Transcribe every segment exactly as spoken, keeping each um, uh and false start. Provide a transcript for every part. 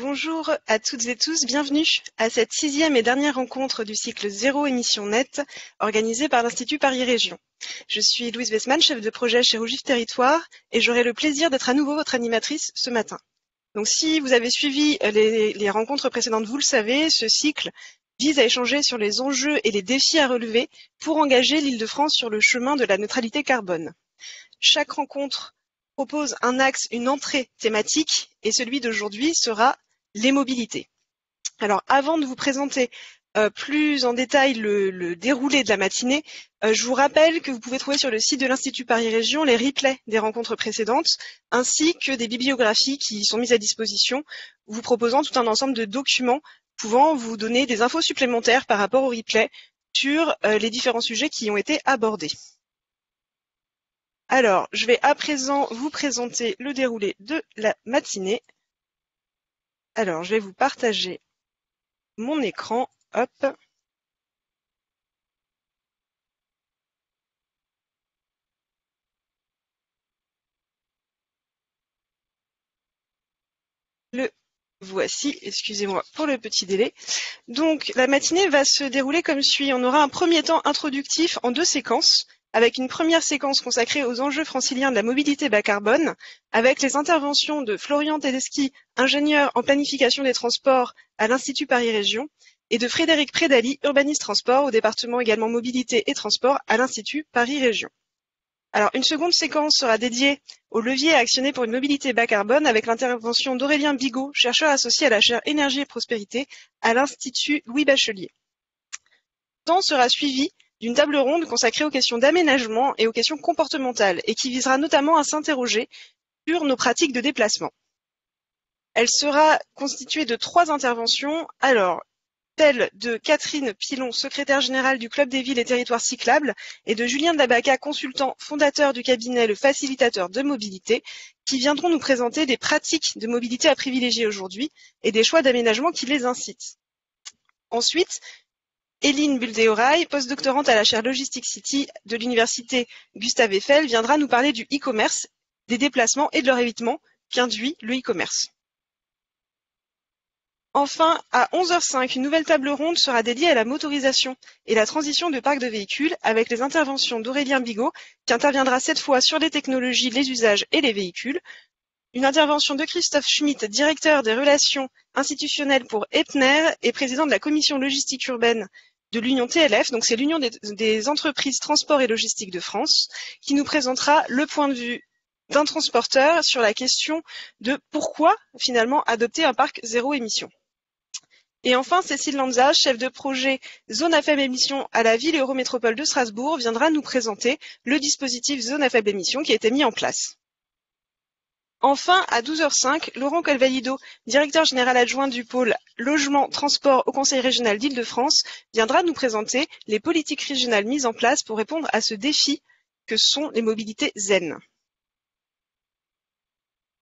Bonjour à toutes et tous, bienvenue à cette sixième et dernière rencontre du cycle Zéro émission nette organisée par l'Institut Paris Région. Je suis Louise Wessmann, chef de projet chez Rougif Territoire, et j'aurai le plaisir d'être à nouveau votre animatrice ce matin. Donc si vous avez suivi les, les rencontres précédentes, vous le savez, ce cycle vise à échanger sur les enjeux et les défis à relever pour engager l'Île-de-France sur le chemin de la neutralité carbone. Chaque rencontre propose un axe, une entrée thématique, et celui d'aujourd'hui sera les mobilités. Alors, avant de vous présenter euh, plus en détail le, le déroulé de la matinée, euh, je vous rappelle que vous pouvez trouver sur le site de l'Institut Paris Région les replays des rencontres précédentes, ainsi que des bibliographies qui sont mises à disposition, vous proposant tout un ensemble de documents pouvant vous donner des infos supplémentaires par rapport aux replays sur euh, les différents sujets qui ont été abordés. Alors, je vais à présent vous présenter le déroulé de la matinée. Alors, je vais vous partager mon écran. Hop. Le voici, excusez-moi pour le petit délai. Donc, la matinée va se dérouler comme suit. On aura un premier temps introductif en deux séquences, avec une première séquence consacrée aux enjeux franciliens de la mobilité bas carbone, avec les interventions de Florian Tedeschi, ingénieur en planification des transports à l'Institut Paris Région, et de Frédérique Prédali, urbaniste transport, au département également mobilité et transport à l'Institut Paris Région. Alors, une seconde séquence sera dédiée aux leviers à actionner pour une mobilité bas carbone, avec l'intervention d'Aurélien Bigot, chercheur associé à la chaire Énergie et Prospérité à l'Institut Louis Bachelier. Le temps sera suivi d'une table ronde consacrée aux questions d'aménagement et aux questions comportementales, et qui visera notamment à s'interroger sur nos pratiques de déplacement. Elle sera constituée de trois interventions, alors celle de Catherine Pilon, secrétaire générale du Club des villes et territoires cyclables, et de Julien de Labaca, consultant fondateur du cabinet Le Facilitateur de Mobilité, qui viendront nous présenter des pratiques de mobilité à privilégier aujourd'hui et des choix d'aménagement qui les incitent. Ensuite, Heleen Buldeo Rai, postdoctorante à la chaire Logistics City de l'Université Gustave Eiffel, viendra nous parler du e-commerce, des déplacements et de leur évitement qu'induit le e-commerce. Enfin, à onze heures cinq, une nouvelle table ronde sera dédiée à la motorisation et la transition de parcs de véhicules, avec les interventions d'Aurélien Bigot, qui interviendra cette fois sur les technologies, les usages et les véhicules. Une intervention de Christophe Schmitt, directeur des relations institutionnelles pour HEPPNER et président de la commission logistique urbaine de l'Union T L F, donc c'est l'Union des, des entreprises transport et logistique de France, qui nous présentera le point de vue d'un transporteur sur la question de pourquoi finalement adopter un parc zéro émission. Et enfin, Cécile Lanza, chef de projet Zone à faible émission à la ville et Eurométropole de Strasbourg, viendra nous présenter le dispositif Zone à faible émission qui a été mis en place. Enfin, à douze heures cinq, Laurent Calvalido, directeur général adjoint du pôle logement, transport au Conseil régional d'Île-de-France, viendra nous présenter les politiques régionales mises en place pour répondre à ce défi que sont les mobilités zen.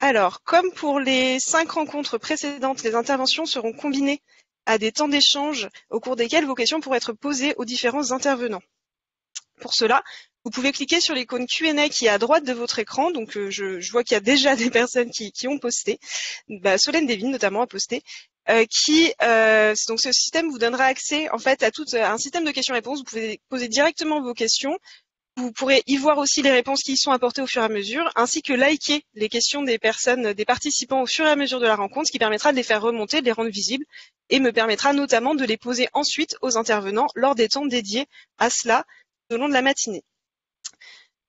Alors, comme pour les cinq rencontres précédentes, les interventions seront combinées à des temps d'échange au cours desquels vos questions pourront être posées aux différents intervenants. Pour cela, vous pouvez cliquer sur l'icône Q and A qui est à droite de votre écran. Donc, euh, je, je vois qu'il y a déjà des personnes qui, qui ont posté. Bah, Solène Devine, notamment, a posté. Euh, qui, euh, donc, ce système vous donnera accès, en fait, à tout un système de questions-réponses. Vous pouvez poser directement vos questions. Vous pourrez y voir aussi les réponses qui y sont apportées au fur et à mesure, ainsi que liker les questions des personnes, des participants au fur et à mesure de la rencontre, ce qui permettra de les faire remonter, de les rendre visibles, et me permettra notamment de les poser ensuite aux intervenants lors des temps dédiés à cela au long de la matinée.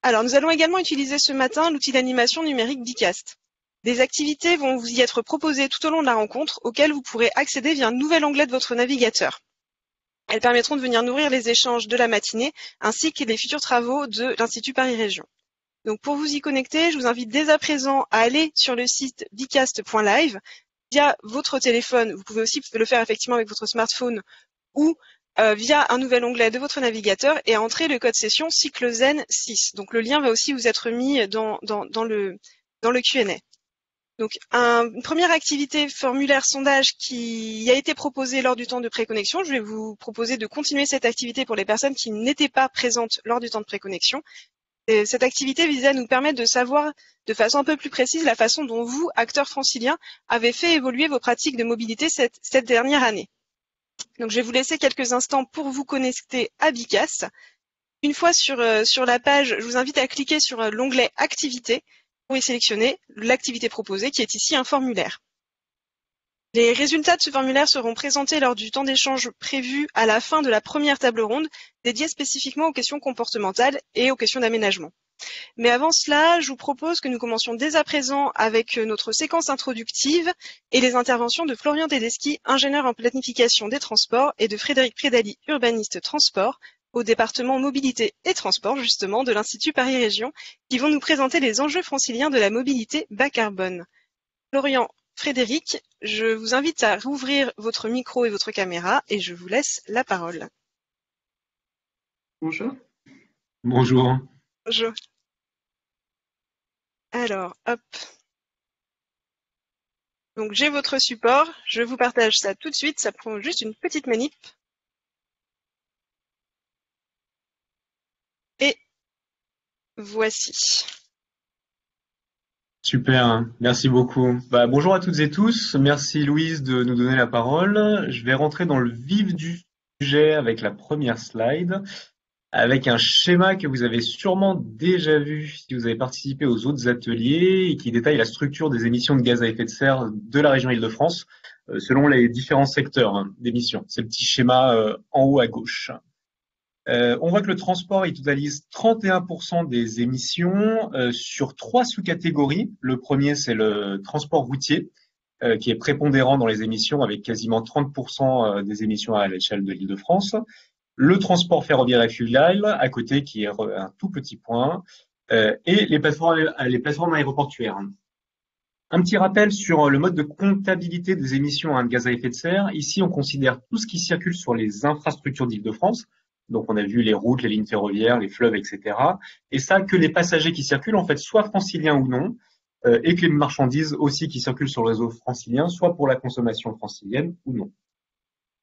Alors, nous allons également utiliser ce matin l'outil d'animation numérique Bicast. Des activités vont vous y être proposées tout au long de la rencontre, auxquelles vous pourrez accéder via un nouvel onglet de votre navigateur. Elles permettront de venir nourrir les échanges de la matinée, ainsi que les futurs travaux de l'Institut Paris Région. Donc, pour vous y connecter, je vous invite dès à présent à aller sur le site bicast point live. Via votre téléphone, vous pouvez aussi le faire effectivement avec votre smartphone ou Euh, via un nouvel onglet de votre navigateur et à entrer le code session cyclozen six. Donc le lien va aussi vous être mis dans, dans, dans le, dans le Q and A. Donc un, une première activité formulaire sondage qui a été proposée lors du temps de préconnexion. Je vais vous proposer de continuer cette activité pour les personnes qui n'étaient pas présentes lors du temps de préconnexion. Cette activité visait à nous permettre de savoir de façon un peu plus précise la façon dont vous, acteurs franciliens, avez fait évoluer vos pratiques de mobilité cette, cette dernière année. Donc je vais vous laisser quelques instants pour vous connecter à Bicast. Une fois sur, euh, sur la page, je vous invite à cliquer sur euh, l'onglet « Activités » pour y sélectionner l'activité proposée qui est ici un formulaire. Les résultats de ce formulaire seront présentés lors du temps d'échange prévu à la fin de la première table ronde dédiée spécifiquement aux questions comportementales et aux questions d'aménagement. Mais avant cela, je vous propose que nous commencions dès à présent avec notre séquence introductive et les interventions de Florian Tedeschi, ingénieur en planification des transports, et de Frédérique Prédali, urbaniste transport, au département mobilité et transport justement de l'Institut Paris Région, qui vont nous présenter les enjeux franciliens de la mobilité bas carbone. Florian, Frédérique, je vous invite à rouvrir votre micro et votre caméra et je vous laisse la parole. Bonjour. Bonjour. Bonjour. Alors, hop. Donc, j'ai votre support. Je vous partage ça tout de suite. Ça prend juste une petite manip. Et voici. Super. Merci beaucoup. Bah, bonjour à toutes et tous. Merci Louise de nous donner la parole. Je vais rentrer dans le vif du sujet avec la première slide, avec un schéma que vous avez sûrement déjà vu si vous avez participé aux autres ateliers et qui détaille la structure des émissions de gaz à effet de serre de la région Île-de-France selon les différents secteurs d'émissions. C'est le petit schéma en haut à gauche. Euh, on voit que le transport il totalise trente et un pour cent des émissions euh, sur trois sous-catégories. Le premier, c'est le transport routier, euh, qui est prépondérant dans les émissions avec quasiment trente pour cent des émissions à l'échelle de l'Île-de-France. Le transport ferroviaire et fluvial, à côté, qui est un tout petit point, euh, et les plateformes, les plateformes aéroportuaires. Un petit rappel sur le mode de comptabilité des émissions hein, de gaz à effet de serre. Ici, on considère tout ce qui circule sur les infrastructures d'Île-de-France. Donc, on a vu les routes, les lignes ferroviaires, les fleuves, et cetera. Et ça, que les passagers qui circulent, en fait, soient franciliens ou non, euh, et que les marchandises aussi qui circulent sur le réseau francilien, soit pour la consommation francilienne ou non.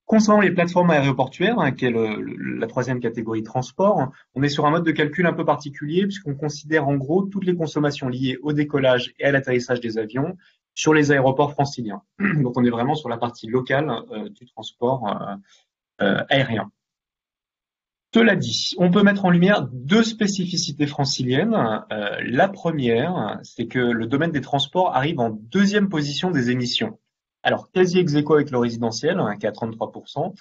Concernant les plateformes aéroportuaires, hein, qui est le, le, la troisième catégorie de transport, on est sur un mode de calcul un peu particulier puisqu'on considère en gros toutes les consommations liées au décollage et à l'atterrissage des avions sur les aéroports franciliens. Donc on est vraiment sur la partie locale euh, du transport euh, euh, aérien. Cela dit, on peut mettre en lumière deux spécificités franciliennes. Euh, la première, c'est que le domaine des transports arrive en deuxième position des émissions. Alors, quasi ex-aequo avec le résidentiel, hein, qui est à trente-trois pour cent,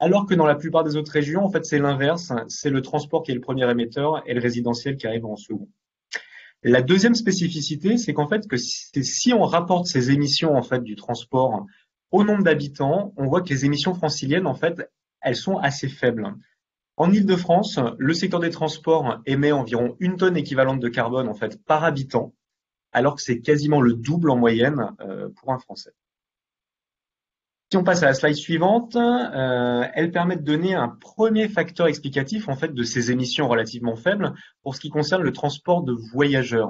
alors que dans la plupart des autres régions, en fait, c'est l'inverse. C'est le transport qui est le premier émetteur et le résidentiel qui arrive en second. La deuxième spécificité, c'est qu'en fait, que si on rapporte ces émissions en fait, du transport au nombre d'habitants, on voit que les émissions franciliennes, en fait, elles sont assez faibles. En Île-de-France, le secteur des transports émet environ une tonne équivalente de carbone en fait, par habitant, alors que c'est quasiment le double en moyenne euh, pour un Français. Si on passe à la slide suivante, euh, elle permet de donner un premier facteur explicatif en fait de ces émissions relativement faibles pour ce qui concerne le transport de voyageurs.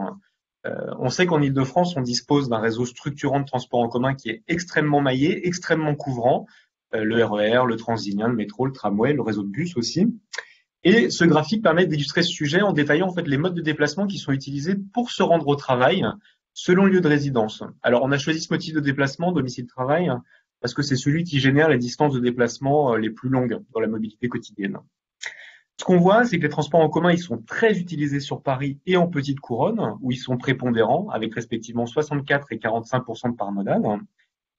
Euh, on sait qu'en Île-de-France, on dispose d'un réseau structurant de transport en commun qui est extrêmement maillé, extrêmement couvrant, euh, le R E R, le Transilien, le métro, le tramway, le réseau de bus aussi. Et ce graphique permet d'illustrer ce sujet en détaillant en fait les modes de déplacement qui sont utilisés pour se rendre au travail selon lieu de résidence. Alors on a choisi ce motif de déplacement, domicile-travail, parce que c'est celui qui génère les distances de déplacement les plus longues dans la mobilité quotidienne. Ce qu'on voit, c'est que les transports en commun ils sont très utilisés sur Paris et en petite couronne, où ils sont prépondérants, avec respectivement soixante-quatre et quarante-cinq pour cent de part modale.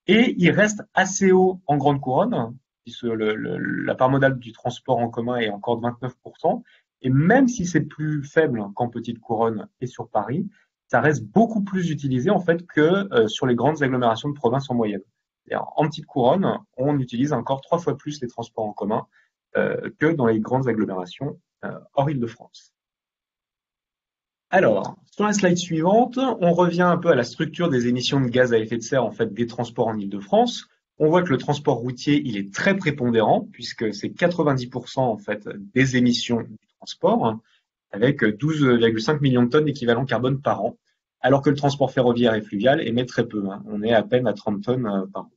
Et ils restent assez hauts en grande couronne, puisque le, le, la part modale du transport en commun est encore de vingt-neuf pour cent. Et même si c'est plus faible qu'en petite couronne et sur Paris, ça reste beaucoup plus utilisé en fait que euh, sur les grandes agglomérations de province en moyenne. En petite couronne, on utilise encore trois fois plus les transports en commun euh, que dans les grandes agglomérations euh, hors Île-de-France. Alors, sur la slide suivante, on revient un peu à la structure des émissions de gaz à effet de serre en fait, des transports en Île-de-France. On voit que le transport routier il est très prépondérant puisque c'est quatre-vingt-dix pour cent en fait, des émissions du transport avec douze virgule cinq millions de tonnes d'équivalent carbone par an. Alors que le transport ferroviaire et fluvial émet très peu. Hein. On est à peine à trente tonnes par an.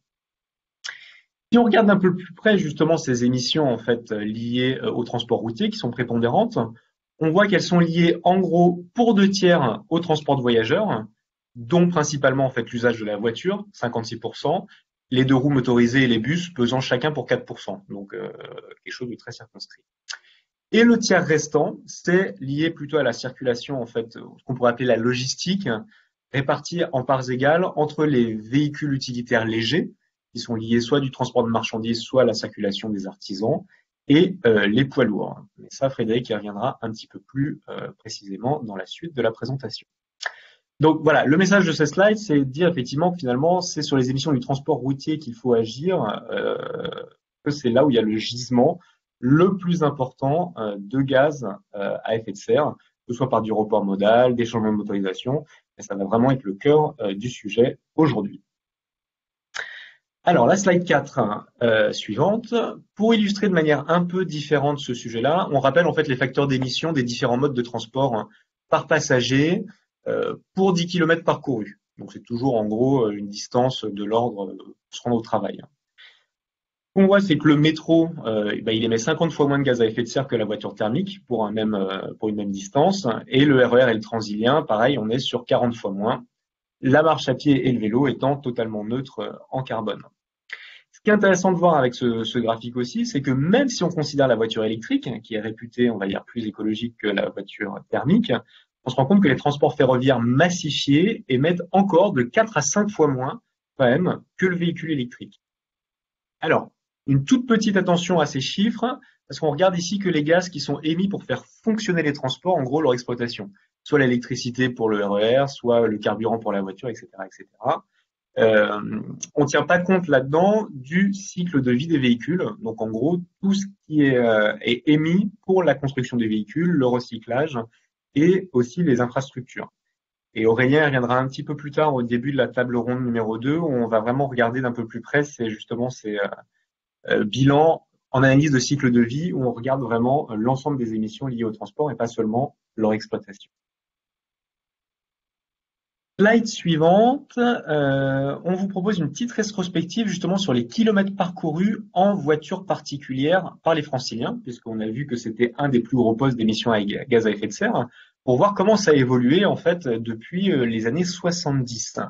Si on regarde d'un peu plus près justement ces émissions en fait liées au transport routier qui sont prépondérantes, on voit qu'elles sont liées en gros pour deux tiers au transport de voyageurs, dont principalement en fait l'usage de la voiture, cinquante-six pour cent, les deux roues motorisées et les bus pesant chacun pour quatre pour cent, donc euh, quelque chose de très circonscrit. Et le tiers restant, c'est lié plutôt à la circulation, en fait, ce qu'on pourrait appeler la logistique, répartie en parts égales entre les véhicules utilitaires légers, qui sont liés soit du transport de marchandises, soit à la circulation des artisans, et euh, les poids lourds. Mais ça, Frédérique y reviendra un petit peu plus euh, précisément dans la suite de la présentation. Donc voilà, le message de ce slide, c'est de dire effectivement, finalement, c'est sur les émissions du transport routier qu'il faut agir, euh, que c'est là où il y a le gisement le plus important euh, de gaz euh, à effet de serre, que ce soit par du report modal, des changements de motorisation, mais ça va vraiment être le cœur euh, du sujet aujourd'hui. Alors, la slide quatre euh, suivante, pour illustrer de manière un peu différente ce sujet-là, on rappelle en fait les facteurs d'émission des différents modes de transport hein, par passager euh, pour dix kilomètres parcourus. Donc, c'est toujours en gros une distance de l'ordre euh, pour se rendre au travail. Ce qu'on voit, c'est que le métro, euh, eh bien, il émet cinquante fois moins de gaz à effet de serre que la voiture thermique pour, un même, euh, pour une même distance. Et le R E R et le Transilien, pareil, on est sur quarante fois moins. La marche à pied et le vélo étant totalement neutres euh, en carbone. Ce qui est intéressant de voir avec ce, ce graphique aussi, c'est que même si on considère la voiture électrique, qui est réputée, on va dire, plus écologique que la voiture thermique, on se rend compte que les transports ferroviaires massifiés émettent encore de quatre à cinq fois moins, quand même, que le véhicule électrique. Alors, une toute petite attention à ces chiffres, parce qu'on regarde ici que les gaz qui sont émis pour faire fonctionner les transports, en gros leur exploitation, soit l'électricité pour le R E R, soit le carburant pour la voiture, et cetera et cetera. Euh, on ne tient pas compte là-dedans du cycle de vie des véhicules, donc en gros tout ce qui est, euh, est émis pour la construction des véhicules, le recyclage et aussi les infrastructures. Et Aurélien reviendra un petit peu plus tard au début de la table ronde numéro deux, où on va vraiment regarder d'un peu plus près, c'est justement ces... Euh, bilan en analyse de cycle de vie où on regarde vraiment l'ensemble des émissions liées au transport et pas seulement leur exploitation. Slide suivante, euh, on vous propose une petite rétrospective justement sur les kilomètres parcourus en voiture particulière par les Franciliens, puisqu'on a vu que c'était un des plus gros postes d'émissions à gaz à effet de serre, pour voir comment ça a évolué en fait depuis les années soixante-dix.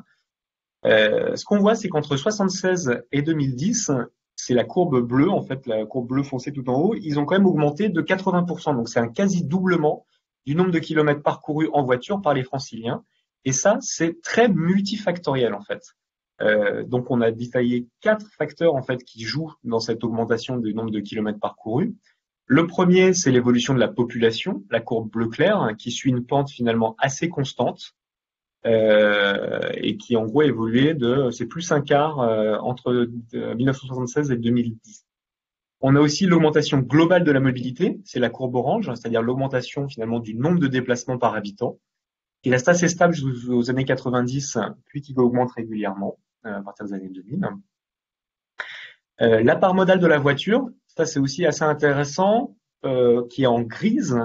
Euh, ce qu'on voit, c'est qu'entre soixante-seize et deux mille dix, c'est la courbe bleue, en fait, la courbe bleue foncée tout en haut, ils ont quand même augmenté de quatre-vingts pour cent. Donc, c'est un quasi-doublement du nombre de kilomètres parcourus en voiture par les Franciliens. Et ça, c'est très multifactoriel, en fait. Euh, donc, on a détaillé quatre facteurs, en fait, qui jouent dans cette augmentation du nombre de kilomètres parcourus. Le premier, c'est l'évolution de la population, la courbe bleu clair, hein, qui suit une pente finalement assez constante. Euh, et qui en gros a évolué de, c'est plus un quart euh, entre mille neuf cent soixante-seize et deux mille dix. On a aussi l'augmentation globale de la mobilité, c'est la courbe orange, c'est-à-dire l'augmentation finalement du nombre de déplacements par habitant, qui reste assez stable aux années quatre-vingt-dix, puis qui augmente régulièrement euh, à partir des années deux mille. Euh, la part modale de la voiture, ça c'est aussi assez intéressant, euh, qui est en grise,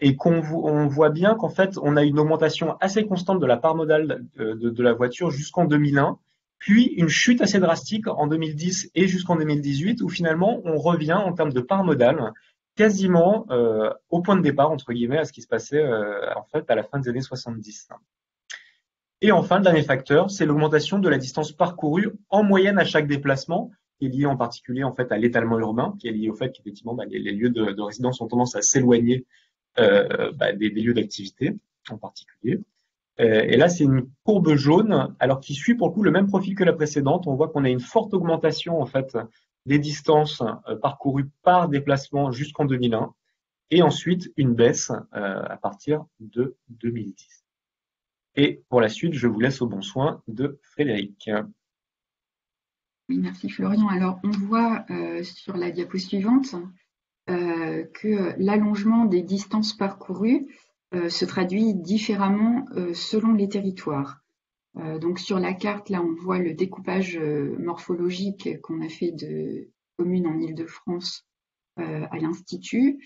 et qu'on on voit bien qu'en fait, on a une augmentation assez constante de la part modale de, de, de la voiture jusqu'en deux mille un, puis une chute assez drastique en deux mille dix et jusqu'en deux mille dix-huit, où finalement, on revient en termes de part modale quasiment euh, au point de départ, entre guillemets, à ce qui se passait euh, en fait à la fin des années soixante-dix. Et enfin, le dernier facteur, c'est l'augmentation de la distance parcourue en moyenne à chaque déplacement, qui est lié en particulier en fait à l'étalement urbain, qui est lié au fait qu'effectivement, bah, les, les lieux de, de résidence ont tendance à s'éloigner Euh, bah, des, des lieux d'activité en particulier. Euh, et là, c'est une courbe jaune, alors qui suit pour le coup le même profil que la précédente. On voit qu'on a une forte augmentation en fait des distances euh, parcourues par déplacement jusqu'en deux mille un, et ensuite une baisse euh, à partir de deux mille dix. Et pour la suite, je vous laisse au bon soin de Frédérique. Merci Florian. Alors, on voit euh, sur la diapo suivante Euh, que l'allongement des distances parcourues euh, se traduit différemment euh, selon les territoires. Euh, donc sur la carte, là, on voit le découpage euh, morphologique qu'on a fait de communes en Île-de-France euh, à l'Institut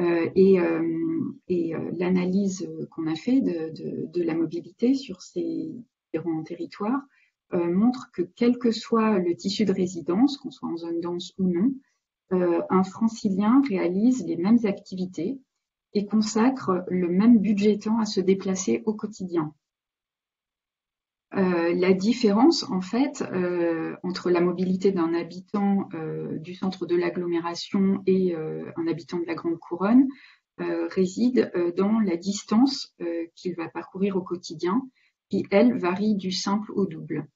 euh, et, euh, et euh, l'analyse qu'on a fait de, de, de la mobilité sur ces différents territoires euh, montre que quel que soit le tissu de résidence, qu'on soit en zone dense ou non, Euh, un Francilien réalise les mêmes activités et consacrent le même budget temps à se déplacer au quotidien. Euh, la différence, en fait, euh, entre la mobilité d'un habitant euh, du centre de l'agglomération et euh, un habitant de la Grande Couronne euh, réside euh, dans la distance euh, qu'il va parcourir au quotidien, qui, elle, varie du simple au double.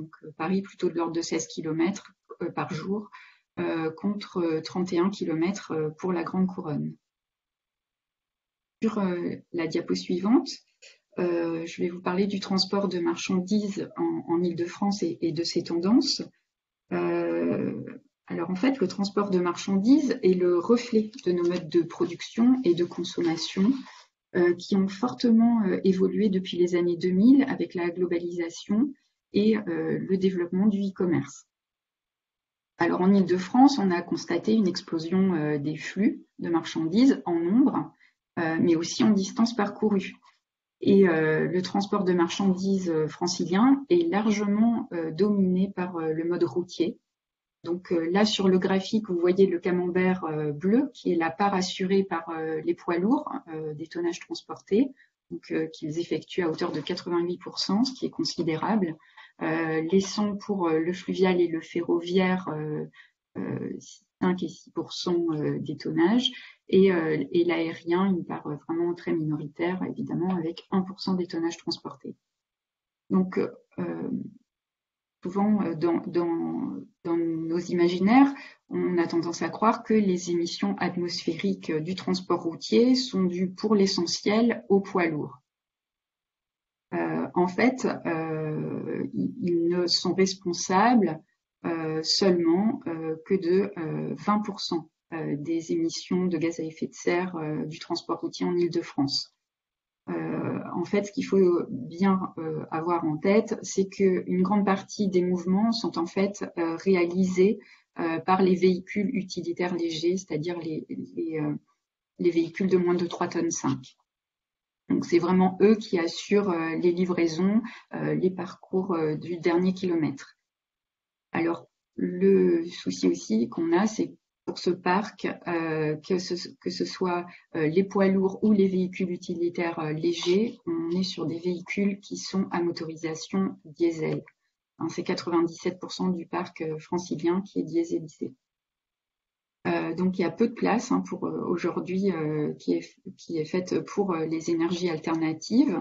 Donc, euh, Paris, plutôt de l'ordre de seize kilomètres euh, par jour, euh, contre euh, trente et un kilomètres euh, pour la Grande Couronne. Sur euh, la diapo suivante, Euh, je vais vous parler du transport de marchandises en, en Île-de-France et, et de ses tendances. Euh, alors en fait, le transport de marchandises est le reflet de nos modes de production et de consommation euh, qui ont fortement euh, évolué depuis les années deux mille avec la globalisation et euh, le développement du e-commerce. Alors en Île-de-France, on a constaté une explosion euh, des flux de marchandises en nombre, euh, mais aussi en distance parcourue. Et euh, le transport de marchandises euh, francilien est largement euh, dominé par euh, le mode routier. Donc euh, là, sur le graphique, vous voyez le camembert euh, bleu, qui est la part assurée par euh, les poids lourds euh, des tonnages transportés, donc euh, qu'ils effectuent à hauteur de quatre-vingt-huit pour cent, ce qui est considérable, euh, laissant pour euh, le fluvial et le ferroviaire euh, euh, cinq et six pour cent des tonnages, et, euh, et l'aérien, une part vraiment très minoritaire, évidemment, avec un pour cent des tonnages transportés. Donc, euh, souvent, dans, dans, dans nos imaginaires, on a tendance à croire que les émissions atmosphériques du transport routier sont dues pour l'essentiel aux poids lourds. Euh, en fait, euh, ils ne sont responsables Euh, seulement euh, que de euh, vingt pour cent euh, des émissions de gaz à effet de serre euh, du transport routier en Île-de-France. Euh, en fait, ce qu'il faut bien euh, avoir en tête, c'est qu'une grande partie des mouvements sont en fait euh, réalisés euh, par les véhicules utilitaires légers, c'est-à-dire les, les, euh, les véhicules de moins de trois tonnes cinq. Donc c'est vraiment eux qui assurent euh, les livraisons, euh, les parcours euh, du dernier kilomètre. Alors, le souci aussi qu'on a, c'est pour ce parc, euh, que, ce, que ce soit euh, les poids lourds ou les véhicules utilitaires euh, légers, on est sur des véhicules qui sont à motorisation diesel. Hein, c'est quatre-vingt-dix-sept pour cent du parc euh, francilien qui est dieselisé. Euh, donc, il y a peu de place hein, pour euh, aujourd'hui euh, qui est, qui est faite pour euh, les énergies alternatives.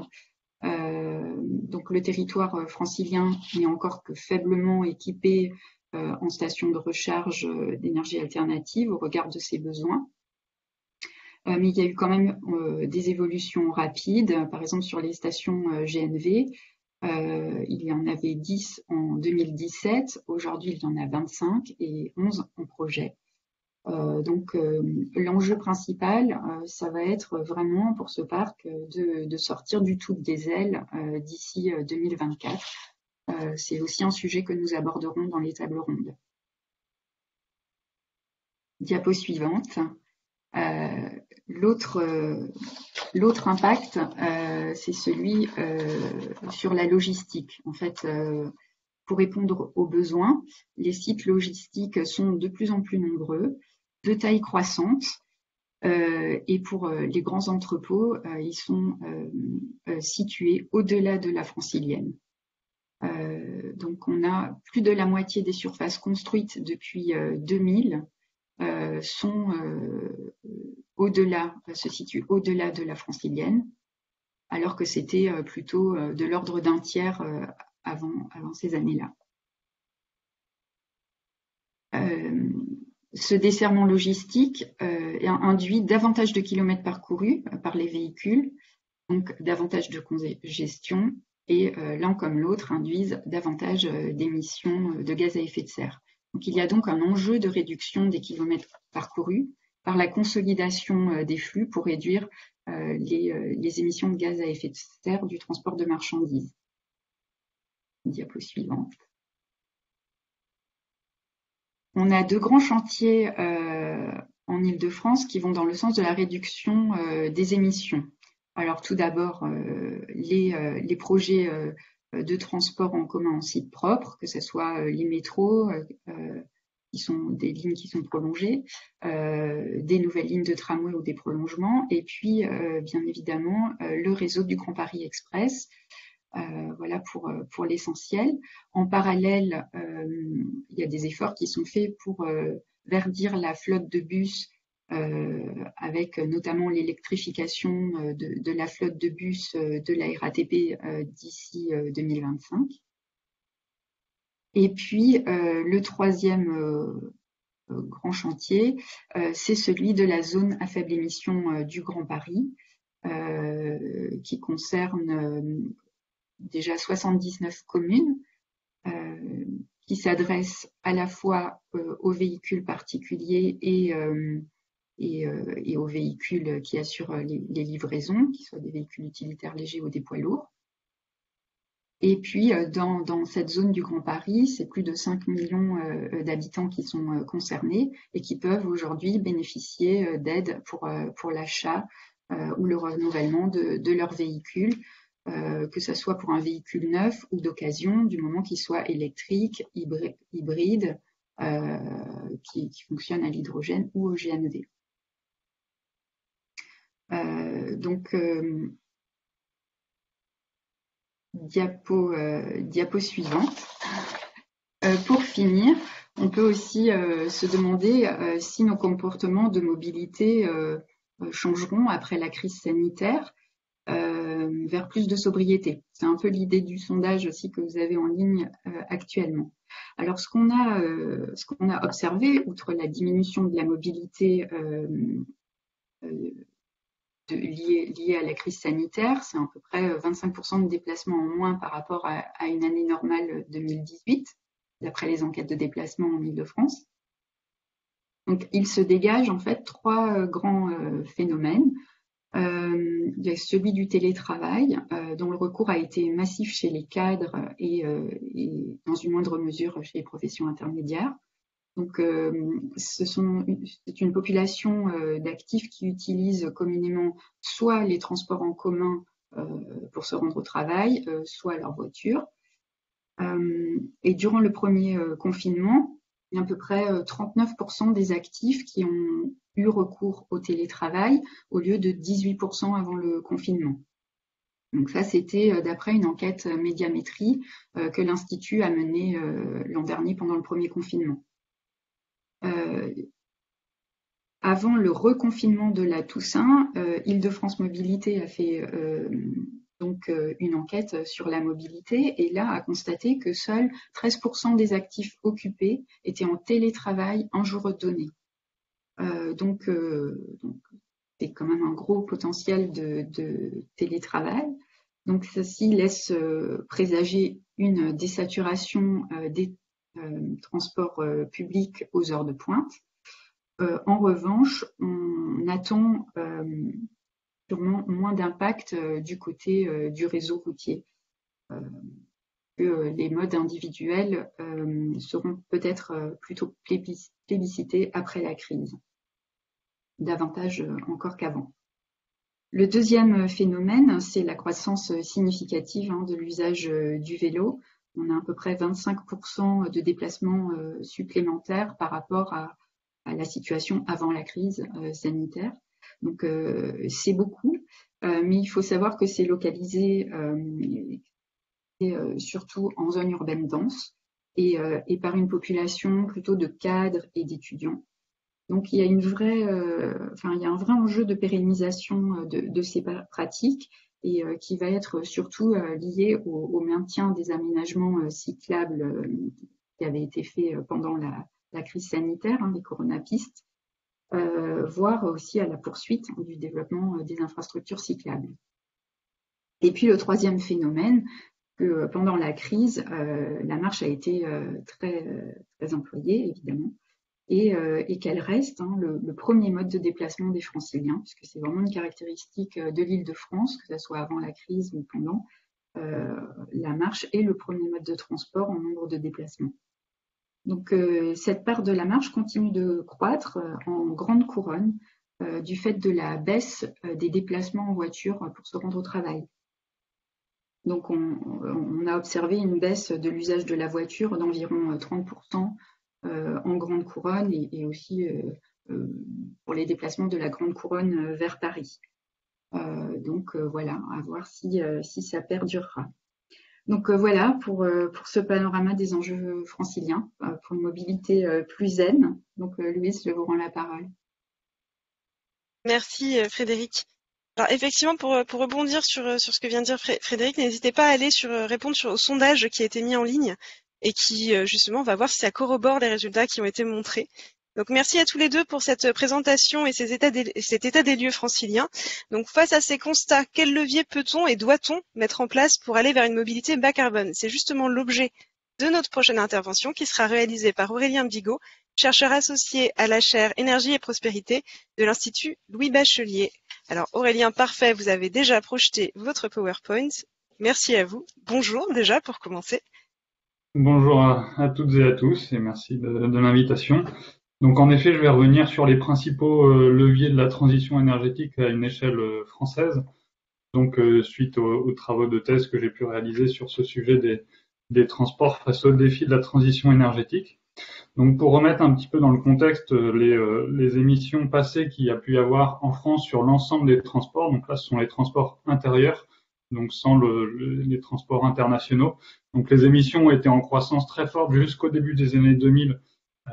Euh, donc le territoire francilien n'est encore que faiblement équipé euh, en stations de recharge euh, d'énergie alternative au regard de ses besoins. Euh, mais il y a eu quand même euh, des évolutions rapides. Par exemple, sur les stations euh, G N V, euh, il y en avait dix en deux mille dix-sept. Aujourd'hui, il y en a vingt-cinq et onze en projet. Euh, donc euh, l'enjeu principal, euh, ça va être vraiment pour ce parc euh, de, de sortir du tout de diesel euh, d'ici euh, deux mille vingt-quatre. Euh, c'est aussi un sujet que nous aborderons dans les tables rondes. Diapo suivante. Euh, l'autre, euh, l'autre impact, euh, c'est celui euh, sur la logistique. En fait, euh, pour répondre aux besoins, les sites logistiques sont de plus en plus nombreux, de taille croissante, euh, et pour euh, les grands entrepôts, euh, ils sont euh, euh, situés au-delà de la francilienne. Euh, donc on a plus de la moitié des surfaces construites depuis euh, deux mille euh, sont euh, au-delà, se situent au-delà de la francilienne, alors que c'était euh, plutôt euh, de l'ordre d'un tiers euh, avant, avant ces années-là. Euh, Ce desserrement logistique euh, induit davantage de kilomètres parcourus euh, par les véhicules, donc davantage de congestion, et euh, l'un comme l'autre induisent davantage euh, d'émissions de gaz à effet de serre. Donc, il y a donc un enjeu de réduction des kilomètres parcourus par la consolidation euh, des flux pour réduire euh, les, euh, les émissions de gaz à effet de serre du transport de marchandises. Diapo suivante. On a deux grands chantiers euh, en Île-de-France qui vont dans le sens de la réduction euh, des émissions. Alors tout d'abord, euh, les, euh, les projets euh, de transport en commun en site propre, que ce soit euh, les métros euh, qui sont des lignes qui sont prolongées, euh, des nouvelles lignes de tramway ou des prolongements, et puis euh, bien évidemment euh, le réseau du Grand Paris Express, euh, voilà pour, pour l'essentiel. En parallèle, euh, il y a des efforts qui sont faits pour euh, verdir la flotte de bus, Euh, avec notamment l'électrification de, de la flotte de bus de la R A T P euh, d'ici euh, deux mille vingt-cinq. Et puis euh, le troisième euh, grand chantier, euh, c'est celui de la zone à faible émission euh, du Grand Paris, euh, qui concerne euh, déjà soixante-dix-neuf communes, euh, qui s'adressent à la fois euh, aux véhicules particuliers et euh, Et, euh, et aux véhicules qui assurent les, les livraisons, qu'ils soient des véhicules utilitaires légers ou des poids lourds. Et puis, dans, dans cette zone du Grand Paris, c'est plus de cinq millions euh, d'habitants qui sont euh, concernés et qui peuvent aujourd'hui bénéficier euh, d'aide pour, euh, pour l'achat euh, ou le renouvellement de, de leurs véhicules, euh, que ce soit pour un véhicule neuf ou d'occasion, du moment qu'il soit électrique, hybride, euh, qui, qui fonctionne à l'hydrogène ou au G N V. Euh, donc, euh, diapo, euh, diapo suivante. Euh, pour finir, on peut aussi euh, se demander euh, si nos comportements de mobilité euh, changeront après la crise sanitaire euh, vers plus de sobriété. C'est un peu l'idée du sondage aussi que vous avez en ligne euh, actuellement. Alors, ce qu'on a, euh, ce qu'on a observé, outre la diminution de la mobilité euh, euh, De, lié, lié à la crise sanitaire, c'est à peu près vingt-cinq pour cent de déplacements en moins par rapport à, à une année normale deux mille dix-huit, d'après les enquêtes de déplacement en Île-de-France. Donc, il se dégage en fait trois grands euh, phénomènes. Euh, il y a celui du télétravail, euh, dont le recours a été massif chez les cadres et, euh, et dans une moindre mesure chez les professions intermédiaires. Donc, euh, ce sont, c'est une population euh, d'actifs qui utilisent communément soit les transports en commun euh, pour se rendre au travail, euh, soit leur voiture. Euh, et durant le premier euh, confinement, il y a à peu près euh, trente-neuf pour cent des actifs qui ont eu recours au télétravail au lieu de dix-huit pour cent avant le confinement. Donc ça, c'était euh, d'après une enquête médiamétrie euh, que l'Institut a menée euh, l'an dernier pendant le premier confinement. Euh, avant le reconfinement de la Toussaint, euh, Île-de-France Mobilité a fait euh, donc, euh, une enquête sur la mobilité et là a constaté que seuls treize pour cent des actifs occupés étaient en télétravail un jour donné. Euh, donc, euh, donc, c'est quand même un gros potentiel de, de télétravail. Donc, ceci laisse euh, présager une désaturation euh, des Euh, transport euh, public aux heures de pointe. Euh, en revanche, on attend euh, sûrement moins d'impact euh, du côté euh, du réseau routier. Euh, que, euh, les modes individuels euh, seront peut-être euh, plutôt plébiscités après la crise, davantage euh, encore qu'avant. Le deuxième phénomène, c'est la croissance significative hein, de l'usage euh, du vélo. On a à peu près vingt-cinq pour cent de déplacements euh, supplémentaires par rapport à, à la situation avant la crise euh, sanitaire. Donc, euh, c'est beaucoup, euh, mais il faut savoir que c'est localisé euh, et, euh, surtout en zone urbaine dense et, euh, et par une population plutôt de cadres et d'étudiants. Donc, il y a une vraie, euh, enfin, il y a un vrai enjeu de pérennisation de, de ces pratiques, et euh, qui va être surtout euh, lié au, au maintien des aménagements euh, cyclables euh, qui avaient été faits euh, pendant la, la crise sanitaire, hein, les coronapistes, euh, voire aussi à la poursuite hein, du développement euh, des infrastructures cyclables. Et puis le troisième phénomène, que euh, pendant la crise, euh, la marche a été euh, très, euh, très employée, évidemment, et, euh, et qu'elle reste hein, le, le premier mode de déplacement des Franciliens, puisque c'est vraiment une caractéristique de l'Île-de-France, que ce soit avant la crise ou pendant, euh, la marche est le premier mode de transport en nombre de déplacements. Donc euh, cette part de la marche continue de croître euh, en grande couronne euh, du fait de la baisse euh, des déplacements en voiture euh, pour se rendre au travail. Donc on, on a observé une baisse de l'usage de la voiture d'environ trente pour cent euh, en Grande Couronne et, et aussi euh, euh, pour les déplacements de la Grande Couronne vers Paris. Euh, donc euh, voilà, à voir si, euh, si ça perdurera. Donc euh, voilà pour, euh, pour ce panorama des enjeux franciliens, euh, pour une mobilité euh, plus zen. Donc euh, Louise, je vous rends la parole. Merci Frédérique. Alors effectivement, pour, pour rebondir sur, sur ce que vient de dire Frédérique, n'hésitez pas à aller sur, répondre sur, au sondage qui a été mis en ligne et qui justement va voir si ça corrobore les résultats qui ont été montrés. Donc merci à tous les deux pour cette présentation et ces états des, cet état des lieux franciliens. Donc face à ces constats, quels leviers peut-on et doit-on mettre en place pour aller vers une mobilité bas carbone? C'est justement l'objet de notre prochaine intervention qui sera réalisée par Aurélien Bigot, chercheur associé à la chaire Énergie et Prospérité de l'Institut Louis Bachelier. Alors Aurélien, parfait, vous avez déjà projeté votre PowerPoint. Merci à vous. Bonjour déjà pour commencer. Bonjour à, à toutes et à tous et merci de, de l'invitation. Donc en effet, je vais revenir sur les principaux euh, leviers de la transition énergétique à une échelle euh, française. Donc euh, suite aux, aux travaux de thèse que j'ai pu réaliser sur ce sujet des, des transports face au défi de la transition énergétique. Donc pour remettre un petit peu dans le contexte les, euh, les émissions passées qu'il y a pu y avoir en France sur l'ensemble des transports, donc là ce sont les transports intérieurs, donc sans le, le, les transports internationaux. Donc les émissions étaient en croissance très forte jusqu'au début des années deux mille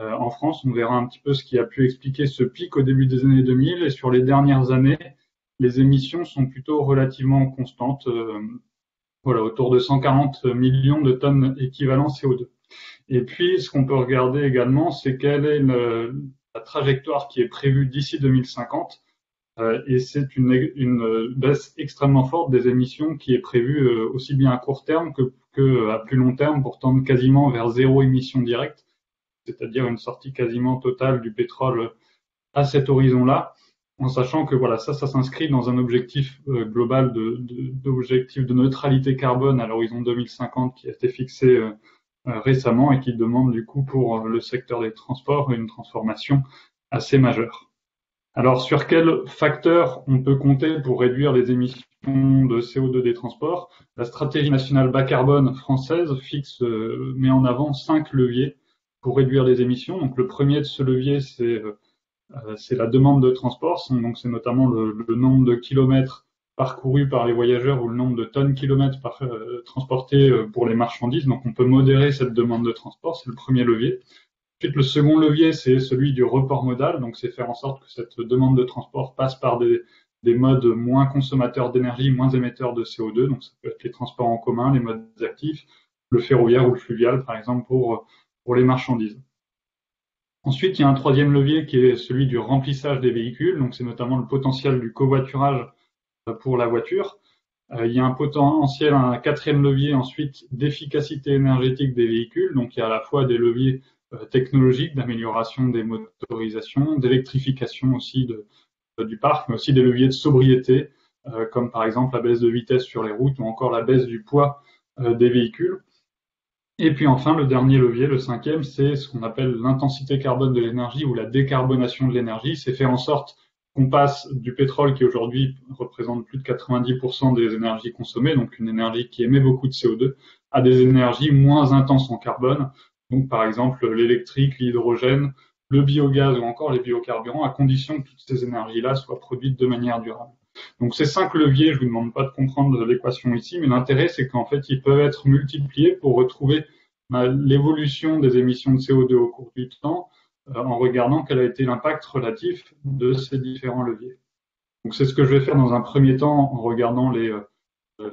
euh, en France. On verra un petit peu ce qui a pu expliquer ce pic au début des années deux mille. Et sur les dernières années, les émissions sont plutôt relativement constantes, euh, voilà, autour de cent quarante millions de tonnes équivalent C O deux. Et puis, ce qu'on peut regarder également, c'est quelle est le, la trajectoire qui est prévue d'ici deux mille cinquante. Euh, et c'est une, une baisse extrêmement forte des émissions qui est prévue euh, aussi bien à court terme que, que à plus long terme pour tendre quasiment vers zéro émission directe, c'est-à-dire une sortie quasiment totale du pétrole à cet horizon-là, en sachant que voilà, ça, ça s'inscrit dans un objectif euh, global de, de, d'objectif de neutralité carbone à l'horizon deux mille cinquante qui a été fixé euh, récemment et qui demande du coup pour le secteur des transports une transformation assez majeure. Alors sur quels facteurs on peut compter pour réduire les émissions de C O deux des transports? La stratégie nationale bas carbone française fixe, met en avant cinq leviers pour réduire les émissions. Donc le premier de ce levier, c'est c'est la demande de transport, donc c'est notamment le, le nombre de kilomètres parcouru par les voyageurs ou le nombre de tonnes kilomètres par, euh, transportées euh, pour les marchandises. Donc on peut modérer cette demande de transport, c'est le premier levier. Ensuite, le second levier, c'est celui du report modal, donc c'est faire en sorte que cette demande de transport passe par des, des modes moins consommateurs d'énergie, moins émetteurs de C O deux, donc ça peut être les transports en commun, les modes actifs, le ferroviaire ou le fluvial par exemple pour, pour les marchandises. Ensuite, il y a un troisième levier qui est celui du remplissage des véhicules, donc c'est notamment le potentiel du covoiturage pour la voiture. Euh, il y a un potentiel, un quatrième levier ensuite d'efficacité énergétique des véhicules. Donc il y a à la fois des leviers euh, technologiques, d'amélioration des motorisations, d'électrification aussi de, euh, du parc, mais aussi des leviers de sobriété, euh, comme par exemple la baisse de vitesse sur les routes ou encore la baisse du poids euh, des véhicules. Et puis enfin, le dernier levier, le cinquième, c'est ce qu'on appelle l'intensité carbone de l'énergie ou la décarbonation de l'énergie. C'est faire en sorte qu'on passe du pétrole qui aujourd'hui représente plus de quatre-vingt-dix pour cent des énergies consommées, donc une énergie qui émet beaucoup de C O deux, à des énergies moins intenses en carbone, donc par exemple l'électrique, l'hydrogène, le biogaz ou encore les biocarburants, à condition que toutes ces énergies-là soient produites de manière durable. Donc ces cinq leviers, je vous demande pas de comprendre l'équation ici, mais l'intérêt c'est qu'en fait ils peuvent être multipliés pour retrouver bah, l'évolution des émissions de C O deux au cours du temps, en regardant quel a été l'impact relatif de ces différents leviers. Donc c'est ce que je vais faire dans un premier temps en regardant les euh,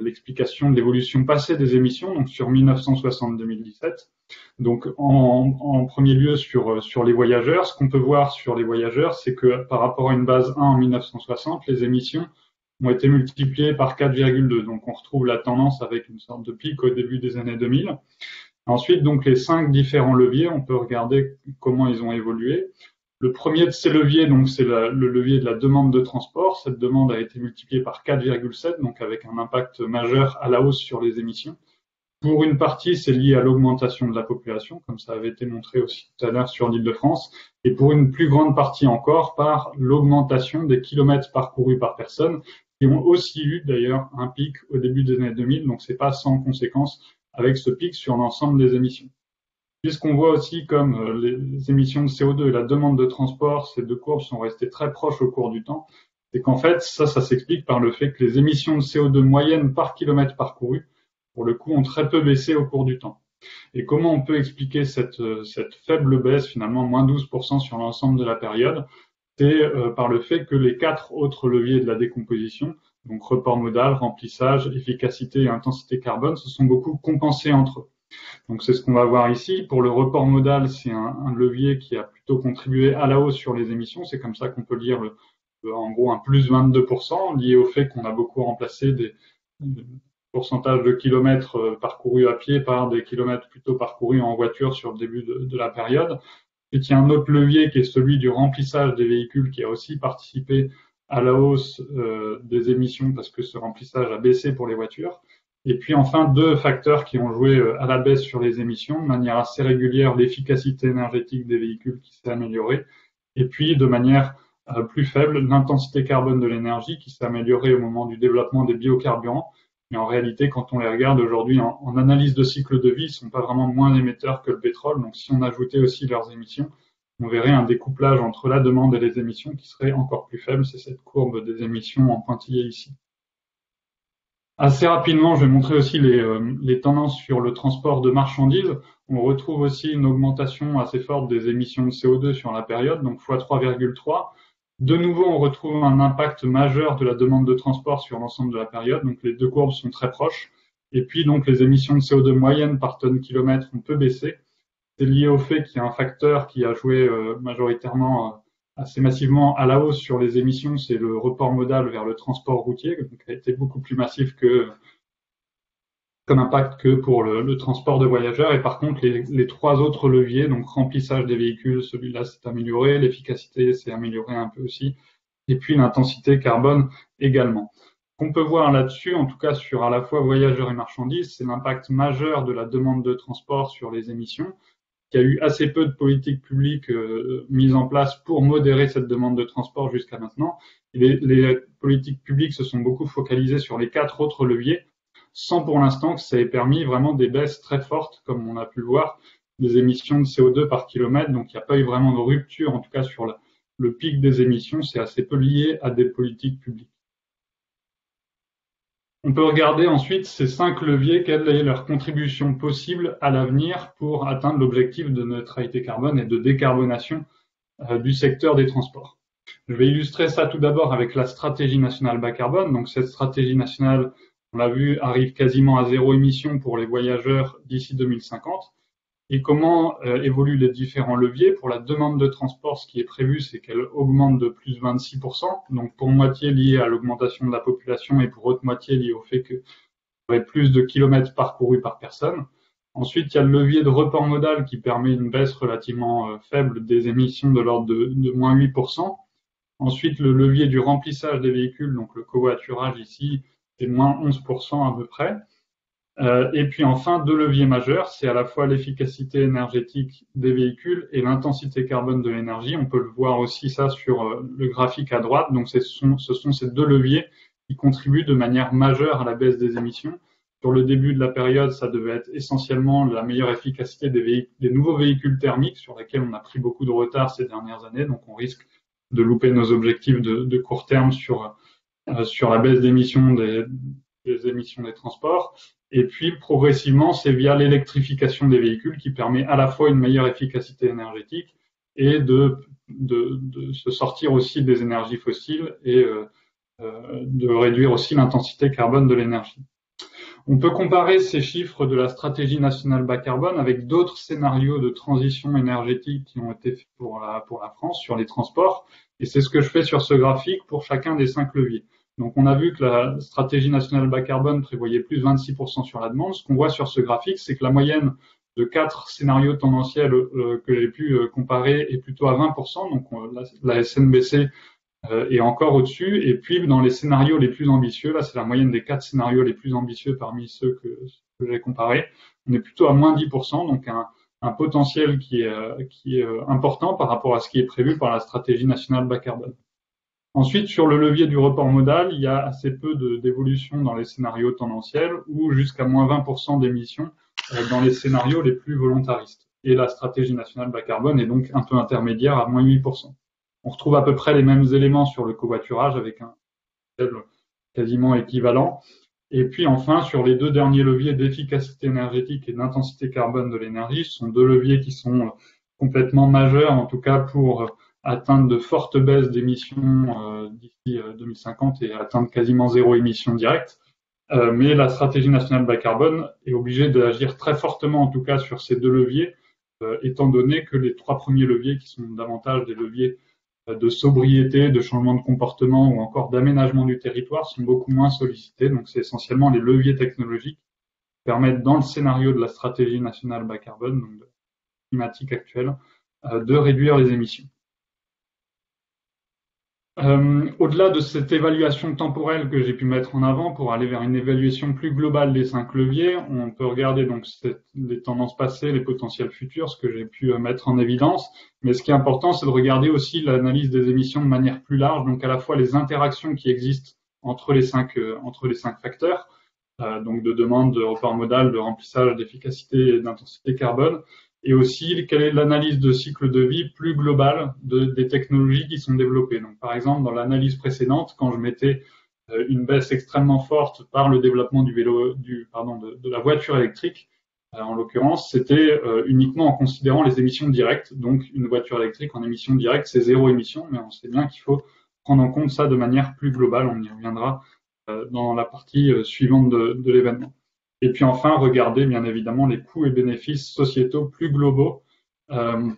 l'explication de l'évolution passée des émissions, donc sur mille neuf cent soixante à deux mille dix-sept. Donc en, en premier lieu sur sur les voyageurs, ce qu'on peut voir sur les voyageurs, c'est que par rapport à une base un en mille neuf cent soixante, les émissions ont été multipliées par quatre virgule deux. Donc on retrouve la tendance avec une sorte de pic au début des années deux mille. Ensuite, donc, les cinq différents leviers, on peut regarder comment ils ont évolué. Le premier de ces leviers, donc, c'est le levier de la demande de transport. Cette demande a été multipliée par quatre virgule sept, donc, avec un impact majeur à la hausse sur les émissions. Pour une partie, c'est lié à l'augmentation de la population, comme ça avait été montré aussi tout à l'heure sur l'Île-de-France. Et pour une plus grande partie encore, par l'augmentation des kilomètres parcourus par personne, qui ont aussi eu, d'ailleurs, un pic au début des années deux mille. Donc, c'est pas sans conséquence avec ce pic sur l'ensemble des émissions. Puisqu'on voit aussi comme les émissions de C O deux et la demande de transport, ces deux courbes sont restées très proches au cours du temps, et qu'en fait, ça, ça s'explique par le fait que les émissions de C O deux moyennes par kilomètre parcouru, pour le coup, ont très peu baissé au cours du temps. Et comment on peut expliquer cette, cette faible baisse, finalement, moins douze pour cent sur l'ensemble de la période? C'est euh, par le fait que les quatre autres leviers de la décomposition, donc report modal, remplissage, efficacité et intensité carbone, se sont beaucoup compensés entre eux. Donc c'est ce qu'on va voir ici. Pour le report modal, c'est un, un levier qui a plutôt contribué à la hausse sur les émissions. C'est comme ça qu'on peut lire le, le, en gros un plus vingt-deux pour cent lié au fait qu'on a beaucoup remplacé des, des pourcentages de kilomètres parcourus à pied par des kilomètres plutôt parcourus en voiture sur le début de, de la période. Et il y a un autre levier qui est celui du remplissage des véhicules qui a aussi participé à la hausse euh, des émissions parce que ce remplissage a baissé pour les voitures. Et puis enfin, deux facteurs qui ont joué à la baisse sur les émissions, de manière assez régulière, l'efficacité énergétique des véhicules qui s'est améliorée, et puis de manière plus faible, l'intensité carbone de l'énergie qui s'est améliorée au moment du développement des biocarburants. Mais en réalité, quand on les regarde aujourd'hui en, en analyse de cycle de vie, ils ne sont pas vraiment moins émetteurs que le pétrole. Donc si on ajoutait aussi leurs émissions, on verrait un découplage entre la demande et les émissions qui serait encore plus faible. C'est cette courbe des émissions en pointillé ici. Assez rapidement, je vais montrer aussi les, euh, les tendances sur le transport de marchandises. On retrouve aussi une augmentation assez forte des émissions de C O deux sur la période, donc fois trois virgule trois. De nouveau, on retrouve un impact majeur de la demande de transport sur l'ensemble de la période, donc les deux courbes sont très proches. Et puis, donc, les émissions de C O deux moyennes par tonne kilomètre ont peu baissé. C'est lié au fait qu'il y a un facteur qui a joué euh, majoritairement euh, assez massivement à la hausse sur les émissions, c'est le report modal vers le transport routier, qui a été beaucoup plus massif que, comme impact que pour le, le transport de voyageurs. Et par contre, les, les trois autres leviers, donc remplissage des véhicules, celui-là s'est amélioré, l'efficacité s'est améliorée un peu aussi, et puis l'intensité carbone également. Ce qu'on peut voir là-dessus, en tout cas sur à la fois voyageurs et marchandises, c'est l'impact majeur de la demande de transport sur les émissions. Il y a eu assez peu de politiques publiques euh, mises en place pour modérer cette demande de transport jusqu'à maintenant. Les, les politiques publiques se sont beaucoup focalisées sur les quatre autres leviers, sans pour l'instant que ça ait permis vraiment des baisses très fortes, comme on a pu le voir, des émissions de C O deux par kilomètre. Donc il n'y a pas eu vraiment de rupture, en tout cas sur la, le pic des émissions, c'est assez peu lié à des politiques publiques. On peut regarder ensuite ces cinq leviers, quelle est leur contribution possible à l'avenir pour atteindre l'objectif de neutralité carbone et de décarbonation euh, du secteur des transports. Je vais illustrer ça tout d'abord avec la stratégie nationale bas carbone. Donc cette stratégie nationale, on l'a vu, arrive quasiment à zéro émission pour les voyageurs d'ici deux mille cinquante. Et comment euh, évoluent les différents leviers? Pour la demande de transport, ce qui est prévu, c'est qu'elle augmente de plus vingt-six pour cent, donc pour moitié liée à l'augmentation de la population et pour autre moitié liée au fait qu'il y aurait plus de kilomètres parcourus par personne. Ensuite, il y a le levier de report modal qui permet une baisse relativement euh, faible des émissions de l'ordre de, de moins huit pour cent. Ensuite, le levier du remplissage des véhicules, donc le covoiturage ici, c'est moins onze pour cent à peu près. Euh, et puis enfin, deux leviers majeurs, c'est à la fois l'efficacité énergétique des véhicules et l'intensité carbone de l'énergie. On peut le voir aussi ça sur euh, le graphique à droite. Donc ce sont, ce sont ces deux leviers qui contribuent de manière majeure à la baisse des émissions. Sur le début de la période, ça devait être essentiellement la meilleure efficacité des, des nouveaux véhicules thermiques sur lesquels on a pris beaucoup de retard ces dernières années. Donc on risque de louper nos objectifs de, de court terme sur, euh, sur la baisse d'émissions des, des émissions des transports. Et puis, progressivement, c'est via l'électrification des véhicules qui permet à la fois une meilleure efficacité énergétique et de, de, de se sortir aussi des énergies fossiles et euh, euh, de réduire aussi l'intensité carbone de l'énergie. On peut comparer ces chiffres de la stratégie nationale bas carbone avec d'autres scénarios de transition énergétique qui ont été faits pour la, pour la France sur les transports. Et c'est ce que je fais sur ce graphique pour chacun des cinq leviers. Donc on a vu que la stratégie nationale bas carbone prévoyait plus de vingt-six pour cent sur la demande. Ce qu'on voit sur ce graphique, c'est que la moyenne de quatre scénarios tendanciels euh, que j'ai pu euh, comparer est plutôt à vingt pour cent. Donc on, la, la S N B C euh, est encore au-dessus. Et puis dans les scénarios les plus ambitieux, là c'est la moyenne des quatre scénarios les plus ambitieux parmi ceux que, que j'ai comparés, on est plutôt à moins dix pour cent. Donc un, un potentiel qui est, qui est important par rapport à ce qui est prévu par la stratégie nationale bas carbone. Ensuite, sur le levier du report modal, il y a assez peu d'évolution dans les scénarios tendanciels ou jusqu'à moins vingt pour cent d'émissions dans les scénarios les plus volontaristes. et la stratégie nationale bas carbone est donc un taux intermédiaire à moins huit pour cent. On retrouve à peu près les mêmes éléments sur le covoiturage avec un faible quasiment équivalent. Et puis enfin, sur les deux derniers leviers d'efficacité énergétique et d'intensité carbone de l'énergie, ce sont deux leviers qui sont complètement majeurs, en tout cas pour atteindre de fortes baisses d'émissions d'ici deux mille cinquante et atteindre quasiment zéro émission directe. Mais la stratégie nationale bas carbone est obligée d'agir très fortement, en tout cas sur ces deux leviers, étant donné que les trois premiers leviers, qui sont davantage des leviers de sobriété, de changement de comportement ou encore d'aménagement du territoire, sont beaucoup moins sollicités. Donc c'est essentiellement les leviers technologiques qui permettent, dans le scénario de la stratégie nationale bas carbone, donc de la climatique actuelle, de réduire les émissions. Euh, Au-delà de cette évaluation temporelle que j'ai pu mettre en avant pour aller vers une évaluation plus globale des cinq leviers, on peut regarder donc cette, les tendances passées, les potentiels futurs, ce que j'ai pu mettre en évidence. Mais ce qui est important, c'est de regarder aussi l'analyse des émissions de manière plus large, donc à la fois les interactions qui existent entre les cinq, euh, entre les cinq facteurs, euh, donc de demande, de report modal, de remplissage, d'efficacité et d'intensité carbone, et aussi quelle est l'analyse de cycle de vie plus globale de, des technologies qui sont développées. Donc, par exemple, dans l'analyse précédente, quand je mettais euh, une baisse extrêmement forte par le développement du vélo, du, pardon, de, de la voiture électrique, euh, en l'occurrence, c'était euh, uniquement en considérant les émissions directes. Donc, une voiture électrique en émissions directes, c'est zéro émission, mais on sait bien qu'il faut prendre en compte ça de manière plus globale. On y reviendra euh, dans la partie euh, suivante de, de l'événement. Et puis enfin, regarder bien évidemment les coûts et bénéfices sociétaux plus globaux euh,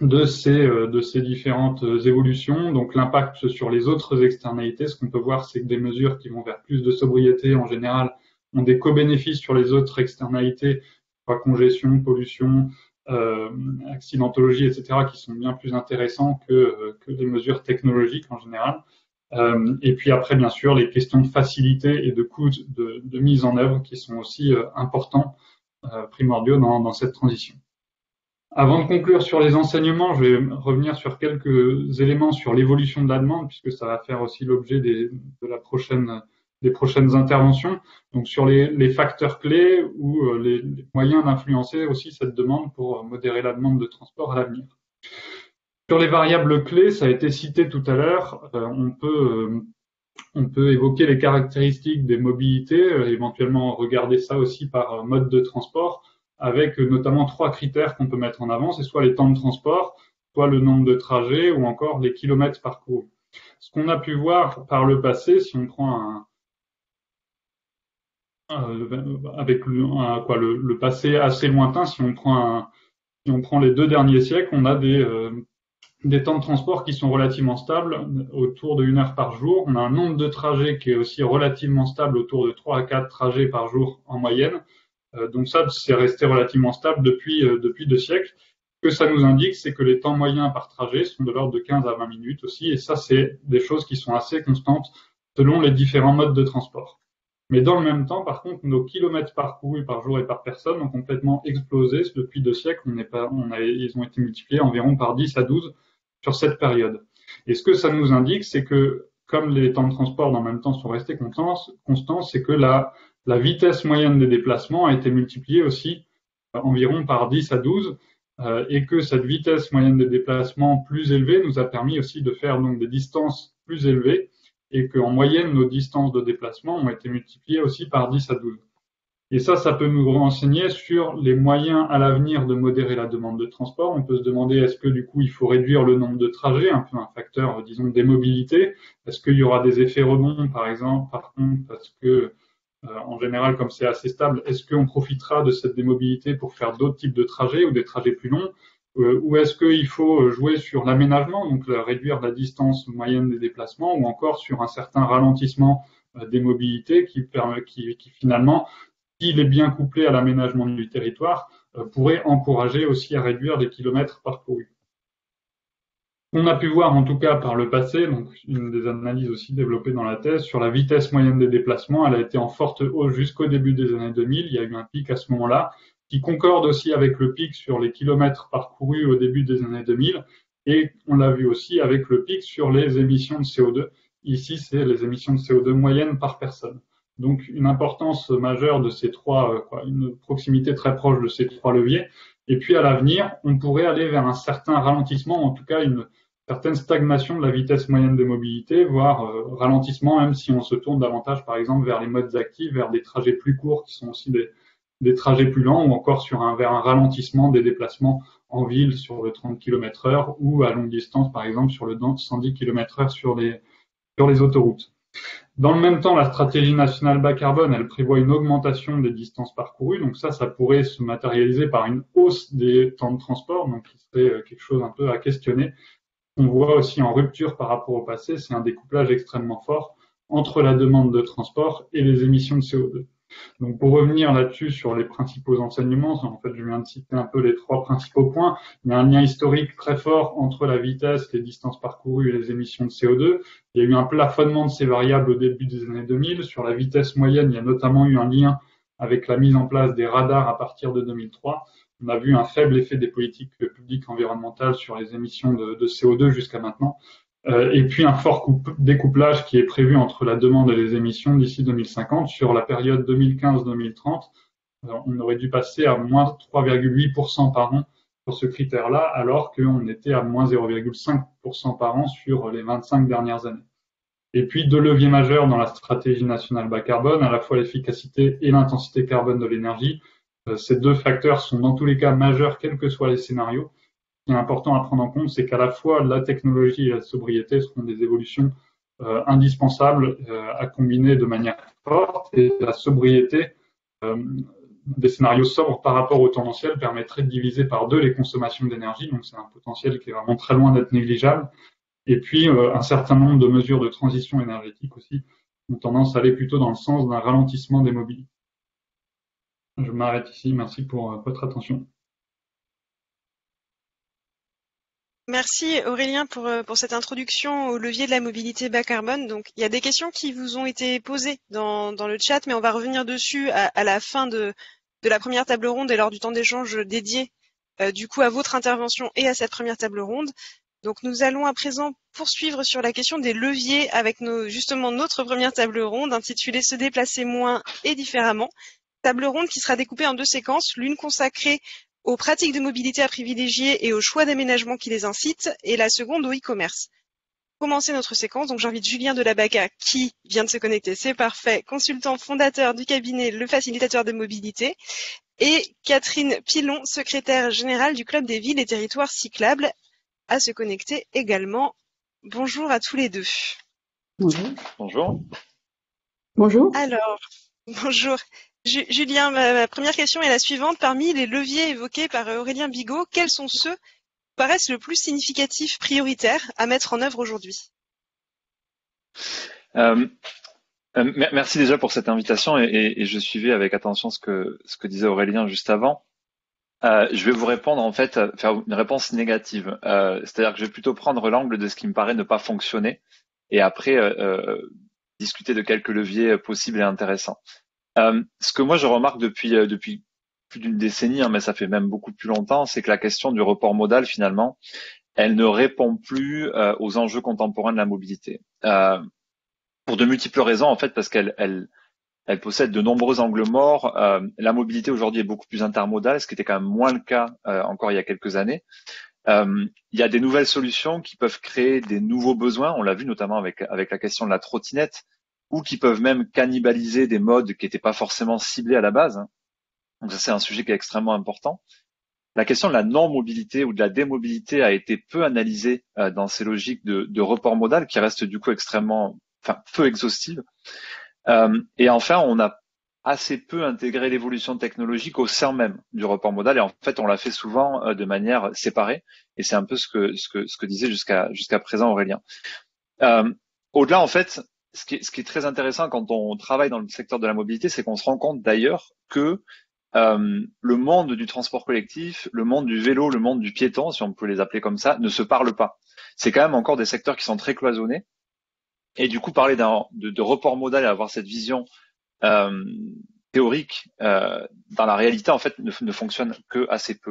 de, ces, euh, de ces différentes évolutions. Donc l'impact sur les autres externalités, ce qu'on peut voir, c'est que des mesures qui vont vers plus de sobriété en général ont des co-bénéfices sur les autres externalités, soit congestion, pollution, euh, accidentologie, et cetera, qui sont bien plus intéressants que, que les mesures technologiques en général. Euh, et puis après, bien sûr, les questions de facilité et de coûts de, de mise en œuvre qui sont aussi euh, importants, euh, primordiaux dans, dans cette transition. Avant de conclure sur les enseignements, je vais revenir sur quelques éléments sur l'évolution de la demande, puisque ça va faire aussi l'objet des, de la prochaine, des prochaines interventions. Donc sur les, les facteurs clés ou euh, les, les moyens d'influencer aussi cette demande pour modérer la demande de transport à l'avenir. Sur les variables clés, ça a été cité tout à l'heure, euh, on peut, euh, on peut évoquer les caractéristiques des mobilités, euh, éventuellement regarder ça aussi par euh, mode de transport, avec euh, notamment trois critères qu'on peut mettre en avant, c'est soit les temps de transport, soit le nombre de trajets ou encore les kilomètres parcourus. Ce qu'on a pu voir par le passé, si on prend un... Euh, avec le, un, quoi, le, le passé assez lointain, si on prend, un, si on prend les deux derniers siècles, on a des... Euh, des temps de transport qui sont relativement stables, autour de une heure par jour. On a un nombre de trajets qui est aussi relativement stable, autour de trois à quatre trajets par jour en moyenne. Euh, donc ça, c'est resté relativement stable depuis, euh, depuis deux siècles. Ce que ça nous indique, c'est que les temps moyens par trajet sont de l'ordre de quinze à vingt minutes aussi. Et ça, c'est des choses qui sont assez constantes selon les différents modes de transport. Mais dans le même temps, par contre, nos kilomètres parcourus par jour et par personne ont complètement explosé. Depuis deux siècles, on est pas, on a, ils ont été multipliés environ par dix à douze sur cette période. Et ce que ça nous indique, c'est que, comme les temps de transport dans le même temps sont restés constants, c'est que la, la vitesse moyenne des déplacements a été multipliée aussi euh, environ par dix à douze, euh, et que cette vitesse moyenne des déplacements plus élevée nous a permis aussi de faire donc des distances plus élevées, et qu'en moyenne, nos distances de déplacement ont été multipliées aussi par dix à douze. Et ça, ça peut nous renseigner sur les moyens à l'avenir de modérer la demande de transport. On peut se demander, est-ce que du coup, il faut réduire le nombre de trajets, un peu un facteur, disons, des mobilités. Est-ce qu'il y aura des effets rebonds, par exemple, par contre, parce que, euh, en général, comme c'est assez stable, est-ce qu'on profitera de cette démobilité pour faire d'autres types de trajets ou des trajets plus longs, euh, ou est-ce qu'il faut jouer sur l'aménagement, donc euh, réduire la distance moyenne des déplacements, ou encore sur un certain ralentissement euh, des mobilités qui permet, qui, qui finalement, s'il est bien couplé à l'aménagement du territoire, euh, pourrait encourager aussi à réduire les kilomètres parcourus. On a pu voir en tout cas par le passé, donc une des analyses aussi développées dans la thèse, sur la vitesse moyenne des déplacements, elle a été en forte hausse jusqu'au début des années deux mille, il y a eu un pic à ce moment-là, qui concorde aussi avec le pic sur les kilomètres parcourus au début des années deux mille, et on l'a vu aussi avec le pic sur les émissions de C O deux. Ici, c'est les émissions de C O deux moyennes par personne. Donc une importance majeure de ces trois, quoi, une proximité très proche de ces trois leviers, Et puis à l'avenir, on pourrait aller vers un certain ralentissement, en tout cas une certaine stagnation de la vitesse moyenne de mobilité, voire euh, ralentissement même si on se tourne davantage par exemple vers les modes actifs, vers des trajets plus courts qui sont aussi des, des trajets plus lents, ou encore sur un, vers un ralentissement des déplacements en ville sur le trente kilomètres heure ou à longue distance par exemple sur le cent dix kilomètres heure sur les, sur les autoroutes. Dans le même temps, la stratégie nationale bas carbone, elle prévoit une augmentation des distances parcourues. Donc ça, ça pourrait se matérialiser par une hausse des temps de transport, donc qui serait quelque chose un peu à questionner. On voit aussi en rupture par rapport au passé, c'est un découplage extrêmement fort entre la demande de transport et les émissions de C O deux. Donc pour revenir là-dessus sur les principaux enseignements, en fait je viens de citer un peu les trois principaux points. Il y a un lien historique très fort entre la vitesse, les distances parcourues et les émissions de C O deux. Il y a eu un plafonnement de ces variables au début des années deux mille. Sur la vitesse moyenne, il y a notamment eu un lien avec la mise en place des radars à partir de deux mille trois. On a vu un faible effet des politiques publiques environnementales sur les émissions de, de C O deux jusqu'à maintenant. Euh, et puis un fort couple, découplage qui est prévu entre la demande et les émissions d'ici deux mille cinquante. Sur la période deux mille quinze deux mille trente, on aurait dû passer à moins trois virgule huit pour cent par an sur ce critère-là, alors qu'on était à moins zéro virgule cinq pour cent par an sur les vingt-cinq dernières années. Et puis deux leviers majeurs dans la stratégie nationale bas carbone, à la fois l'efficacité et l'intensité carbone de l'énergie. Euh, ces deux facteurs sont dans tous les cas majeurs, quels que soient les scénarios. Ce qui est important à prendre en compte, c'est qu'à la fois la technologie et la sobriété seront des évolutions euh, indispensables euh, à combiner de manière forte, et la sobriété euh, des scénarios sobres par rapport au tendanciel permettrait de diviser par deux les consommations d'énergie, donc c'est un potentiel qui est vraiment très loin d'être négligeable. Et puis euh, un certain nombre de mesures de transition énergétique aussi ont tendance à aller plutôt dans le sens d'un ralentissement des mobilités. Je m'arrête ici, merci pour euh, votre attention. Merci Aurélien pour, pour cette introduction au levier de la mobilité bas carbone. Donc, il y a des questions qui vous ont été posées dans, dans le chat, mais on va revenir dessus à, à la fin de, de la première table ronde et lors du temps d'échange dédié euh, du coup à votre intervention et à cette première table ronde. Donc, nous allons à présent poursuivre sur la question des leviers avec nos, justement notre première table ronde intitulée « Se déplacer moins et différemment ». Table ronde qui sera découpée en deux séquences, l'une consacrée aux pratiques de mobilité à privilégier et aux choix d'aménagement qui les incitent, et la seconde au e-commerce. Commencer notre séquence, donc j'invite Julien de Labaca qui vient de se connecter, c'est parfait, consultant fondateur du cabinet Le Facilitateur de Mobilité, et Catherine Pilon, secrétaire générale du Club des villes et territoires cyclables, à se connecter également. Bonjour à tous les deux. Bonjour. Bonjour. Bonjour. Alors, bonjour. Julien, ma première question est la suivante. Parmi les leviers évoqués par Aurélien Bigot, quels sont ceux qui paraissent le plus significatifs, prioritaires à mettre en œuvre aujourd'hui ? euh, Merci déjà pour cette invitation et, et, et je suivais avec attention ce que, ce que disait Aurélien juste avant. Euh, je vais vous répondre en fait, faire une réponse négative. Euh, c'est-à-dire que je vais plutôt prendre l'angle de ce qui me paraît ne pas fonctionner et après euh, discuter de quelques leviers possibles et intéressants. Euh, ce que moi je remarque depuis euh, depuis plus d'une décennie, hein, mais ça fait même beaucoup plus longtemps, c'est que la question du report modal finalement, elle ne répond plus euh, aux enjeux contemporains de la mobilité euh, pour de multiples raisons en fait, parce qu'elle elle elle possède de nombreux angles morts. Euh, la mobilité aujourd'hui est beaucoup plus intermodale, ce qui était quand même moins le cas euh, encore il y a quelques années. Euh, il y a des nouvelles solutions qui peuvent créer des nouveaux besoins. On l'a vu notamment avec avec la question de la trottinette, ou qui peuvent même cannibaliser des modes qui n'étaient pas forcément ciblés à la base. Donc ça, c'est un sujet qui est extrêmement important. La question de la non-mobilité ou de la démobilité a été peu analysée euh, dans ces logiques de, de report modal, qui restent du coup extrêmement, enfin peu exhaustives. Euh, et enfin, on a assez peu intégré l'évolution technologique au sein même du report modal. Et en fait, on l'a fait souvent euh, de manière séparée. Et c'est un peu ce que ce que ce que disait jusqu'à jusqu'à présent Aurélien. Euh, au-delà, en fait. Ce qui, est, ce qui est très intéressant quand on travaille dans le secteur de la mobilité, c'est qu'on se rend compte d'ailleurs que euh, le monde du transport collectif, le monde du vélo, le monde du piéton, si on peut les appeler comme ça, ne se parlent pas. C'est quand même encore des secteurs qui sont très cloisonnés. Et du coup, parler d'un, de, de report modal et avoir cette vision euh, théorique euh, dans la réalité, en fait, ne, ne fonctionne que assez peu.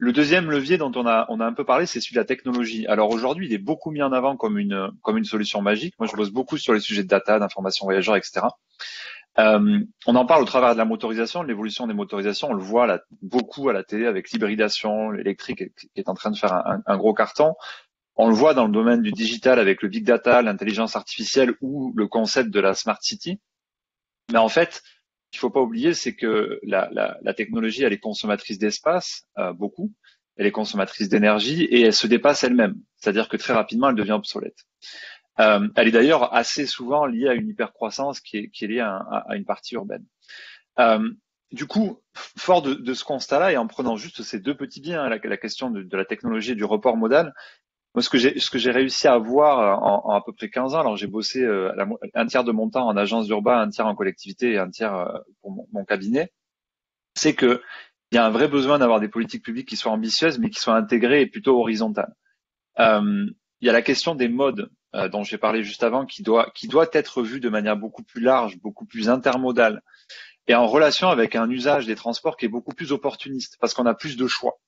Le deuxième levier dont on a, on a un peu parlé, c'est celui de la technologie. Alors aujourd'hui, il est beaucoup mis en avant comme une, comme une solution magique. Moi, je bosse beaucoup sur les sujets de data, d'information voyageur, et cetera. Euh, on en parle au travers de la motorisation, de l'évolution des motorisations. On le voit là, beaucoup à la télé avec l'hybridation, l'électrique qui est en train de faire un, un gros carton. On le voit dans le domaine du digital avec le big data, l'intelligence artificielle ou le concept de la smart city. Mais en fait, ce qu'il ne faut pas oublier, c'est que la, la, la technologie, elle est consommatrice d'espace, euh, beaucoup. Elle est consommatrice d'énergie et elle se dépasse elle-même. C'est-à-dire que très rapidement, elle devient obsolète. Euh, elle est d'ailleurs assez souvent liée à une hypercroissance qui est, qui est liée à, à, à une partie urbaine. Euh, du coup, fort de, de ce constat-là et en prenant juste ces deux petits biais, hein, la, la question de, de la technologie et du report modal, moi, ce que j'ai, ce que j'ai réussi à voir en, en à peu près quinze ans, alors j'ai bossé euh, la, un tiers de mon temps en agence d'urbain, un tiers en collectivité et un tiers euh, pour mon, mon cabinet, c'est que il y a un vrai besoin d'avoir des politiques publiques qui soient ambitieuses, mais qui soient intégrées et plutôt horizontales. Euh, il y a la question des modes euh, dont j'ai parlé juste avant, qui doit, qui doit être vue de manière beaucoup plus large, beaucoup plus intermodale, et en relation avec un usage des transports qui est beaucoup plus opportuniste, parce qu'on a plus de choix.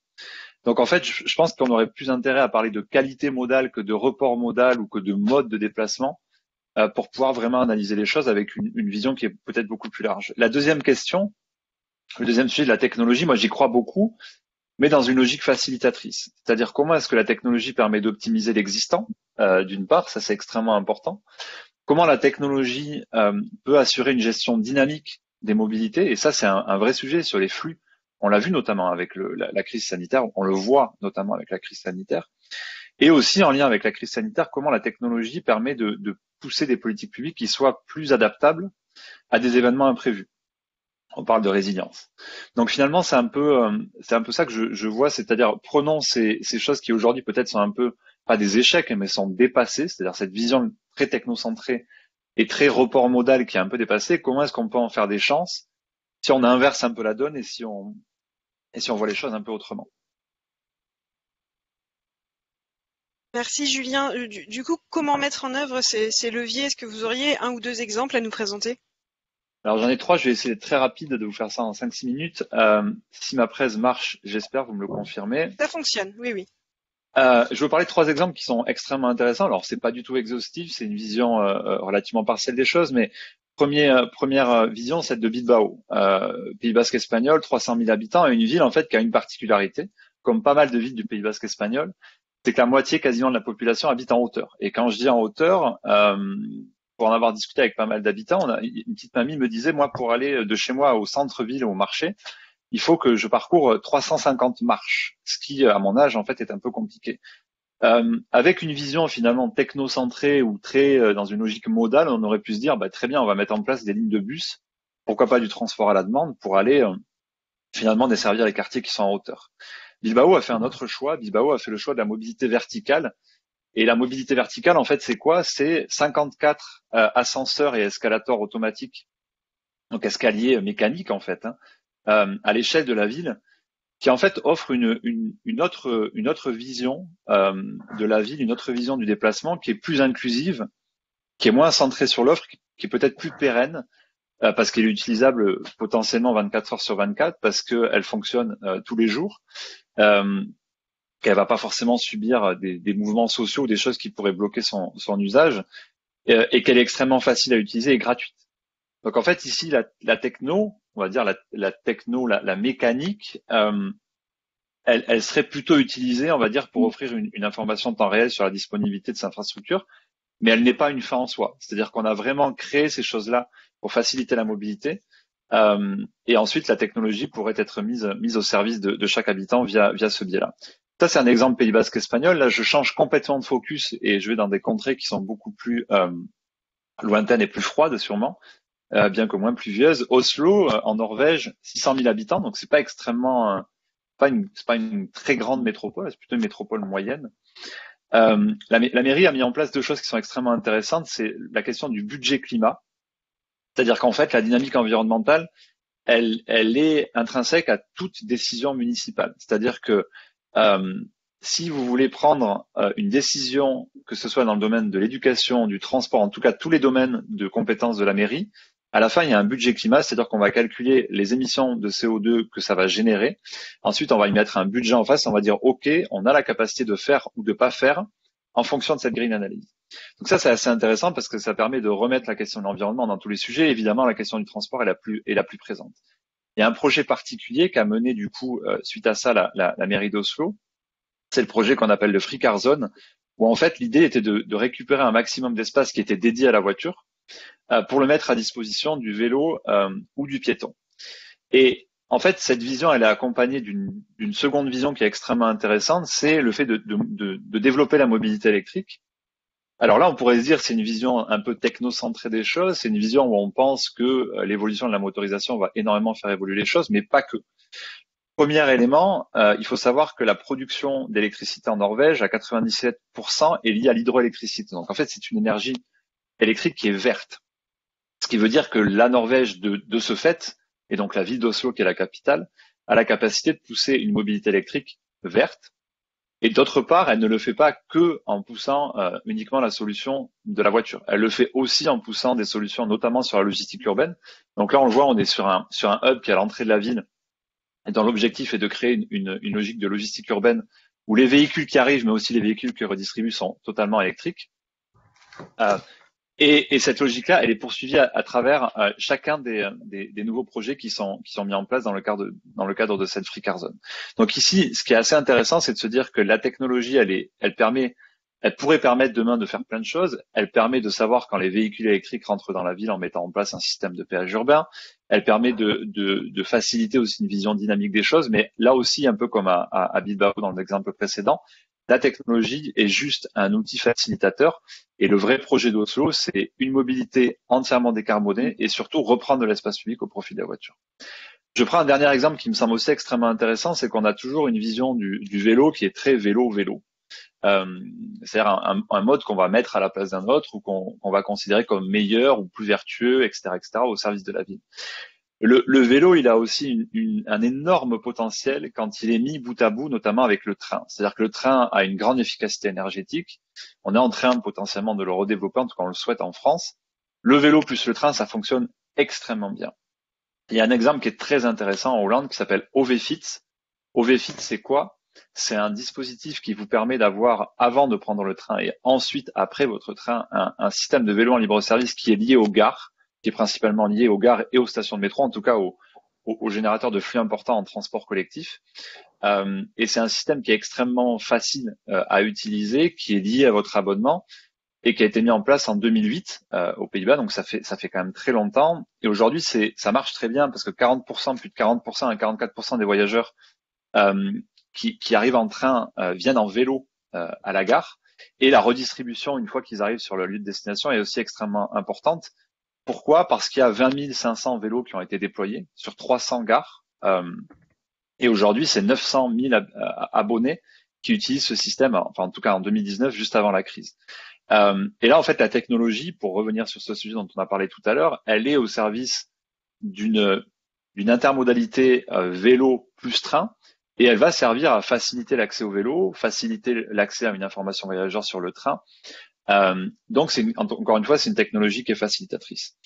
Donc en fait, je, je pense qu'on aurait plus intérêt à parler de qualité modale que de report modal ou que de mode de déplacement, euh, pour pouvoir vraiment analyser les choses avec une, une vision qui est peut-être beaucoup plus large. La deuxième question, le deuxième sujet de la technologie, moi j'y crois beaucoup, mais dans une logique facilitatrice. C'est-à-dire comment est-ce que la technologie permet d'optimiser l'existant, euh, d'une part, ça c'est extrêmement important. Comment la technologie euh, peut assurer une gestion dynamique des mobilités, et ça c'est un, un vrai sujet sur les flux. On l'a vu notamment avec le, la, la crise sanitaire, on le voit notamment avec la crise sanitaire. Et aussi en lien avec la crise sanitaire, comment la technologie permet de, de pousser des politiques publiques qui soient plus adaptables à des événements imprévus. On parle de résilience. Donc finalement, c'est un peu, c'est un peu ça que je, je vois, c'est-à-dire prenons ces, ces choses qui aujourd'hui peut-être sont un peu pas des échecs, mais sont dépassées, c'est-à-dire cette vision très technocentrée et très report modal qui est un peu dépassée. Comment est-ce qu'on peut en faire des chances si on inverse un peu la donne et si on et si on voit les choses un peu autrement? Merci Julien. Du, du coup, comment mettre en œuvre ces, ces leviers? Est-ce que vous auriez un ou deux exemples à nous présenter? Alors j'en ai trois, je vais essayer d'être très rapide, de vous faire ça en cinq six minutes. Euh, si ma presse marche, j'espère, vous me le confirmez. Ça fonctionne, oui, oui. Euh, je veux parler de trois exemples qui sont extrêmement intéressants. Alors c'est pas du tout exhaustif, c'est une vision euh, relativement partielle des choses, mais premier, euh, première vision, celle de Bilbao. Euh, Pays basque espagnol, trois cent mille habitants, et une ville en fait qui a une particularité, comme pas mal de villes du Pays basque espagnol, c'est que la moitié quasiment de la population habite en hauteur. Et quand je dis en hauteur... Euh, Pour en avoir discuté avec pas mal d'habitants, on a, une petite mamie me disait, moi, pour aller de chez moi au centre-ville, au marché, il faut que je parcours trois cent cinquante marches, ce qui, à mon âge, en fait, est un peu compliqué. Euh, avec une vision finalement technocentrée ou très euh, dans une logique modale, on aurait pu se dire, bah, très bien, on va mettre en place des lignes de bus, pourquoi pas du transport à la demande, pour aller euh, finalement desservir les quartiers qui sont en hauteur. Bilbao a fait un autre choix, Bilbao a fait le choix de la mobilité verticale. Et la mobilité verticale, en fait, c'est quoi? C'est cinquante-quatre euh, ascenseurs et escalators automatiques, donc escaliers mécaniques, en fait, hein, euh, à l'échelle de la ville, qui, en fait, offre une, une, une, autre, une autre vision euh, de la ville, une autre vision du déplacement qui est plus inclusive, qui est moins centrée sur l'offre, qui, qui est peut-être plus pérenne, euh, parce qu'elle est utilisable potentiellement vingt-quatre heures sur vingt-quatre, parce qu'elle fonctionne euh, tous les jours. Euh, qu'elle va pas forcément subir des, des mouvements sociaux ou des choses qui pourraient bloquer son, son usage, et, et qu'elle est extrêmement facile à utiliser et gratuite. Donc en fait ici la, la techno, on va dire la, la techno, la, la mécanique, euh, elle, elle serait plutôt utilisée, on va dire, pour offrir une, une information en temps réel sur la disponibilité de cette infrastructure, mais elle n'est pas une fin en soi. C'est-à-dire qu'on a vraiment créé ces choses-là pour faciliter la mobilité. Euh, et ensuite la technologie pourrait être mise, mise au service de, de chaque habitant via, via ce biais-là. Ça, c'est un exemple Pays basque espagnol. Là, je change complètement de focus et je vais dans des contrées qui sont beaucoup plus euh, lointaines et plus froides, sûrement, euh, bien que moins pluvieuses. Oslo, en Norvège, six cent mille habitants, donc c'est pas extrêmement, euh, pas une, c'est pas une très grande métropole, c'est plutôt une métropole moyenne. Euh, la, la mairie a mis en place deux choses qui sont extrêmement intéressantes. C'est la question du budget climat, c'est-à-dire qu'en fait, la dynamique environnementale, elle, elle est intrinsèque à toute décision municipale, c'est-à-dire que Euh, si vous voulez prendre euh, une décision, que ce soit dans le domaine de l'éducation, du transport, en tout cas tous les domaines de compétences de la mairie, à la fin il y a un budget climat, c'est-à-dire qu'on va calculer les émissions de C O deux que ça va générer, ensuite on va y mettre un budget en face, on va dire ok, on a la capacité de faire ou de pas faire en fonction de cette green analyse. Donc ça, c'est assez intéressant parce que ça permet de remettre la question de l'environnement dans tous les sujets. Évidemment, la question du transport est la plus, est la plus présente. Il y a un projet particulier qu'a mené du coup, euh, suite à ça, la, la, la mairie d'Oslo. C'est le projet qu'on appelle le Free Car Zone, où en fait l'idée était de, de récupérer un maximum d'espace qui était dédié à la voiture euh, pour le mettre à disposition du vélo euh, ou du piéton. Et en fait, cette vision, elle est accompagnée d'une d'une seconde vision qui est extrêmement intéressante, c'est le fait de, de, de, de développer la mobilité électrique. Alors là, on pourrait se dire c'est une vision un peu technocentrée des choses, c'est une vision où on pense que l'évolution de la motorisation va énormément faire évoluer les choses, mais pas que. Premier élément, euh, il faut savoir que la production d'électricité en Norvège à quatre-vingt-dix-sept pour cent est liée à l'hydroélectricité. Donc en fait, c'est une énergie électrique qui est verte, ce qui veut dire que la Norvège, de, de ce fait, et donc la ville d'Oslo qui est la capitale, a la capacité de pousser une mobilité électrique verte. Et d'autre part, elle ne le fait pas que en poussant euh, uniquement la solution de la voiture. Elle le fait aussi en poussant des solutions, notamment sur la logistique urbaine. Donc là, on le voit, on est sur un sur un hub qui est à l'entrée de la ville, et dont l'objectif est de créer une, une, une logique de logistique urbaine où les véhicules qui arrivent, mais aussi les véhicules qui redistribuent, sont totalement électriques. Euh, et, et cette logique-là, elle est poursuivie à, à travers euh, chacun des, des, des nouveaux projets qui sont qui sont mis en place dans le cadre de, dans le cadre de cette Free Car Zone. Donc ici, ce qui est assez intéressant, c'est de se dire que la technologie, elle est, elle permet, elle pourrait permettre demain de faire plein de choses. Elle permet de savoir quand les véhicules électriques rentrent dans la ville en mettant en place un système de péage urbain. Elle permet de, de, de faciliter aussi une vision dynamique des choses, mais là aussi, un peu comme à, à, à Bilbao dans l'exemple précédent, la technologie est juste un outil facilitateur. Et le vrai projet d'Oslo, c'est une mobilité entièrement décarbonée et surtout reprendre de l'espace public au profit de la voiture. Je prends un dernier exemple qui me semble aussi extrêmement intéressant, c'est qu'on a toujours une vision du, du vélo qui est très vélo-vélo. Euh, c'est-à-dire un, un mode qu'on va mettre à la place d'un autre ou qu'on qu'on va considérer comme meilleur ou plus vertueux, et cetera, et cetera, au service de la ville. Le, le vélo, il a aussi une, une, un énorme potentiel quand il est mis bout à bout, notamment avec le train. C'est-à-dire que le train a une grande efficacité énergétique. On est en train potentiellement de le redévelopper, en tout cas on le souhaite en France. Le vélo plus le train, ça fonctionne extrêmement bien. Il y a un exemple qui est très intéressant en Hollande qui s'appelle O V Fit. O V Fit, c'est quoi? C'est un dispositif qui vous permet d'avoir, avant de prendre le train et ensuite après votre train, un, un système de vélo en libre-service qui est lié aux gares, qui est principalement lié aux gares et aux stations de métro, en tout cas aux, aux, aux générateurs de flux importants en transport collectif. Euh, et c'est un système qui est extrêmement facile euh, à utiliser, qui est lié à votre abonnement et qui a été mis en place en deux mille huit euh, aux Pays-Bas, donc ça fait ça fait quand même très longtemps. Et aujourd'hui, c'est ça marche très bien parce que quarante pour cent, plus de quarante pour cent, quarante-quatre pour cent des voyageurs euh, Qui, qui arrivent en train euh, viennent en vélo euh, à la gare, et la redistribution une fois qu'ils arrivent sur le lieu de destination est aussi extrêmement importante. Pourquoi? Parce qu'il y a vingt mille cinq cents vélos qui ont été déployés sur trois cents gares euh, et aujourd'hui c'est neuf cent mille ab abonnés qui utilisent ce système, enfin en tout cas en deux mille dix-neuf, juste avant la crise. Euh, et là en fait la technologie, pour revenir sur ce sujet dont on a parlé tout à l'heure, elle est au service d'une d'une intermodalité euh, vélo plus train. Et elle va servir à faciliter l'accès au vélo, faciliter l'accès à une information voyageur sur le train. Euh, donc, c'est encore une fois, c'est une technologie qui est facilitatrice.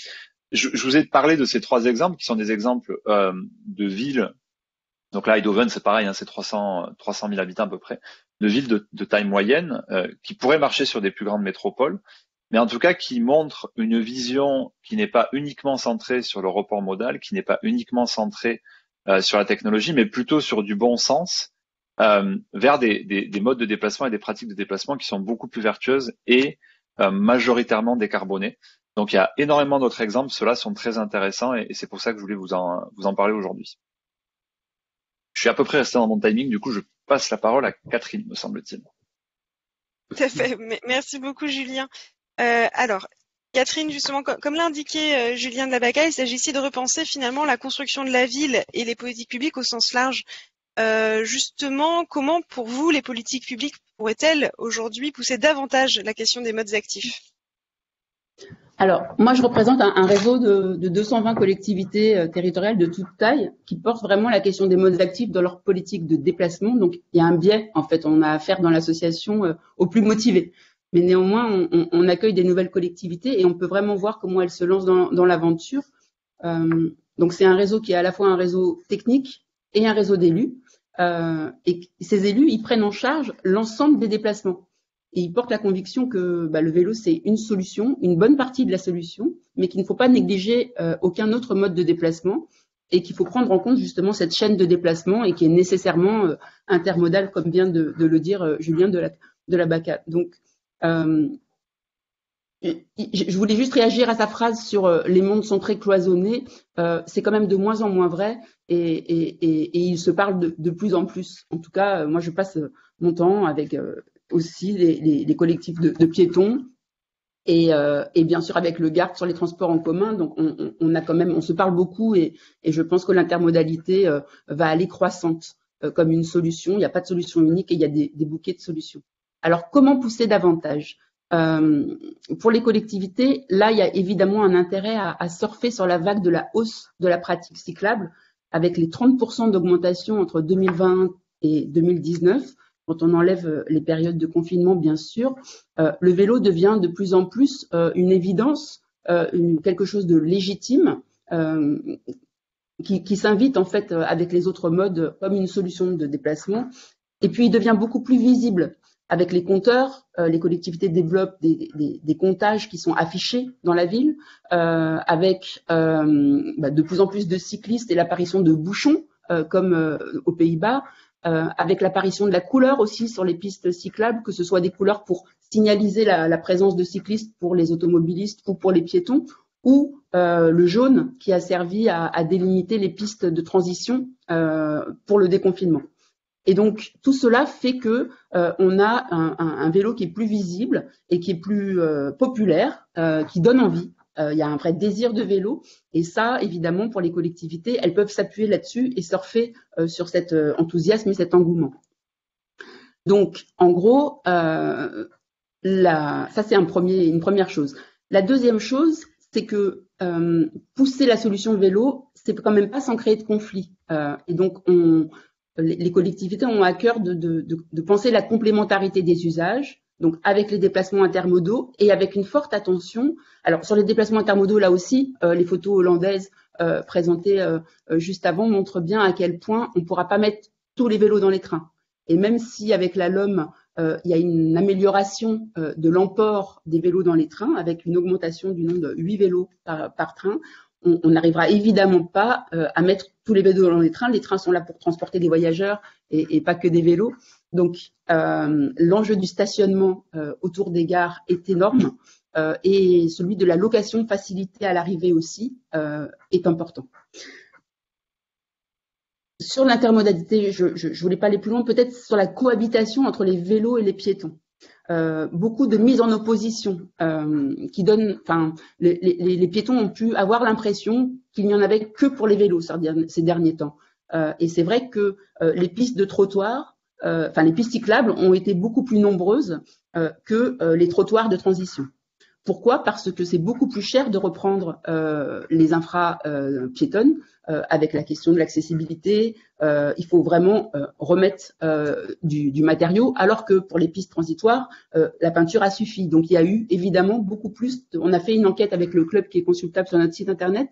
Je, je vous ai parlé de ces trois exemples qui sont des exemples euh, de villes. Donc là, Eindhoven, c'est pareil, hein, c'est trois cents mille habitants à peu près, de villes de, de taille moyenne euh, qui pourraient marcher sur des plus grandes métropoles, mais en tout cas qui montrent une vision qui n'est pas uniquement centrée sur le report modal, qui n'est pas uniquement centrée Euh, sur la technologie, mais plutôt sur du bon sens, euh, vers des, des, des modes de déplacement et des pratiques de déplacement qui sont beaucoup plus vertueuses et euh, majoritairement décarbonées. Donc il y a énormément d'autres exemples, ceux-là sont très intéressants et, et c'est pour ça que je voulais vous en, vous en parler aujourd'hui. Je suis à peu près resté dans mon timing, du coup je passe la parole à Catherine, me semble-t-il. Tout à fait, merci beaucoup Julien. Euh, alors... Catherine, justement, comme l'a indiqué Julien de Labaca, il s'agit ici de repenser finalement la construction de la ville et les politiques publiques au sens large. Euh, justement, comment pour vous les politiques publiques pourraient-elles aujourd'hui pousser davantage la question des modes actifs? Alors, moi je représente un, un réseau de, de deux cent vingt collectivités territoriales de toute taille qui portent vraiment la question des modes actifs dans leur politique de déplacement. Donc, il y a un biais, en fait, on a affaire dans l'association euh, aux plus motivés. Mais néanmoins, on, on accueille des nouvelles collectivités et on peut vraiment voir comment elles se lancent dans, dans l'aventure. Euh, donc, c'est un réseau qui est à la fois un réseau technique et un réseau d'élus. Euh, et ces élus, ils prennent en charge l'ensemble des déplacements. Et il porte la conviction que bah, le vélo, c'est une solution, une bonne partie de la solution, mais qu'il ne faut pas négliger euh, aucun autre mode de déplacement et qu'il faut prendre en compte justement cette chaîne de déplacement et qui est nécessairement euh, intermodale, comme vient de, de le dire euh, Julien de la, de la Baca. Donc, euh, je voulais juste réagir à sa phrase sur euh, les mondes sont très cloisonnés. Euh, c'est quand même de moins en moins vrai et, et, et, et ils se parlent de, de plus en plus. En tout cas, euh, moi, je passe euh, mon temps avec... Euh, aussi les, les, les collectifs de, de piétons et, euh, et bien sûr avec le GART sur les transports en commun. Donc on, on, on a quand même, on se parle beaucoup et, et je pense que l'intermodalité euh, va aller croissante euh, comme une solution. Il n'y a pas de solution unique et il y a des, des bouquets de solutions. Alors comment pousser davantage euh, pour les collectivités? Là, il y a évidemment un intérêt à, à surfer sur la vague de la hausse de la pratique cyclable avec les trente pour cent d'augmentation entre deux mille vingt et deux mille dix-neuf. Quand on enlève les périodes de confinement, bien sûr, euh, le vélo devient de plus en plus euh, une évidence, euh, une, quelque chose de légitime, euh, qui, qui s'invite en fait avec les autres modes comme une solution de déplacement. Et puis, il devient beaucoup plus visible avec les compteurs. Euh, les collectivités développent des, des, des comptages qui sont affichés dans la ville, euh, avec euh, bah, de plus en plus de cyclistes et l'apparition de bouchons, euh, comme euh, aux Pays-Bas. Euh, avec l'apparition de la couleur aussi sur les pistes cyclables, que ce soit des couleurs pour signaliser la, la présence de cyclistes pour les automobilistes ou pour les piétons, ou euh, le jaune qui a servi à, à délimiter les pistes de transition euh, pour le déconfinement. Et donc, tout cela fait que euh, on a un, un, un vélo qui est plus visible et qui est plus euh, populaire, euh, qui donne envie. Euh, il y a un vrai désir de vélo et ça, évidemment, pour les collectivités, elles peuvent s'appuyer là-dessus et surfer euh, sur cet euh, enthousiasme et cet engouement. Donc, en gros, euh, la, ça c'est un premier, une première chose. La deuxième chose, c'est que euh, pousser la solution vélo, c'est quand même pas sans créer de conflits. Euh, et donc, on, les collectivités ont à cœur de, de, de, de penser la complémentarité des usages, donc avec les déplacements intermodaux et avec une forte attention. Alors sur les déplacements intermodaux, là aussi, euh, les photos hollandaises euh, présentées euh, juste avant montrent bien à quel point on ne pourra pas mettre tous les vélos dans les trains. Et même si avec la LOM, euh, il y a une amélioration euh, de l'emport des vélos dans les trains, avec une augmentation du nombre de huit vélos par, par train, on n'arrivera évidemment pas euh, à mettre tous les vélos dans les trains. Les trains sont là pour transporter des voyageurs et, et pas que des vélos. Donc, euh, l'enjeu du stationnement euh, autour des gares est énorme euh, et celui de la location facilitée à l'arrivée aussi euh, est important. Sur l'intermodalité, je ne voulais pas aller plus loin, peut-être sur la cohabitation entre les vélos et les piétons. Euh, beaucoup de mises en opposition euh, qui donnent, enfin, les, les, les piétons ont pu avoir l'impression qu'il n'y en avait que pour les vélos ces derniers temps. Euh, et c'est vrai que euh, les pistes de trottoir, euh, enfin les pistes cyclables ont été beaucoup plus nombreuses euh, que euh, les trottoirs de transition. Pourquoi? Parce que c'est beaucoup plus cher de reprendre euh, les infra euh, piétonnes euh, avec la question de l'accessibilité. Euh, il faut vraiment euh, remettre euh, du, du matériau, alors que pour les pistes transitoires, euh, la peinture a suffi. Donc il y a eu évidemment beaucoup plus. De, on a fait une enquête avec le club qui est consultable sur notre site internet,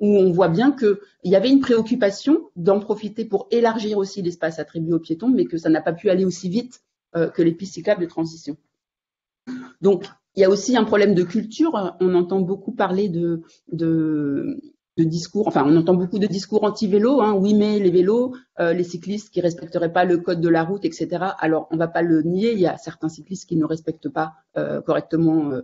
où on voit bien qu'il y avait une préoccupation d'en profiter pour élargir aussi l'espace attribué aux piétons, mais que ça n'a pas pu aller aussi vite euh, que les pistes cyclables de transition. Donc, il y a aussi un problème de culture. On entend beaucoup parler de, de, de discours, enfin, on entend beaucoup de discours anti-vélo. Hein. Oui, mais les vélos, euh, les cyclistes qui ne respecteraient pas le code de la route, et cetera. Alors, on ne va pas le nier. Il y a certains cyclistes qui ne respectent pas euh, correctement euh,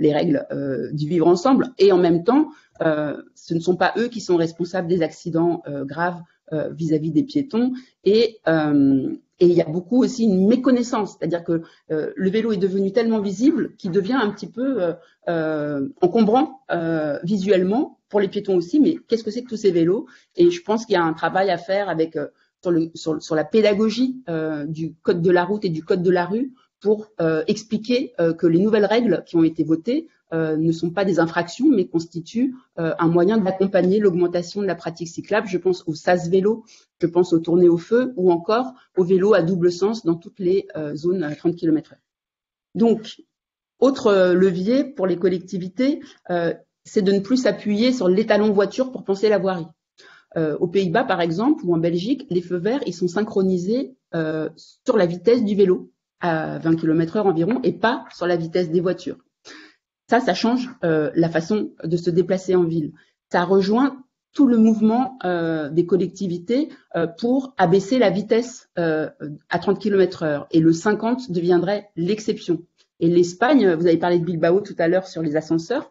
les règles euh, du vivre ensemble. Et en même temps, euh, ce ne sont pas eux qui sont responsables des accidents euh, graves euh, vis-à-vis des piétons. Et... Euh, Et il y a beaucoup aussi une méconnaissance, c'est-à-dire que euh, le vélo est devenu tellement visible qu'il devient un petit peu euh, euh, encombrant euh, visuellement, pour les piétons aussi, mais qu'est-ce que c'est que tous ces vélos? Et je pense qu'il y a un travail à faire avec euh, sur, le, sur, sur la pédagogie euh, du code de la route et du code de la rue pour euh, expliquer euh, que les nouvelles règles qui ont été votées euh, ne sont pas des infractions, mais constituent euh, un moyen d'accompagner l'augmentation de la pratique cyclable. Je pense au sas vélo, je pense au tourné au feu ou encore au vélo à double sens dans toutes les euh, zones à trente kilomètres heure. Donc, autre levier pour les collectivités, euh, c'est de ne plus s'appuyer sur l'étalon voiture pour penser la voirie. Euh, aux Pays-Bas, par exemple, ou en Belgique, les feux verts, ils sont synchronisés euh, sur la vitesse du vélo. à vingt kilomètres heure environ et pas sur la vitesse des voitures. Ça, ça change euh, la façon de se déplacer en ville. Ça rejoint tout le mouvement euh, des collectivités euh, pour abaisser la vitesse euh, à trente kilomètres heure. Et le cinquante deviendrait l'exception. Et l'Espagne, vous avez parlé de Bilbao tout à l'heure sur les ascenseurs,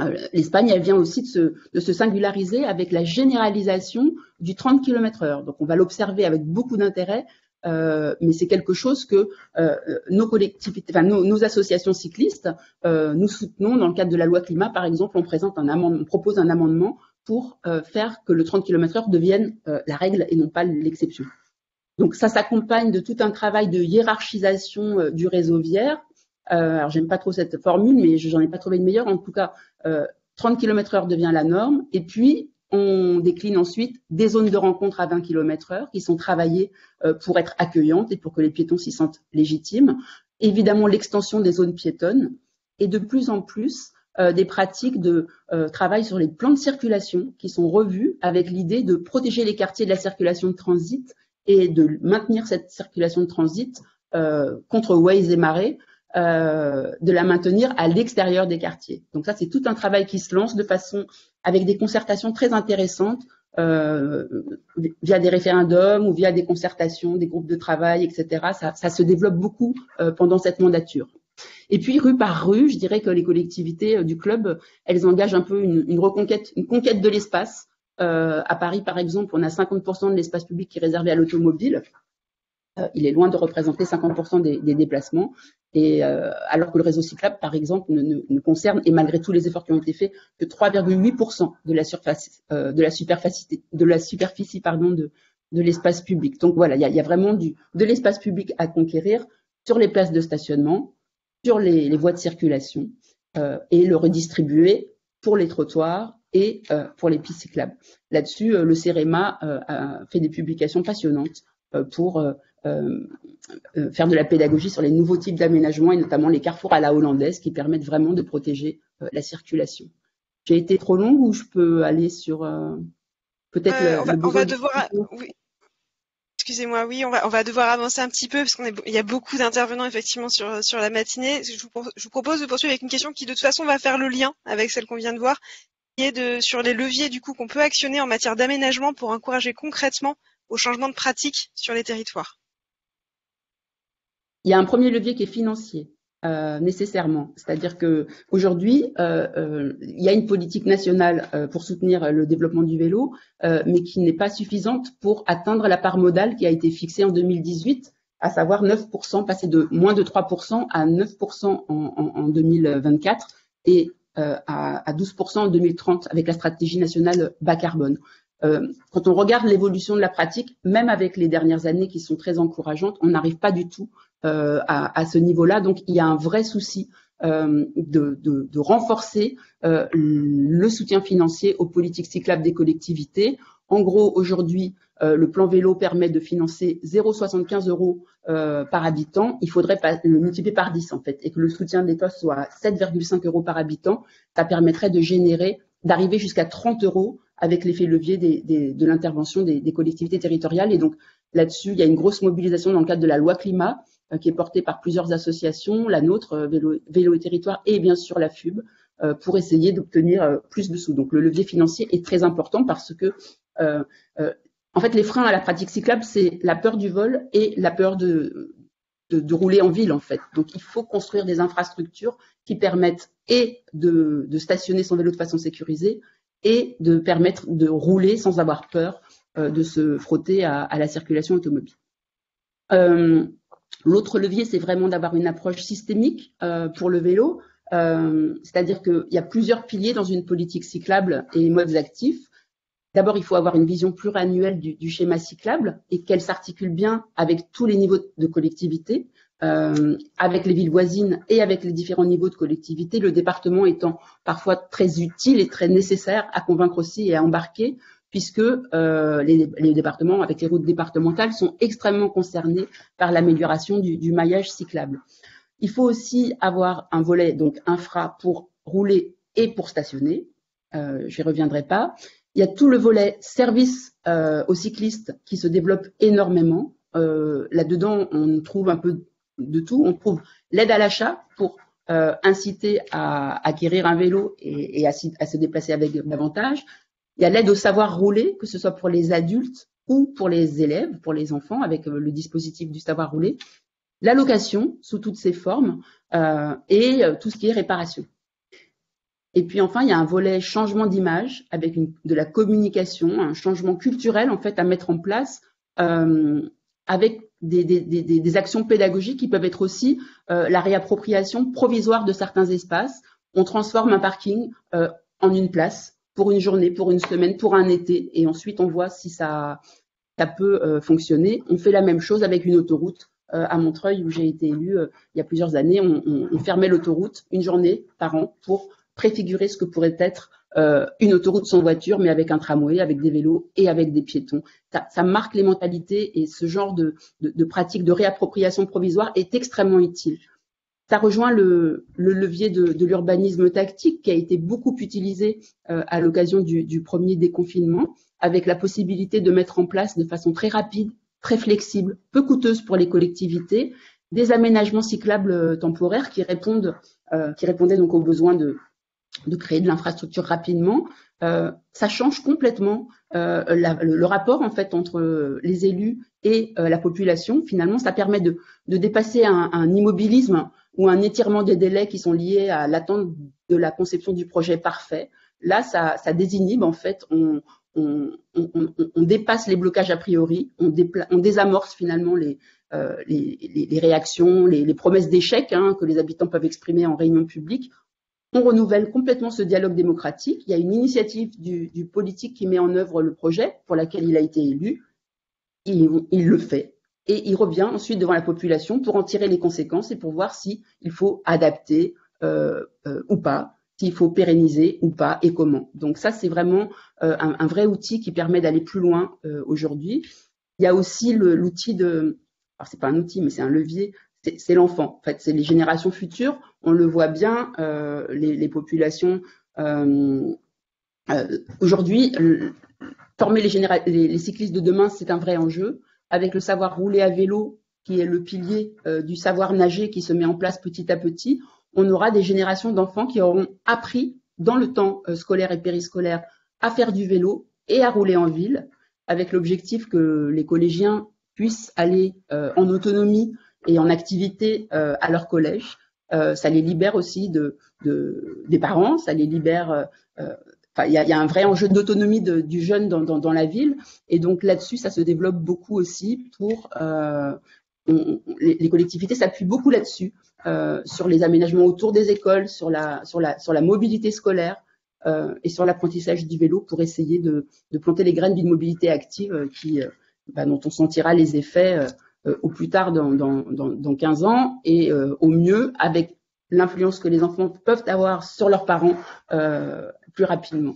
euh, l'Espagne, elle vient aussi de se, de se singulariser avec la généralisation du trente kilomètres heure. Donc, on va l'observer avec beaucoup d'intérêt, euh, mais c'est quelque chose que euh, nos collectivités, enfin, nos, nos associations cyclistes, euh, nous soutenons dans le cadre de la loi climat, par exemple, on présente un amendement, on propose un amendement pour euh, faire que le trente kilomètres heure devienne euh, la règle et non pas l'exception. Donc, ça s'accompagne de tout un travail de hiérarchisation euh, du réseau viaire. Euh, alors, j'aime pas trop cette formule, mais je n'en ai pas trouvé une meilleure. En tout cas, euh, trente kilomètres heure devient la norme. Et puis, on décline ensuite des zones de rencontre à vingt kilomètres heure qui sont travaillées euh, pour être accueillantes et pour que les piétons s'y sentent légitimes. Évidemment, l'extension des zones piétonnes et de plus en plus euh, des pratiques de euh, travail sur les plans de circulation qui sont revus avec l'idée de protéger les quartiers de la circulation de transit et de maintenir cette circulation de transit euh, contre Waze et marées, Euh, de la maintenir à l'extérieur des quartiers. Donc ça, c'est tout un travail qui se lance de façon, avec des concertations très intéressantes, euh, via des référendums ou via des concertations, des groupes de travail, et cetera. Ça, ça se développe beaucoup euh, pendant cette mandature. Et puis, rue par rue, je dirais que les collectivités euh, du club, elles engagent un peu une, une reconquête, une conquête de l'espace. Euh, à Paris, par exemple, on a cinquante pour cent de l'espace public qui est réservé à l'automobile. Euh, il est loin de représenter cinquante pour cent des, des déplacements. Et euh, alors que le réseau cyclable, par exemple, ne, ne, ne concerne, et malgré tous les efforts qui ont été faits, que trois virgule huit pour cent de la surface, euh, de la superficie, de la superficie, pardon, de, de l'espace public. Donc voilà, il y a, y a vraiment du, de l'espace public à conquérir sur les places de stationnement, sur les, les voies de circulation, euh, et le redistribuer pour les trottoirs et euh, pour les pistes cyclables. Là-dessus, euh, le CEREMA euh, a fait des publications passionnantes euh, pour euh, Euh, euh, faire de la pédagogie sur les nouveaux types d'aménagements et notamment les carrefours à la hollandaise qui permettent vraiment de protéger euh, la circulation. J'ai été trop longue ou je peux aller sur euh, peut-être euh, on, on va devoir oui. Excusez-moi, oui, on va, on va devoir avancer un petit peu parce qu'il y a beaucoup d'intervenants effectivement sur, sur la matinée. Je vous, je vous propose de poursuivre avec une question qui de toute façon va faire le lien avec celle qu'on vient de voir, qui est de, sur les leviers du coup qu'on peut actionner en matière d'aménagement pour encourager concrètement au changement de pratique sur les territoires. Il y a un premier levier qui est financier, euh, nécessairement. C'est-à-dire que aujourd'hui, euh, euh, il y a une politique nationale euh, pour soutenir le développement du vélo, euh, mais qui n'est pas suffisante pour atteindre la part modale qui a été fixée en deux mille dix-huit, à savoir neuf pour cent, passer de moins de trois pour cent à neuf pour cent en, en, en deux mille vingt-quatre et euh, à, à douze pour cent en deux mille trente avec la stratégie nationale bas carbone. Euh, quand on regarde l'évolution de la pratique, même avec les dernières années qui sont très encourageantes, on n'arrive pas du tout Euh, à, à ce niveau-là. Donc, il y a un vrai souci euh, de, de, de renforcer euh, le soutien financier aux politiques cyclables des collectivités. En gros, aujourd'hui, euh, le plan vélo permet de financer zéro virgule soixante-quinze euros euh, par habitant. Il faudrait pas, le multiplier par dix, en fait, et que le soutien de l'État soit à sept virgule cinq euros par habitant. Ça permettrait de générer, d'arriver jusqu'à trente euros avec l'effet levier des, des, de l'intervention des, des collectivités territoriales. Et donc, là-dessus, il y a une grosse mobilisation dans le cadre de la loi climat, qui est portée par plusieurs associations, la nôtre, Vélo, Vélo et Territoire, et bien sûr la F U B, euh, pour essayer d'obtenir euh, plus de sous. Donc le levier financier est très important parce que, euh, euh, en fait, les freins à la pratique cyclable, c'est la peur du vol et la peur de, de, de rouler en ville, en fait. Donc il faut construire des infrastructures qui permettent et de, de stationner son vélo de façon sécurisée et de permettre de rouler sans avoir peur euh, de se frotter à, à la circulation automobile. Euh, L'autre levier, c'est vraiment d'avoir une approche systémique euh, pour le vélo, euh, c'est-à-dire qu'il y a plusieurs piliers dans une politique cyclable et modes actifs. D'abord, il faut avoir une vision pluriannuelle du, du schéma cyclable et qu'elle s'articule bien avec tous les niveaux de collectivité, euh, avec les villes voisines et avec les différents niveaux de collectivité, le département étant parfois très utile et très nécessaire à convaincre aussi et à embarquer, puisque euh, les, les départements, avec les routes départementales, sont extrêmement concernés par l'amélioration du, du maillage cyclable. Il faut aussi avoir un volet donc infra pour rouler et pour stationner, euh, je n'y reviendrai pas. Il y a tout le volet service euh, aux cyclistes qui se développe énormément. Euh, là-dedans, on trouve un peu de tout. On trouve l'aide à l'achat pour euh, inciter à acquérir un vélo et, et à, à se déplacer avec davantage. Il y a l'aide au savoir rouler, que ce soit pour les adultes ou pour les élèves, pour les enfants, avec le dispositif du savoir rouler. La location, sous toutes ses formes, euh, et tout ce qui est réparation. Et puis enfin, il y a un volet changement d'image avec une, de la communication, un changement culturel en fait à mettre en place euh, avec des, des, des, des actions pédagogiques qui peuvent être aussi euh, la réappropriation provisoire de certains espaces. On transforme un parking euh, en une place pour une journée, pour une semaine, pour un été, et ensuite on voit si ça, ça peut euh, fonctionner. On fait la même chose avec une autoroute. Euh, à Montreuil, où j'ai été élue euh, il y a plusieurs années, on, on, on fermait l'autoroute une journée par an pour préfigurer ce que pourrait être euh, une autoroute sans voiture, mais avec un tramway, avec des vélos et avec des piétons. Ça, ça marque les mentalités, et ce genre de, de, de pratique de réappropriation provisoire est extrêmement utile. Ça rejoint le, le levier de, de l'urbanisme tactique qui a été beaucoup utilisé euh, à l'occasion du, du premier déconfinement, avec la possibilité de mettre en place de façon très rapide, très flexible, peu coûteuse pour les collectivités, des aménagements cyclables temporaires qui répondent, euh, qui répondaient donc aux besoins de de créer de l'infrastructure rapidement. Euh, ça change complètement euh, la, le, le rapport en fait entre les élus et euh, la population. Finalement, ça permet de, de dépasser un, un immobilisme ou un étirement des délais qui sont liés à l'attente de la conception du projet parfait. Là, ça, ça désinhibe en fait, on, on, on, on, on dépasse les blocages a priori, on, dépla on désamorce finalement les, euh, les, les, les réactions, les, les promesses d'échec hein, que les habitants peuvent exprimer en réunion publique. On renouvelle complètement ce dialogue démocratique. Il y a une initiative du, du politique qui met en œuvre le projet pour laquelle il a été élu. Il, il le fait et il revient ensuite devant la population pour en tirer les conséquences et pour voir s'il faut adapter euh, euh, ou pas, s'il faut pérenniser ou pas et comment. Donc ça, c'est vraiment euh, un, un vrai outil qui permet d'aller plus loin euh, aujourd'hui. Il y a aussi l'outil de… Alors, c'est pas un outil, mais c'est un levier. C'est l'enfant, en fait, c'est les générations futures. On le voit bien, euh, les, les populations. Euh, euh, Aujourd'hui, le, former les, les, les cyclistes de demain, c'est un vrai enjeu. Avec le savoir rouler à vélo, qui est le pilier euh, du savoir nager qui se met en place petit à petit, on aura des générations d'enfants qui auront appris, dans le temps euh, scolaire et périscolaire, à faire du vélo et à rouler en ville, avec l'objectif que les collégiens puissent aller euh, en autonomie et en activité euh, à leur collège. Euh, ça les libère aussi de, de, des parents, ça les libère… Euh, il y a, y a un vrai enjeu d'autonomie du jeune dans, dans, dans la ville. Et donc là-dessus, ça se développe beaucoup aussi pour… Euh, on, on, les, les collectivités s'appuient beaucoup là-dessus, euh, sur les aménagements autour des écoles, sur la, sur la, sur la mobilité scolaire euh, et sur l'apprentissage du vélo pour essayer de, de planter les graines d'une mobilité active euh, qui, euh, bah, dont on sentira les effets euh, au plus tard dans, dans, dans, dans quinze ans et euh, au mieux avec l'influence que les enfants peuvent avoir sur leurs parents euh, plus rapidement.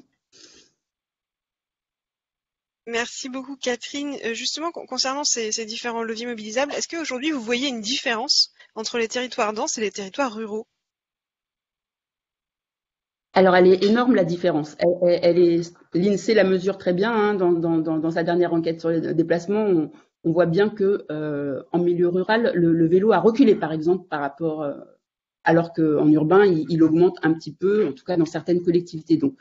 Merci beaucoup Catherine. Justement, concernant ces, ces différents leviers mobilisables, est-ce qu'aujourd'hui vous voyez une différence entre les territoires denses et les territoires ruraux? Alors, elle est énorme, la différence. Elle, elle est, l'INSEE la mesure très bien hein, dans, dans, dans sa dernière enquête sur les déplacements. On, On voit bien que euh, en milieu rural, le, le vélo a reculé, par exemple, par rapport, euh, alors qu'en urbain, il, il augmente un petit peu, en tout cas dans certaines collectivités. Donc,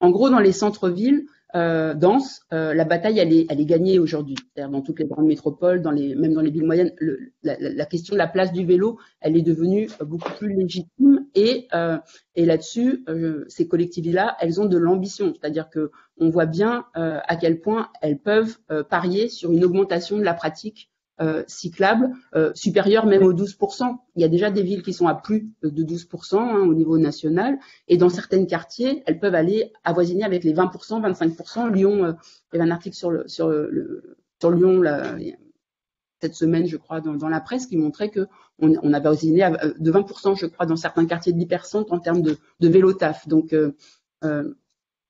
en gros, dans les centres-villes euh, denses, euh, la bataille, elle est, elle est gagnée aujourd'hui. C'est-à-dire dans toutes les grandes métropoles, dans les, même dans les villes moyennes, le, la, la question de la place du vélo, elle est devenue beaucoup plus légitime. Et, euh, et là-dessus, euh, ces collectivités-là, elles ont de l'ambition. C'est-à-dire que on voit bien euh, à quel point elles peuvent euh, parier sur une augmentation de la pratique euh, cyclable euh, supérieure même aux douze pour cent. Il y a déjà des villes qui sont à plus de douze pour cent hein, au niveau national, et dans certains quartiers, elles peuvent aller avoisiner avec les vingt pour cent, vingt-cinq pour cent. Lyon, euh, il y avait un article sur, le, sur, le, sur Lyon là, cette semaine, je crois, dans, dans la presse, qui montrait qu'on on avait avoisiné de vingt pour cent, je crois, dans certains quartiers de l'hypercentre en termes de, de vélo-taf. Donc, euh, euh,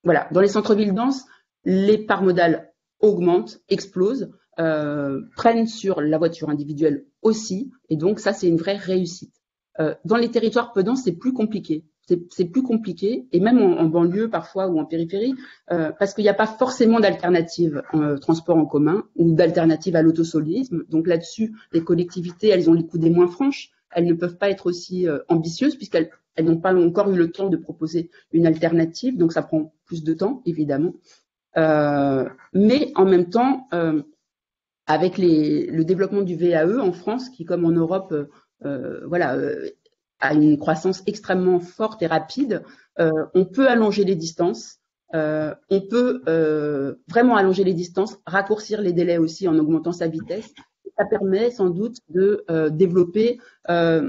Voilà, dans les centres-villes denses, les parts modales augmentent, explosent, euh, prennent sur la voiture individuelle aussi, et donc ça, c'est une vraie réussite. Euh, dans les territoires peu denses, c'est plus compliqué. c'est plus compliqué, et même en, en banlieue parfois ou en périphérie, euh, parce qu'il n'y a pas forcément d'alternative en transport en commun ou d'alternative à l'autosolisme. Donc là-dessus, les collectivités, elles ont les coudées moins franches, elles ne peuvent pas être aussi euh, ambitieuses puisqu'elles elles, n'ont pas encore eu le temps de proposer une alternative, donc ça prend plus de temps, évidemment. Euh, mais en même temps, euh, avec les, le développement du V A E en France, qui comme en Europe, euh, euh, voilà, euh, à une croissance extrêmement forte et rapide, euh, on peut allonger les distances, euh, on peut euh, vraiment allonger les distances, raccourcir les délais aussi en augmentant sa vitesse. Ça permet sans doute de euh, développer euh,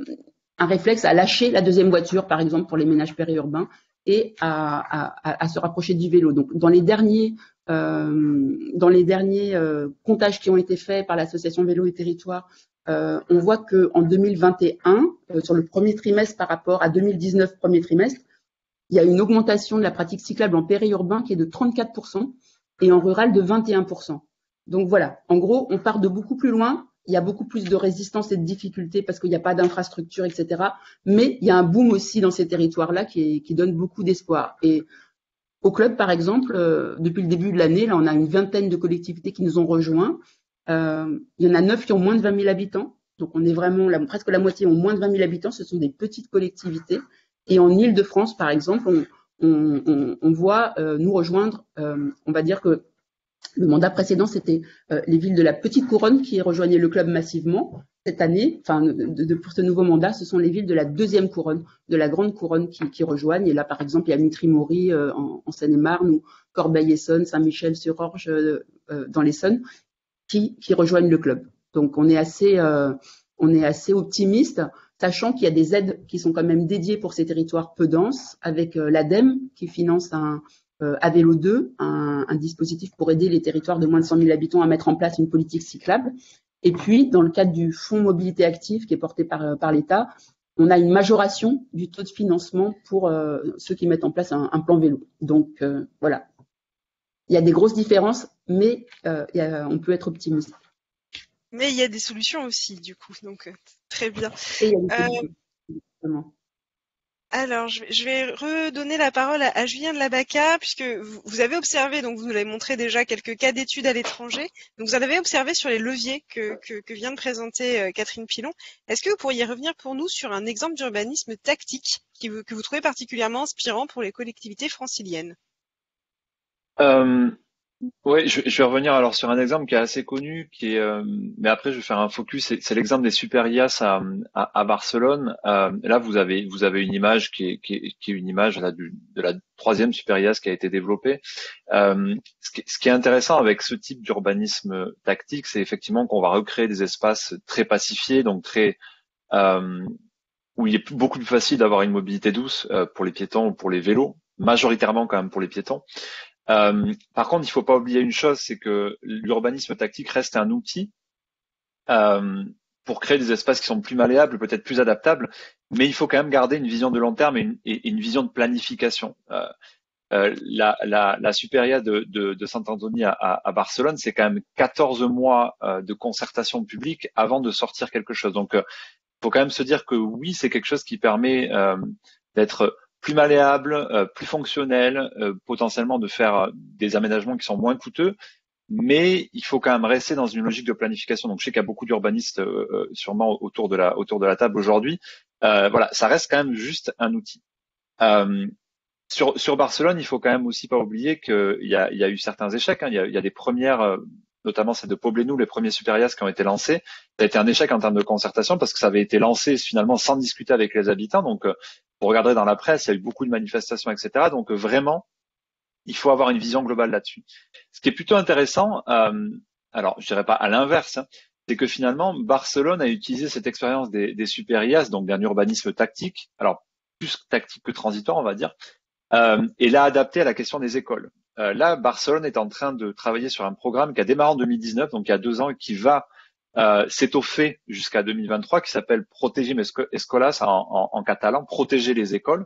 un réflexe à lâcher la deuxième voiture, par exemple, pour les ménages périurbains, et à, à, à se rapprocher du vélo. Donc, dans les derniers, euh, dans les derniers euh, comptages qui ont été faits par l'association Vélo et Territoire, Euh, on voit que en deux mille vingt et un, euh, sur le premier trimestre par rapport à deux mille dix-neuf premier trimestre, il y a une augmentation de la pratique cyclable en périurbain qui est de trente-quatre pour cent et en rural de vingt et un pour cent. Donc voilà, en gros, on part de beaucoup plus loin, il y a beaucoup plus de résistance et de difficultés parce qu'il n'y a pas d'infrastructure, et cetera. Mais il y a un boom aussi dans ces territoires-là qui, qui donne beaucoup d'espoir. Et au club, par exemple, euh, depuis le début de l'année, là, on a une vingtaine de collectivités qui nous ont rejoints. Euh, il y en a neuf qui ont moins de vingt mille habitants, donc on est vraiment, la, presque la moitié ont moins de vingt mille habitants, ce sont des petites collectivités. Et en Île-de-France, par exemple, on, on, on, on voit euh, nous rejoindre, euh, on va dire que le mandat précédent, c'était euh, les villes de la Petite Couronne qui rejoignaient le club massivement. Cette année, enfin, de, de, pour ce nouveau mandat, ce sont les villes de la Deuxième Couronne, de la Grande Couronne qui, qui rejoignent. Et là, par exemple, il y a Mitry-Mory euh, en, en Seine-et-Marne, ou Corbeil-Essonnes, Saint-Michel-sur-Orge euh, euh, dans l'Essonne, Qui, qui rejoignent le club. Donc on est assez, euh, on est assez optimiste, sachant qu'il y a des aides qui sont quand même dédiées pour ces territoires peu denses, avec euh, l'ADEME qui finance un euh, A Vélo deux, un, un dispositif pour aider les territoires de moins de cent mille habitants à mettre en place une politique cyclable. Et puis, dans le cadre du fonds mobilité active qui est porté par, euh, par l'État, on a une majoration du taux de financement pour euh, ceux qui mettent en place un, un plan vélo. Donc euh, voilà. Il y a des grosses différences, mais euh, il y a, on peut être optimiste. Mais il y a des solutions aussi, du coup, donc très bien. Et il y a des euh, alors, je vais, je vais redonner la parole à, à Julien de Labaca, puisque vous, vous avez observé, donc vous nous l'avez montré déjà, quelques cas d'études à l'étranger. Donc, vous en avez observé sur les leviers que, que, que vient de présenter euh, Catherine Pilon. Est-ce que vous pourriez revenir pour nous sur un exemple d'urbanisme tactique qui, que vous trouvez particulièrement inspirant pour les collectivités franciliennes? Euh, oui, je, je vais revenir alors sur un exemple qui est assez connu, qui est, euh, mais après je vais faire un focus. C'est, c'est l'exemple des Super I A S à, à, à Barcelone. Euh, là, vous avez vous avez une image qui est, qui est, qui est une image là, du, de la troisième Super I A S qui a été développée. Euh, ce, qui, ce qui est intéressant avec ce type d'urbanisme tactique, c'est effectivement qu'on va recréer des espaces très pacifiés, donc très euh, où il est beaucoup plus facile d'avoir une mobilité douce euh, pour les piétons ou pour les vélos, majoritairement quand même pour les piétons. Euh, par contre, il ne faut pas oublier une chose, c'est que l'urbanisme tactique reste un outil euh, pour créer des espaces qui sont plus malléables, peut-être plus adaptables, mais il faut quand même garder une vision de long terme et une, et une vision de planification. Euh, euh, la, la, la Super I A de, de, de Saint-Anthony à, à, à Barcelone, c'est quand même quatorze mois euh, de concertation publique avant de sortir quelque chose. Donc, il euh, faut quand même se dire que oui, c'est quelque chose qui permet euh, d'être plus malléable, euh, plus fonctionnel, euh, potentiellement de faire des aménagements qui sont moins coûteux, mais il faut quand même rester dans une logique de planification. Donc je sais qu'il y a beaucoup d'urbanistes euh, sûrement autour de la autour de la table aujourd'hui. Euh, voilà, ça reste quand même juste un outil. Euh, sur sur Barcelone, il faut quand même aussi pas oublier qu'il y a il y a eu certains échecs. Hein. Il y a il y a des premières euh, notamment celle de Poblenou, les premiers Super I A S qui ont été lancés. Ça a été un échec en termes de concertation parce que ça avait été lancé finalement sans discuter avec les habitants. Donc, vous regarderez dans la presse, il y a eu beaucoup de manifestations, et cetera. Donc, vraiment, il faut avoir une vision globale là-dessus. Ce qui est plutôt intéressant, euh, alors je dirais pas à l'inverse, hein, c'est que finalement, Barcelone a utilisé cette expérience des, des Super I A S, donc d'un urbanisme tactique, alors plus tactique que transitoire, on va dire, euh, et l'a adapté à la question des écoles. Euh, là, Barcelone est en train de travailler sur un programme qui a démarré en deux mille dix-neuf, donc il y a deux ans, et qui va euh, s'étoffer jusqu'à deux mille vingt-trois, qui s'appelle Protegim Escolas en, en, en catalan, protéger les écoles.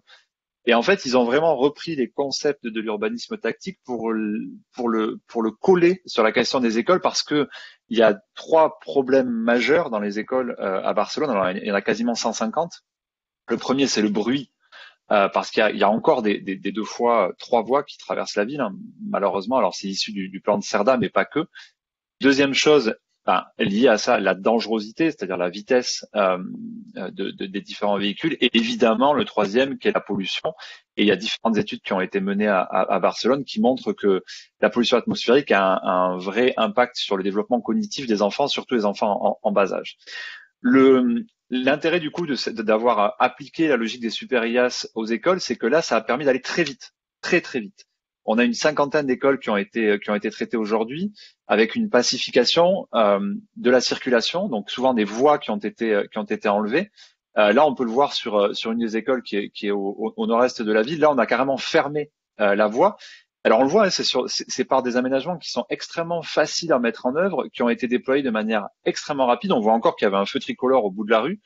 Et en fait, ils ont vraiment repris les concepts de l'urbanisme tactique pour le, pour le pour le coller sur la question des écoles, parce que il y a trois problèmes majeurs dans les écoles euh, à Barcelone. Alors, il y en a quasiment cent cinquante. Le premier, c'est le bruit. Euh, parce qu'il y a, il y a encore des, des, des deux fois, trois voies qui traversent la ville, hein, malheureusement. Alors, c'est issu du, du plan de Cerda, mais pas que. Deuxième chose, ben, liée à ça, la dangerosité, c'est-à-dire la vitesse euh, de, de, des différents véhicules. Et évidemment, le troisième, qui est la pollution. Et il y a différentes études qui ont été menées à, à, à Barcelone qui montrent que la pollution atmosphérique a un, un vrai impact sur le développement cognitif des enfants, surtout les enfants en, en bas âge. Le... L'intérêt du coup de d'avoir appliqué la logique des super I A S aux écoles, c'est que là, ça a permis d'aller très vite, très très vite. On a une cinquantaine d'écoles qui ont été qui ont été traitées aujourd'hui, avec une pacification euh, de la circulation, donc souvent des voies qui ont été qui ont été enlevées. Euh, là, on peut le voir sur sur une des écoles qui est qui est au, au nord-est de la ville. Là, on a carrément fermé euh, la voie. Alors on le voit, c'est sur, c'est par des aménagements qui sont extrêmement faciles à mettre en œuvre, qui ont été déployés de manière extrêmement rapide. On voit encore qu'il y avait un feu tricolore au bout de la rue.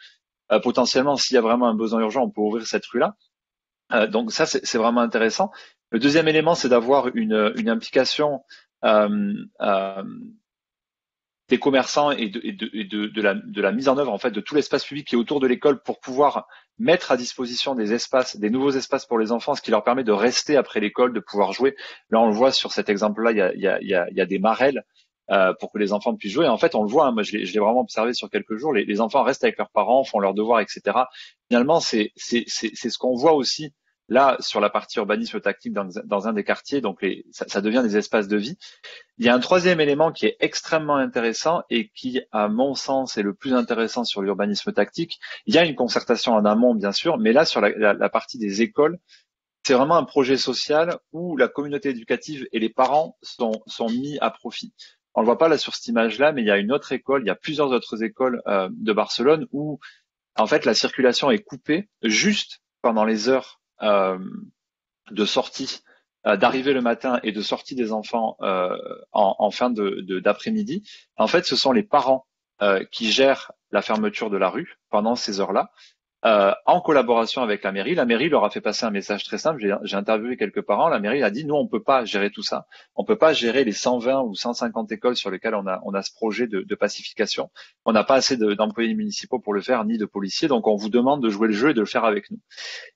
Euh, potentiellement, s'il y a vraiment un besoin urgent, on peut ouvrir cette rue-là. Euh, donc ça, c'est, c'est vraiment intéressant. Le deuxième élément, c'est d'avoir une, une implication euh, euh, des commerçants et, de, et, de, et de, de, la, de la mise en œuvre en fait de tout l'espace public qui est autour de l'école pour pouvoir mettre à disposition des espaces, des nouveaux espaces pour les enfants, ce qui leur permet de rester après l'école, de pouvoir jouer. Là, on le voit sur cet exemple-là, il y a, il y a, il y a des marelles euh, pour que les enfants puissent jouer. Et en fait, on le voit, hein, moi je l'ai, je l'ai vraiment observé sur quelques jours, les, les enfants restent avec leurs parents, font leurs devoirs, et cetera. Finalement, c'est, c'est, c'est, c'est ce qu'on voit aussi là sur la partie urbanisme tactique dans, dans un des quartiers, donc les, ça, ça devient des espaces de vie. Il y a un troisième élément qui est extrêmement intéressant et qui, à mon sens, est le plus intéressant sur l'urbanisme tactique. Il y a une concertation en amont, bien sûr, mais là, sur la, la, la partie des écoles, c'est vraiment un projet social où la communauté éducative et les parents sont, sont mis à profit. On le voit pas là sur cette image-là, mais il y a une autre école, il y a plusieurs autres écoles euh, de Barcelone où, en fait, la circulation est coupée juste pendant les heures Euh, de sortie, euh, d'arrivée le matin et de sortie des enfants euh, en, en fin de, de, d'après-midi. En fait, ce sont les parents euh, qui gèrent la fermeture de la rue pendant ces heures-là, euh, en collaboration avec la mairie. La mairie leur a fait passer un message très simple. J'ai, j'ai interviewé quelques parents. La mairie a dit, nous, on peut pas gérer tout ça. On peut pas gérer les cent vingt ou cent cinquante écoles sur lesquelles on a, on a ce projet de, de pacification. On n'a pas assez de, d'employés municipaux pour le faire, ni de policiers. Donc, on vous demande de jouer le jeu et de le faire avec nous.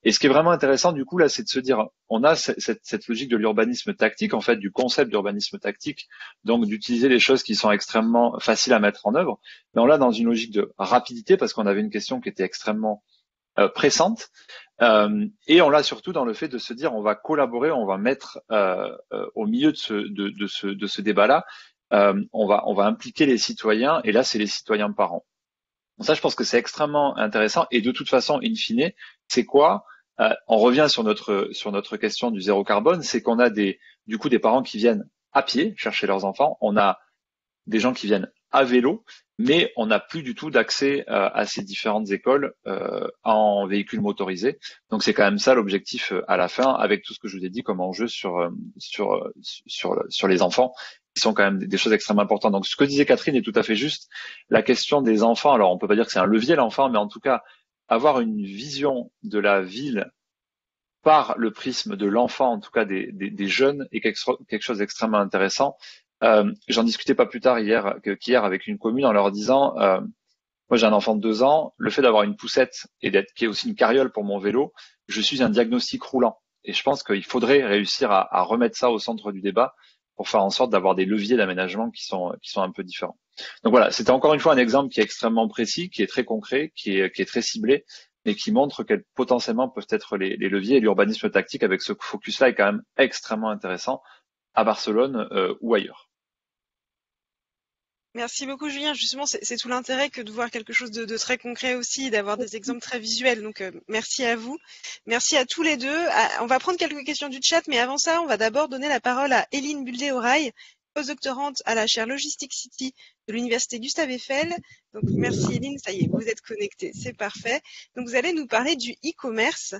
Et ce qui est vraiment intéressant, du coup, là, c'est de se dire, on a cette, cette, cette logique de l'urbanisme tactique, en fait, du concept d'urbanisme tactique, donc d'utiliser les choses qui sont extrêmement faciles à mettre en œuvre. Mais on l'a dans une logique de rapidité, parce qu'on avait une question qui était extrêmement Euh, pressante euh, et on l'a surtout dans le fait de se dire on va collaborer, on va mettre euh, euh, au milieu de ce, de, de ce, de ce débat-là, euh, on va, on va impliquer les citoyens et là c'est les citoyens parents. Donc ça je pense que c'est extrêmement intéressant et de toute façon in fine c'est quoi euh, on revient sur notre, sur notre question du zéro carbone, c'est qu'on a des, du coup des parents qui viennent à pied chercher leurs enfants, on a des gens qui viennent à vélo, mais on n'a plus du tout d'accès euh, à ces différentes écoles euh, en véhicule motorisé. Donc c'est quand même ça l'objectif euh, à la fin, avec tout ce que je vous ai dit comme enjeu sur euh, sur euh, sur sur les enfants, qui sont quand même des, des choses extrêmement importantes. Donc ce que disait Catherine est tout à fait juste. La question des enfants, alors on peut pas dire que c'est un levier l'enfant, mais en tout cas avoir une vision de la ville par le prisme de l'enfant, en tout cas des des, des jeunes, est quelque, quelque chose d'extrêmement intéressant. Euh, j'en discutais pas plus tard hier que, qu'hier avec une commune en leur disant euh, moi j'ai un enfant de deux ans, le fait d'avoir une poussette et d'être qui est aussi une carriole pour mon vélo, je suis un diagnostic roulant et je pense qu'il faudrait réussir à, à remettre ça au centre du débat pour faire en sorte d'avoir des leviers d'aménagement qui sont qui sont un peu différents. Donc voilà, c'était encore une fois un exemple qui est extrêmement précis, qui est très concret, qui est qui est très ciblé et qui montre quels potentiellement peuvent être les, les leviers, et l'urbanisme tactique avec ce focus-là est quand même extrêmement intéressant à Barcelone euh, ou ailleurs. Merci beaucoup Julien, justement c'est, c'est tout l'intérêt que de voir quelque chose de, de très concret aussi, d'avoir des exemples très visuels, donc euh, merci à vous, merci à tous les deux, à, on va prendre quelques questions du chat, mais avant ça on va d'abord donner la parole à Heleen Buldeo Rai, postdoctorante à la chaire Logistics City de l'Université Gustave Eiffel, donc merci Heleen, ça y est, vous êtes connectée, c'est parfait, donc vous allez nous parler du e-commerce,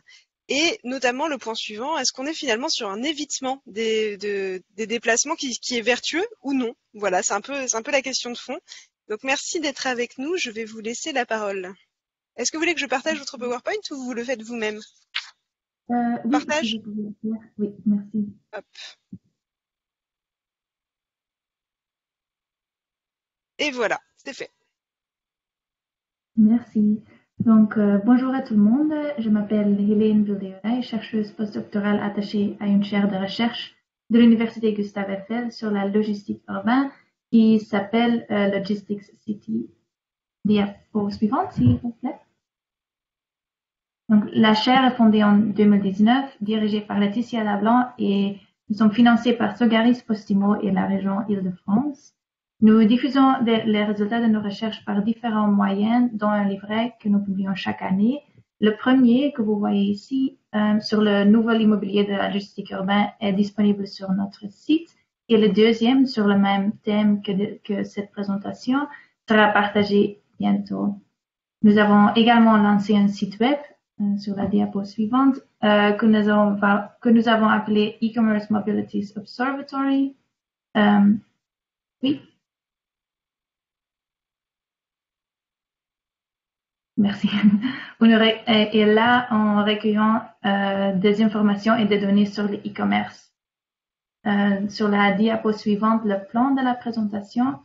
et notamment le point suivant, est-ce qu'on est finalement sur un évitement des, de, des déplacements qui, qui est vertueux ou non? Voilà, c'est un peu, c'est un peu la question de fond. Donc merci d'être avec nous, je vais vous laisser la parole. Est-ce que vous voulez que je partage votre PowerPoint ou vous le faites vous-même? euh, oui, Partage je peux le faire. Oui, merci. Hop. Et voilà, c'est fait. Merci. Donc, euh, bonjour à tout le monde. Je m'appelle Heleen Buldeo Rai, chercheuse postdoctorale attachée à une chaire de recherche de l'Université Gustave Eiffel sur la logistique urbaine qui s'appelle euh, Logistics City. Diapo suivante, s'il vous plaît. Donc, la chaire est fondée en deux mille dix-neuf, dirigée par Laetitia Lablanc et nous sommes financés par Sogaris Postimo et la région Île-de-France. Nous diffusons des, les résultats de nos recherches par différents moyens, dont un livret que nous publions chaque année. Le premier que vous voyez ici euh, sur le nouveau immobilier de la logistique urbaine est disponible sur notre site et le deuxième sur le même thème que, de, que cette présentation sera partagé bientôt. Nous avons également lancé un site web euh, sur la diapo suivante euh, que, nous avons, que nous avons appelé e-commerce mobilities observatory. Euh, oui. Merci. Et là, en recueillant euh, des informations et des données sur le e-commerce. Euh, sur la diapo suivante, le plan de la présentation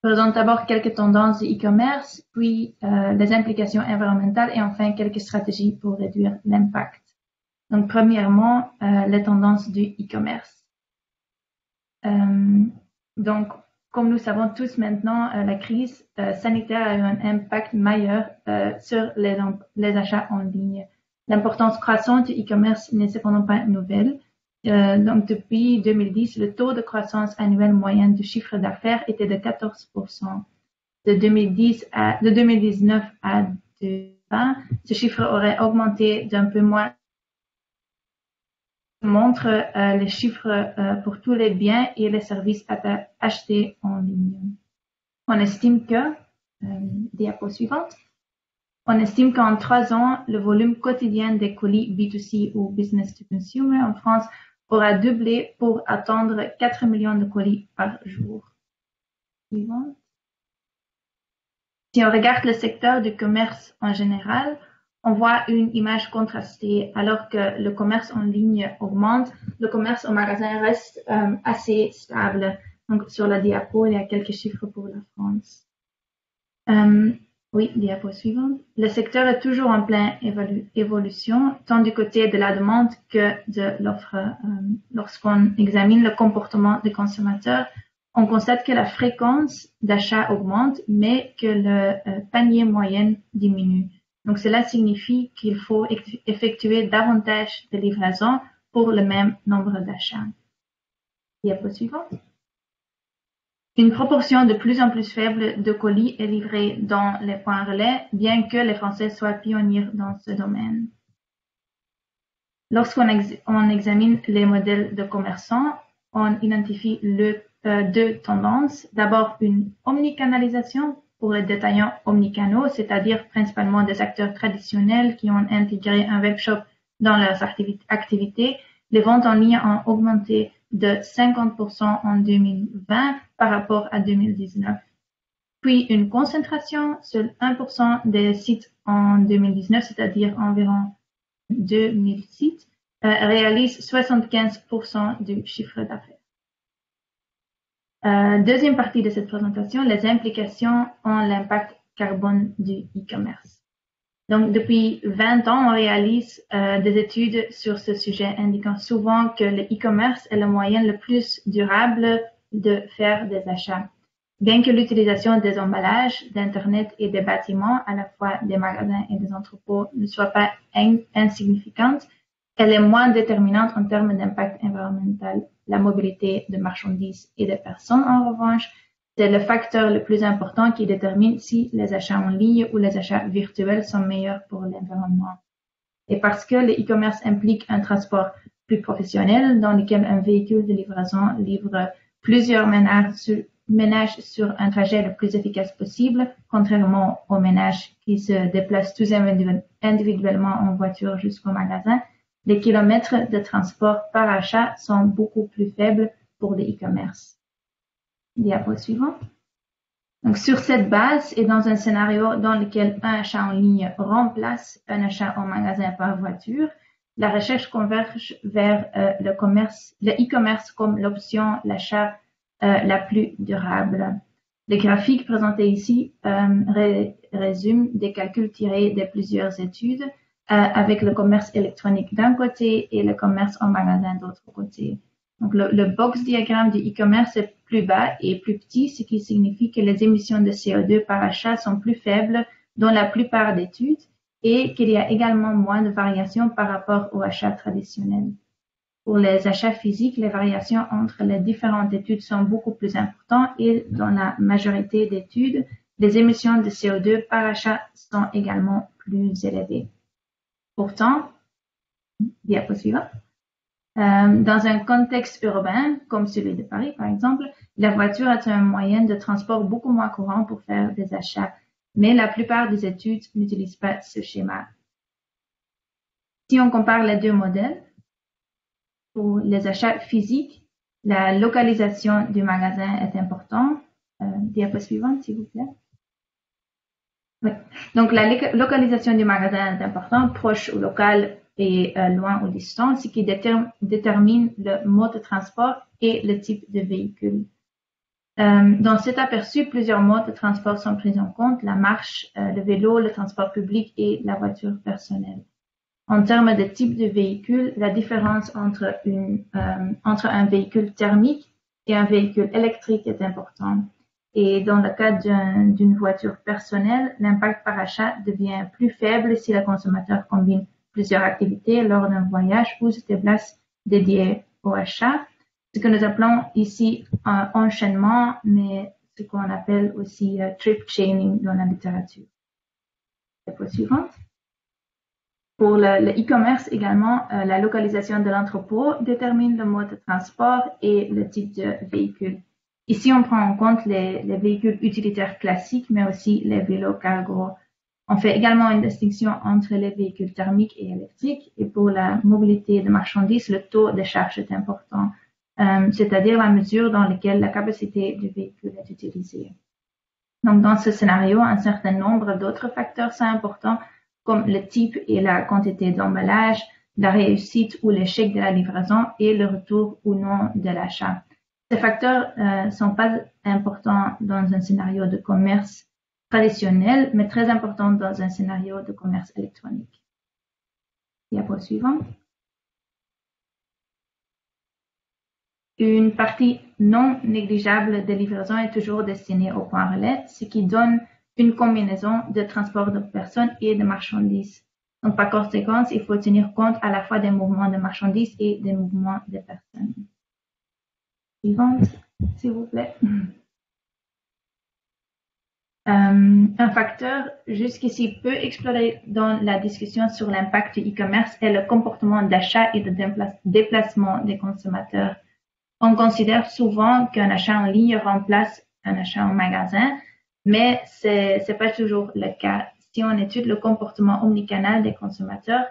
présente d'abord quelques tendances du e-commerce, puis euh, les implications environnementales et enfin quelques stratégies pour réduire l'impact. Donc, premièrement, euh, les tendances du e-commerce. Euh, donc, comme nous savons tous maintenant, euh, la crise euh, sanitaire a eu un impact majeur euh, sur les, les achats en ligne. L'importance croissante du e-commerce n'est cependant pas nouvelle. Euh, donc, depuis deux mille dix, le taux de croissance annuelle moyenne du chiffre d'affaires était de quatorze pour cent. De, deux mille dix à, de deux mille dix-neuf à deux mille vingt, ce chiffre aurait augmenté d'un peu moins. Montre euh, les chiffres euh, pour tous les biens et les services achetés en ligne. On estime que, euh, diapo suivante, on estime qu'en trois ans, le volume quotidien des colis B deux C ou business to consumer en France aura doublé pour atteindre quatre millions de colis par jour. Si on regarde le secteur du commerce en général, on voit une image contrastée. Alors que le commerce en ligne augmente, le commerce au magasin reste euh, assez stable. Donc, sur la diapo, il y a quelques chiffres pour la France. Euh, oui, diapo suivante. Le secteur est toujours en pleine évolu évolution, tant du côté de la demande que de l'offre. Euh, Lorsqu'on examine le comportement des consommateurs, on constate que la fréquence d'achat augmente, mais que le euh, panier moyen diminue. Donc, cela signifie qu'il faut effectuer davantage de livraisons pour le même nombre d'achats. Diapo suivante. Une proportion de plus en plus faible de colis est livrée dans les points relais, bien que les Français soient pionniers dans ce domaine. Lorsqu'on ex on examine les modèles de commerçants, on identifie le, euh, deux tendances. D'abord, une omnicanalisation pour les détaillants omnicanaux, c'est-à-dire principalement des acteurs traditionnels qui ont intégré un webshop dans leurs activités. Les ventes en ligne ont augmenté de cinquante pour cent en deux mille vingt par rapport à deux mille dix-neuf. Puis une concentration, seul un pour cent des sites en deux mille dix-neuf, c'est-à-dire environ deux mille sites, euh, réalisent soixante-quinze pour cent du chiffre d'affaires. Euh, deuxième partie de cette présentation, les implications en l'impact carbone du e-commerce. Donc, depuis vingt ans, on réalise euh, des études sur ce sujet, indiquant souvent que le e-commerce est le moyen le plus durable de faire des achats, bien que l'utilisation des emballages, d'Internet et des bâtiments, à la fois des magasins et des entrepôts, ne soit pas in insignifiante. Elle est moins déterminante en termes d'impact environnemental. La mobilité de marchandises et de personnes, en revanche, c'est le facteur le plus important qui détermine si les achats en ligne ou les achats virtuels sont meilleurs pour l'environnement. Et parce que le e-commerce implique un transport plus professionnel dans lequel un véhicule de livraison livre plusieurs ménages sur, ménages sur un trajet le plus efficace possible, contrairement aux ménages qui se déplacent tous individuellement en voiture jusqu'au magasin, les kilomètres de transport par achat sont beaucoup plus faibles pour le e-commerce. Diapo suivant. Donc, sur cette base et dans un scénario dans lequel un achat en ligne remplace un achat en magasin par voiture, la recherche converge vers euh, le commerce, le e-commerce comme l'option d'achat euh, la plus durable. Les graphiques présentés ici euh, ré résume des calculs tirés de plusieurs études, euh, avec le commerce électronique d'un côté et le commerce en magasin d'autre côté. Donc, le, le box diagramme du e-commerce est plus bas et plus petit, ce qui signifie que les émissions de C O deux par achat sont plus faibles dans la plupart d'études et qu'il y a également moins de variations par rapport aux achats traditionnels. Pour les achats physiques, les variations entre les différentes études sont beaucoup plus importantes et dans la majorité d'études, les émissions de C O deux par achat sont également plus élevées. Pourtant, diapositive, euh, dans un contexte urbain, comme celui de Paris par exemple, la voiture est un moyen de transport beaucoup moins courant pour faire des achats, mais la plupart des études n'utilisent pas ce schéma. Si on compare les deux modèles, pour les achats physiques, la localisation du magasin est importante. Euh, diapositive suivante, s'il vous plaît. Oui. Donc, la localisation du magasin est importante, proche ou local et euh, loin ou distant, ce qui déterm- détermine le mode de transport et le type de véhicule. Euh, dans cet aperçu, plusieurs modes de transport sont pris en compte, la marche, euh, le vélo, le transport public et la voiture personnelle. En termes de type de véhicule, la différence entre, une, euh, entre un véhicule thermique et un véhicule électrique est importante. Et dans le cas d'une voiture personnelle, l'impact par achat devient plus faible si le consommateur combine plusieurs activités lors d'un voyage ou se déplace dédié au achat. Ce que nous appelons ici un enchaînement, mais ce qu'on appelle aussi uh, trip chaining dans la littérature. La fois suivante. Pour le e-commerce également, euh, la localisation de l'entrepôt détermine le mode de transport et le type de véhicule. Ici, on prend en compte les, les véhicules utilitaires classiques, mais aussi les vélos cargo. On fait également une distinction entre les véhicules thermiques et électriques. Et pour la mobilité de marchandises, le taux de charge est important, euh, c'est-à-dire la mesure dans laquelle la capacité du véhicule est utilisée. Donc, dans ce scénario, un certain nombre d'autres facteurs sont importants, comme le type et la quantité d'emballage, la réussite ou l'échec de la livraison et le retour ou non de l'achat. Ces facteurs ne euh, sont pas importants dans un scénario de commerce traditionnel, mais très importants dans un scénario de commerce électronique. Diapositive suivante. Une partie non négligeable des livraisons est toujours destinée au point relais, ce qui donne une combinaison de transport de personnes et de marchandises. Donc, par conséquent, il faut tenir compte à la fois des mouvements de marchandises et des mouvements de personnes. Suivante, s'il vous plaît. Euh, un facteur jusqu'ici peu exploré dans la discussion sur l'impact du e-commerce est le comportement d'achat et de déplacement des consommateurs. On considère souvent qu'un achat en ligne remplace un achat en magasin, mais ce n'est pas toujours le cas. Si on étudie le comportement omnicanal des consommateurs,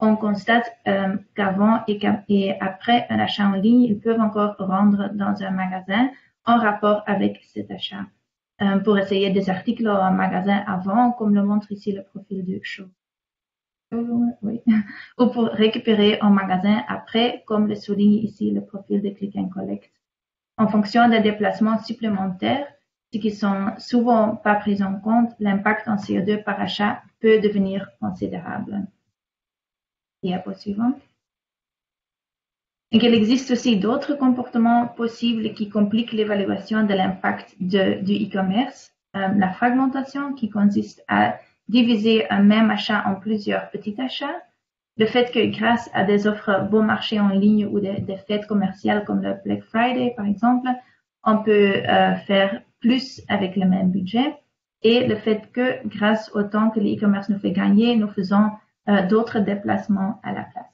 on constate euh, qu'avant et, qu et après un achat en ligne, ils peuvent encore rendre dans un magasin en rapport avec cet achat. Euh, pour essayer des articles en magasin avant, comme le montre ici le profil du show. Oui. Ou pour récupérer en magasin après, comme le souligne ici le profil de Click and Collect. En fonction des déplacements supplémentaires, qui ne sont souvent pas pris en compte, l'impact en C O deux par achat peut devenir considérable. Diapositive suivante. Et qu'il existe aussi d'autres comportements possibles qui compliquent l'évaluation de l'impact du e-commerce. Euh, la fragmentation qui consiste à diviser un même achat en plusieurs petits achats. Le fait que grâce à des offres bon marché en ligne ou des, des fêtes commerciales comme le Black Friday par exemple, on peut euh, faire plus avec le même budget, et le fait que grâce au temps que l'e-commerce nous fait gagner, nous faisons euh, d'autres déplacements à la place.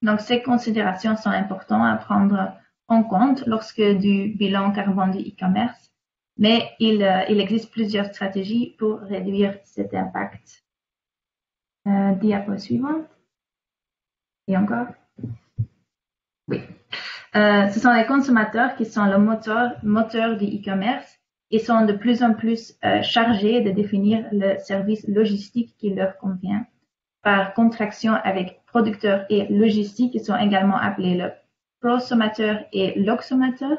Donc, ces considérations sont importantes à prendre en compte lorsque du bilan carbone du e-commerce, mais il, euh, il existe plusieurs stratégies pour réduire cet impact. Euh, diapositive suivante. Et encore. Oui. Euh, ce sont les consommateurs qui sont le moteur, moteur du e-commerce et sont de plus en plus euh, chargés de définir le service logistique qui leur convient. Par contraction avec producteurs et logistique, ils sont également appelés le prosommateur et l'oxomateur,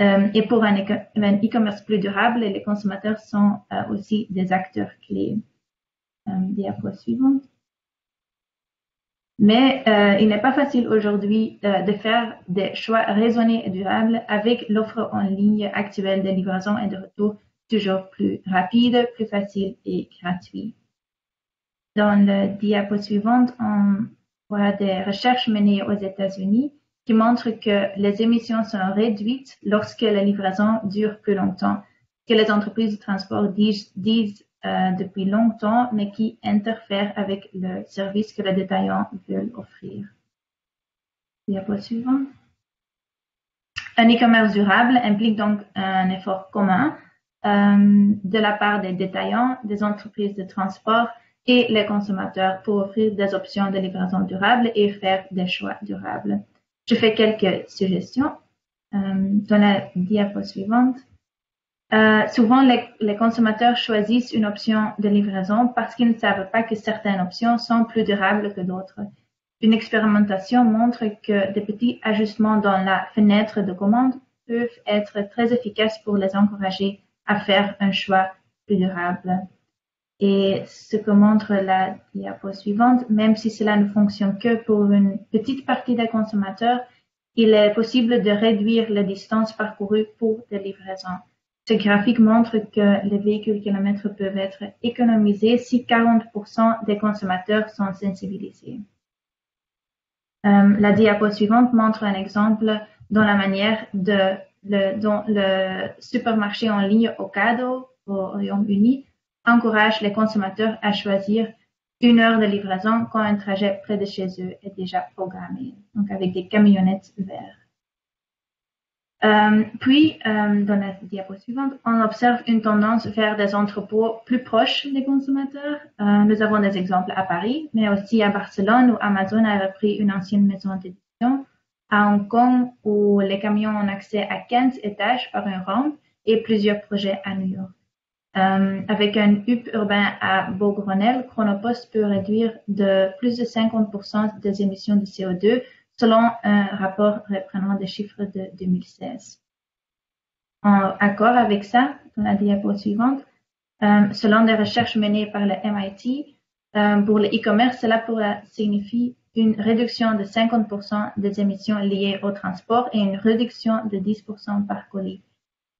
Euh, et pour un e-commerce plus durable, les consommateurs sont euh, aussi des acteurs clés. Euh, diapo suivante. Mais euh, il n'est pas facile aujourd'hui euh, de faire des choix raisonnés et durables avec l'offre en ligne actuelle de livraison et de retour toujours plus rapide, plus facile et gratuit. Dans la diapo suivante, on voit des recherches menées aux États-Unis qui montrent que les émissions sont réduites lorsque la livraison dure plus longtemps, que les entreprises de transport disent, disent euh, depuis longtemps, mais qui interfèrent avec le service que les détaillants veulent offrir. Diapo suivant. Un e-commerce durable implique donc un effort commun euh, de la part des détaillants, des entreprises de transport et les consommateurs pour offrir des options de livraison durable et faire des choix durables. Je fais quelques suggestions euh, dans la diapo suivante. Euh, souvent, les, les consommateurs choisissent une option de livraison parce qu'ils ne savent pas que certaines options sont plus durables que d'autres. Une expérimentation montre que des petits ajustements dans la fenêtre de commande peuvent être très efficaces pour les encourager à faire un choix plus durable. Et ce que montre la diapo suivante, même si cela ne fonctionne que pour une petite partie des consommateurs, il est possible de réduire la distance parcourue pour des livraisons. Ce graphique montre que les véhicules kilomètres peuvent être économisés si quarante pour cent des consommateurs sont sensibilisés. Euh, la diapo suivante montre un exemple dans la manière de, le, dont le supermarché en ligne Ocado au Royaume-Uni encourage les consommateurs à choisir une heure de livraison quand un trajet près de chez eux est déjà programmé, donc avec des camionnettes vertes. Euh, puis, euh, dans la diapo suivante, on observe une tendance vers des entrepôts plus proches des consommateurs. Euh, nous avons des exemples à Paris, mais aussi à Barcelone où Amazon a repris une ancienne maison d'édition, à Hong Kong où les camions ont accès à quinze étages par une rampe et plusieurs projets à New York. Euh, avec un hub urbain à Beaugrenelle, Chronopost peut réduire de plus de cinquante pour cent des émissions de C O deux selon un rapport reprenant des chiffres de deux mille seize. En accord avec ça, dans la diapo suivante, euh, selon des recherches menées par le M I T, euh, pour le e-commerce, cela pourra signifier une réduction de cinquante pour cent des émissions liées au transport et une réduction de dix pour cent par colis.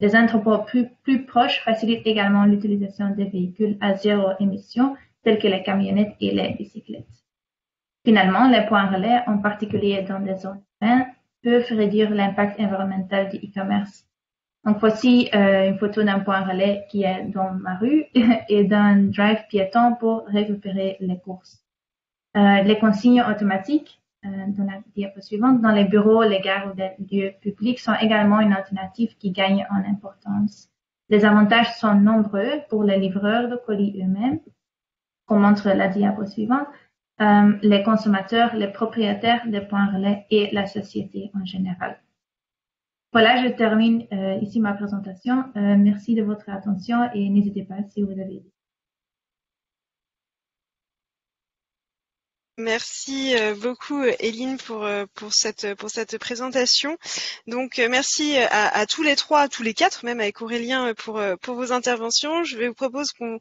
Les entrepôts plus, plus proches facilitent également l'utilisation des véhicules à zéro émission, tels que les camionnettes et les bicyclettes. Finalement, les points relais, en particulier dans des zones urbaines, peuvent réduire l'impact environnemental du e-commerce. Donc, voici euh, une photo d'un point relais qui est dans ma rue et d'un drive piéton pour récupérer les courses. Euh, les consignes automatiques, euh, dans la diapo suivante, dans les bureaux, les gares ou les lieux publics sont également une alternative qui gagne en importance. Les avantages sont nombreux pour les livreurs de colis eux-mêmes, qu'on montre la diapo suivante. Euh, les consommateurs, les propriétaires des points relais et la société en général. Voilà, je termine euh, ici ma présentation. Euh, merci de votre attention et n'hésitez pas si vous avez... Merci beaucoup, Heleen, pour, pour, cette, pour cette présentation. Donc, merci à, à tous les trois, à tous les quatre, même avec Aurélien, pour, pour vos interventions. Je vous propose qu'on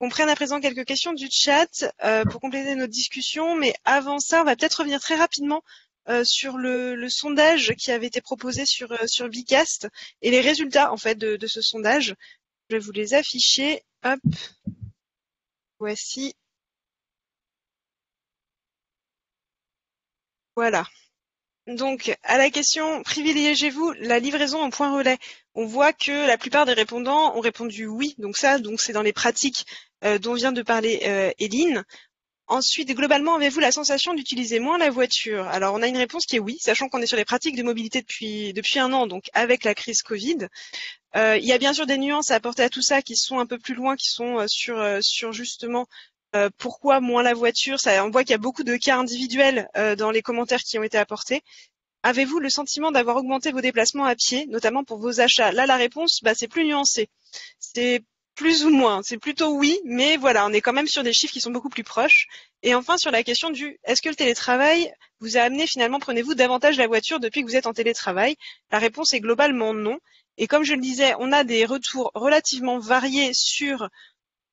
On prenne à présent quelques questions du chat euh, pour compléter notre discussion, mais avant ça, on va peut-être revenir très rapidement euh, sur le, le sondage qui avait été proposé sur, euh, sur Bicast et les résultats en fait de, de ce sondage. Je vais vous les afficher. Hop, voici. Voilà. Donc, à la question, privilégiez-vous la livraison en point relais? On voit que la plupart des répondants ont répondu oui, donc ça, donc c'est dans les pratiques euh, dont vient de parler euh, Heleen. Ensuite, globalement, avez-vous la sensation d'utiliser moins la voiture? Alors, on a une réponse qui est oui, sachant qu'on est sur les pratiques de mobilité depuis, depuis un an, donc avec la crise Covid. Euh, il y a bien sûr des nuances à apporter à tout ça qui sont un peu plus loin, qui sont euh, sur, euh, sur justement... Euh, pourquoi moins la voiture? Ça, on voit qu'il y a beaucoup de cas individuels euh, dans les commentaires qui ont été apportés. Avez-vous le sentiment d'avoir augmenté vos déplacements à pied, notamment pour vos achats? Là, la réponse, bah, c'est plus nuancé. C'est plus ou moins. C'est plutôt oui, mais voilà, on est quand même sur des chiffres qui sont beaucoup plus proches. Et enfin, sur la question du est-ce que le télétravail vous a amené finalement, prenez-vous davantage la voiture depuis que vous êtes en télétravail? La réponse est globalement non. Et comme je le disais, on a des retours relativement variés sur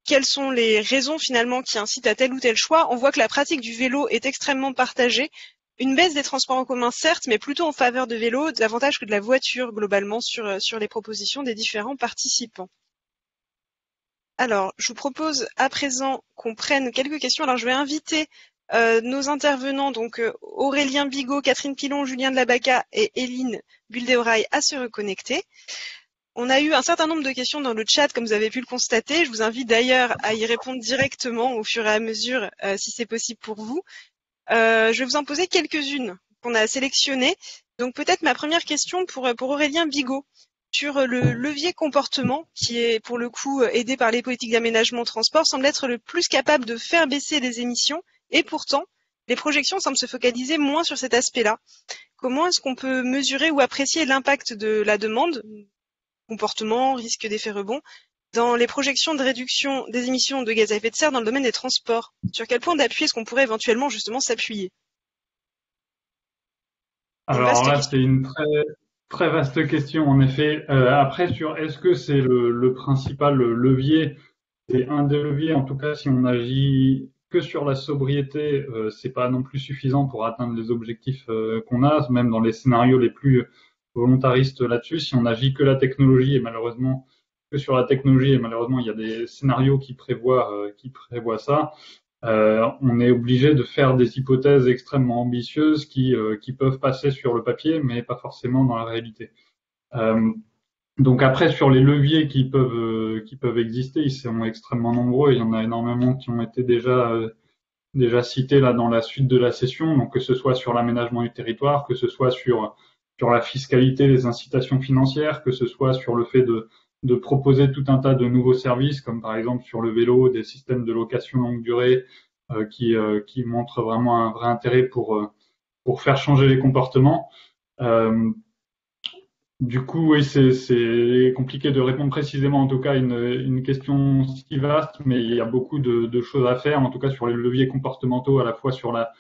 quelles sont les raisons finalement qui incitent à tel ou tel choix. On voit que la pratique du vélo est extrêmement partagée. Une baisse des transports en commun, certes, mais plutôt en faveur de vélo, davantage que de la voiture, globalement, sur, sur les propositions des différents participants. Alors, je vous propose à présent qu'on prenne quelques questions. Alors, je vais inviter euh, nos intervenants, donc euh, Aurélien Bigot, Catherine Pilon, Julien de Labaca et Heleen Buldeo Rai à se reconnecter. On a eu un certain nombre de questions dans le chat, comme vous avez pu le constater. Je vous invite d'ailleurs à y répondre directement au fur et à mesure, euh, si c'est possible pour vous. Euh, je vais vous en poser quelques-unes qu'on a sélectionnées. Donc peut-être ma première question pour, pour Aurélien Bigot sur le levier comportement qui est pour le coup aidé par les politiques d'aménagement transport semble être le plus capable de faire baisser les émissions et pourtant les projections semblent se focaliser moins sur cet aspect-là. Comment est-ce qu'on peut mesurer ou apprécier l'impact de la demande, comportement, risque d'effet rebond, dans les projections de réduction des émissions de gaz à effet de serre dans le domaine des transports? Sur quel point d'appui est-ce qu'on pourrait éventuellement justement s'appuyer? Alors là, c'est une très, très vaste question, en effet. Euh, après, sur est-ce que c'est le, le principal levier, c'est un des leviers, en tout cas, si on agit que sur la sobriété, euh, c'est pas non plus suffisant pour atteindre les objectifs euh, qu'on a, même dans les scénarios les plus volontaristes là-dessus. Si on agit que la technologie, et malheureusement, que sur la technologie, et malheureusement, il y a des scénarios qui prévoient, euh, qui prévoient ça, euh, on est obligé de faire des hypothèses extrêmement ambitieuses qui, euh, qui peuvent passer sur le papier, mais pas forcément dans la réalité. Euh, donc après, sur les leviers qui peuvent, euh, qui peuvent exister, ils sont extrêmement nombreux, il y en a énormément qui ont été déjà, euh, déjà cités là dans la suite de la session, donc que ce soit sur l'aménagement du territoire, que ce soit sur, sur la fiscalité, les incitations financières, que ce soit sur le fait de de proposer tout un tas de nouveaux services, comme par exemple sur le vélo, des systèmes de location longue durée euh, qui, euh, qui montrent vraiment un vrai intérêt pour, euh, pour faire changer les comportements. Euh, du coup, oui, c'est compliqué de répondre précisément, en tout cas, une, une question si vaste, mais il y a beaucoup de, de choses à faire, en tout cas sur les leviers comportementaux, à la fois sur la,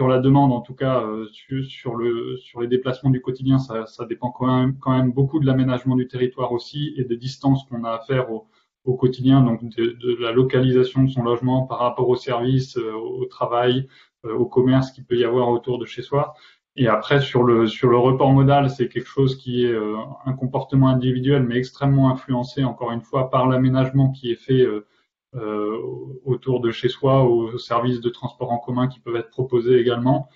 sur la demande, en tout cas euh, sur, sur, le, sur les déplacements du quotidien, ça, ça dépend quand même, quand même beaucoup de l'aménagement du territoire aussi et des distances qu'on a à faire au, au quotidien, donc de, de la localisation de son logement par rapport aux services, euh, au travail, euh, au commerce qu'il peut y avoir autour de chez soi. Et après, sur le, sur le report modal, c'est quelque chose qui est euh, un comportement individuel, mais extrêmement influencé, encore une fois, par l'aménagement qui est fait euh, Euh, autour de chez soi, aux services de transport en commun qui peuvent être proposés également.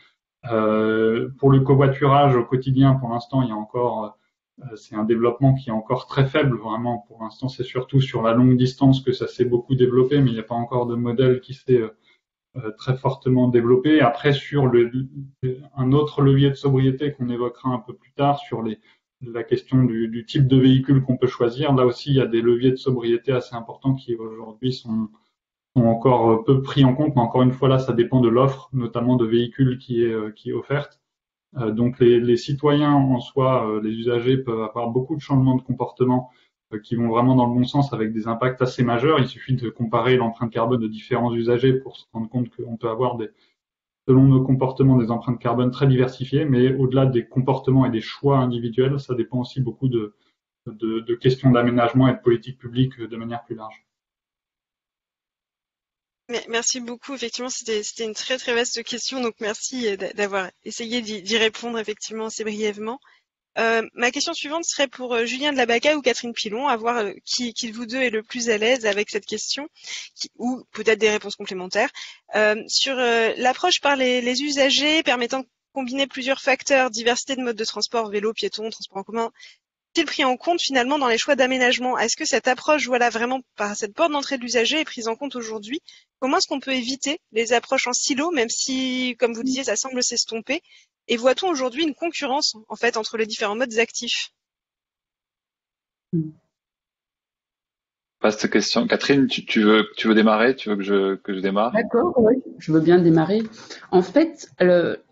Euh, pour le covoiturage au quotidien, pour l'instant, il y a encore, euh, c'est un développement qui est encore très faible, vraiment. Pour l'instant, c'est surtout sur la longue distance que ça s'est beaucoup développé, mais il n'y a pas encore de modèle qui s'est euh, très fortement développé. Après, sur le, un autre levier de sobriété qu'on évoquera un peu plus tard, sur les la question du, du type de véhicule qu'on peut choisir. Là aussi, il y a des leviers de sobriété assez importants qui aujourd'hui sont, sont encore peu pris en compte. Mais encore une fois, là, ça dépend de l'offre, notamment de véhicules qui est, qui est offerte. Euh, donc, les, les citoyens en soi, euh, les usagers peuvent avoir beaucoup de changements de comportement euh, qui vont vraiment dans le bon sens avec des impacts assez majeurs. Il suffit de comparer l'empreinte carbone de différents usagers pour se rendre compte qu'on peut avoir des selon nos comportements, des empreintes carbone très diversifiées, mais au-delà des comportements et des choix individuels, ça dépend aussi beaucoup de, de, de questions d'aménagement et de politique publique de manière plus large. Merci beaucoup. Effectivement, c'était une très très vaste question, donc merci d'avoir essayé d'y répondre effectivement assez brièvement. Euh, ma question suivante serait pour euh, Julien de Labaca ou Catherine Pilon, à voir euh, qui, qui de vous deux est le plus à l'aise avec cette question, qui, ou peut-être des réponses complémentaires. Euh, sur euh, l'approche par les, les usagers permettant de combiner plusieurs facteurs, diversité de modes de transport, vélo, piéton, transport en commun, est-il pris en compte finalement dans les choix d'aménagement? Est-ce que cette approche, voilà, vraiment par cette porte d'entrée de l'usager est prise en compte aujourd'hui? Comment est-ce qu'on peut éviter les approches en silo, même si, comme vous disiez, ça semble s'estomper? Et voit-on aujourd'hui une concurrence en fait entre les différents modes actifs? Vaste question. Catherine, tu, tu, veux, tu veux démarrer? Tu veux que je, que je démarre? D'accord, oui, je veux bien démarrer. En fait, le,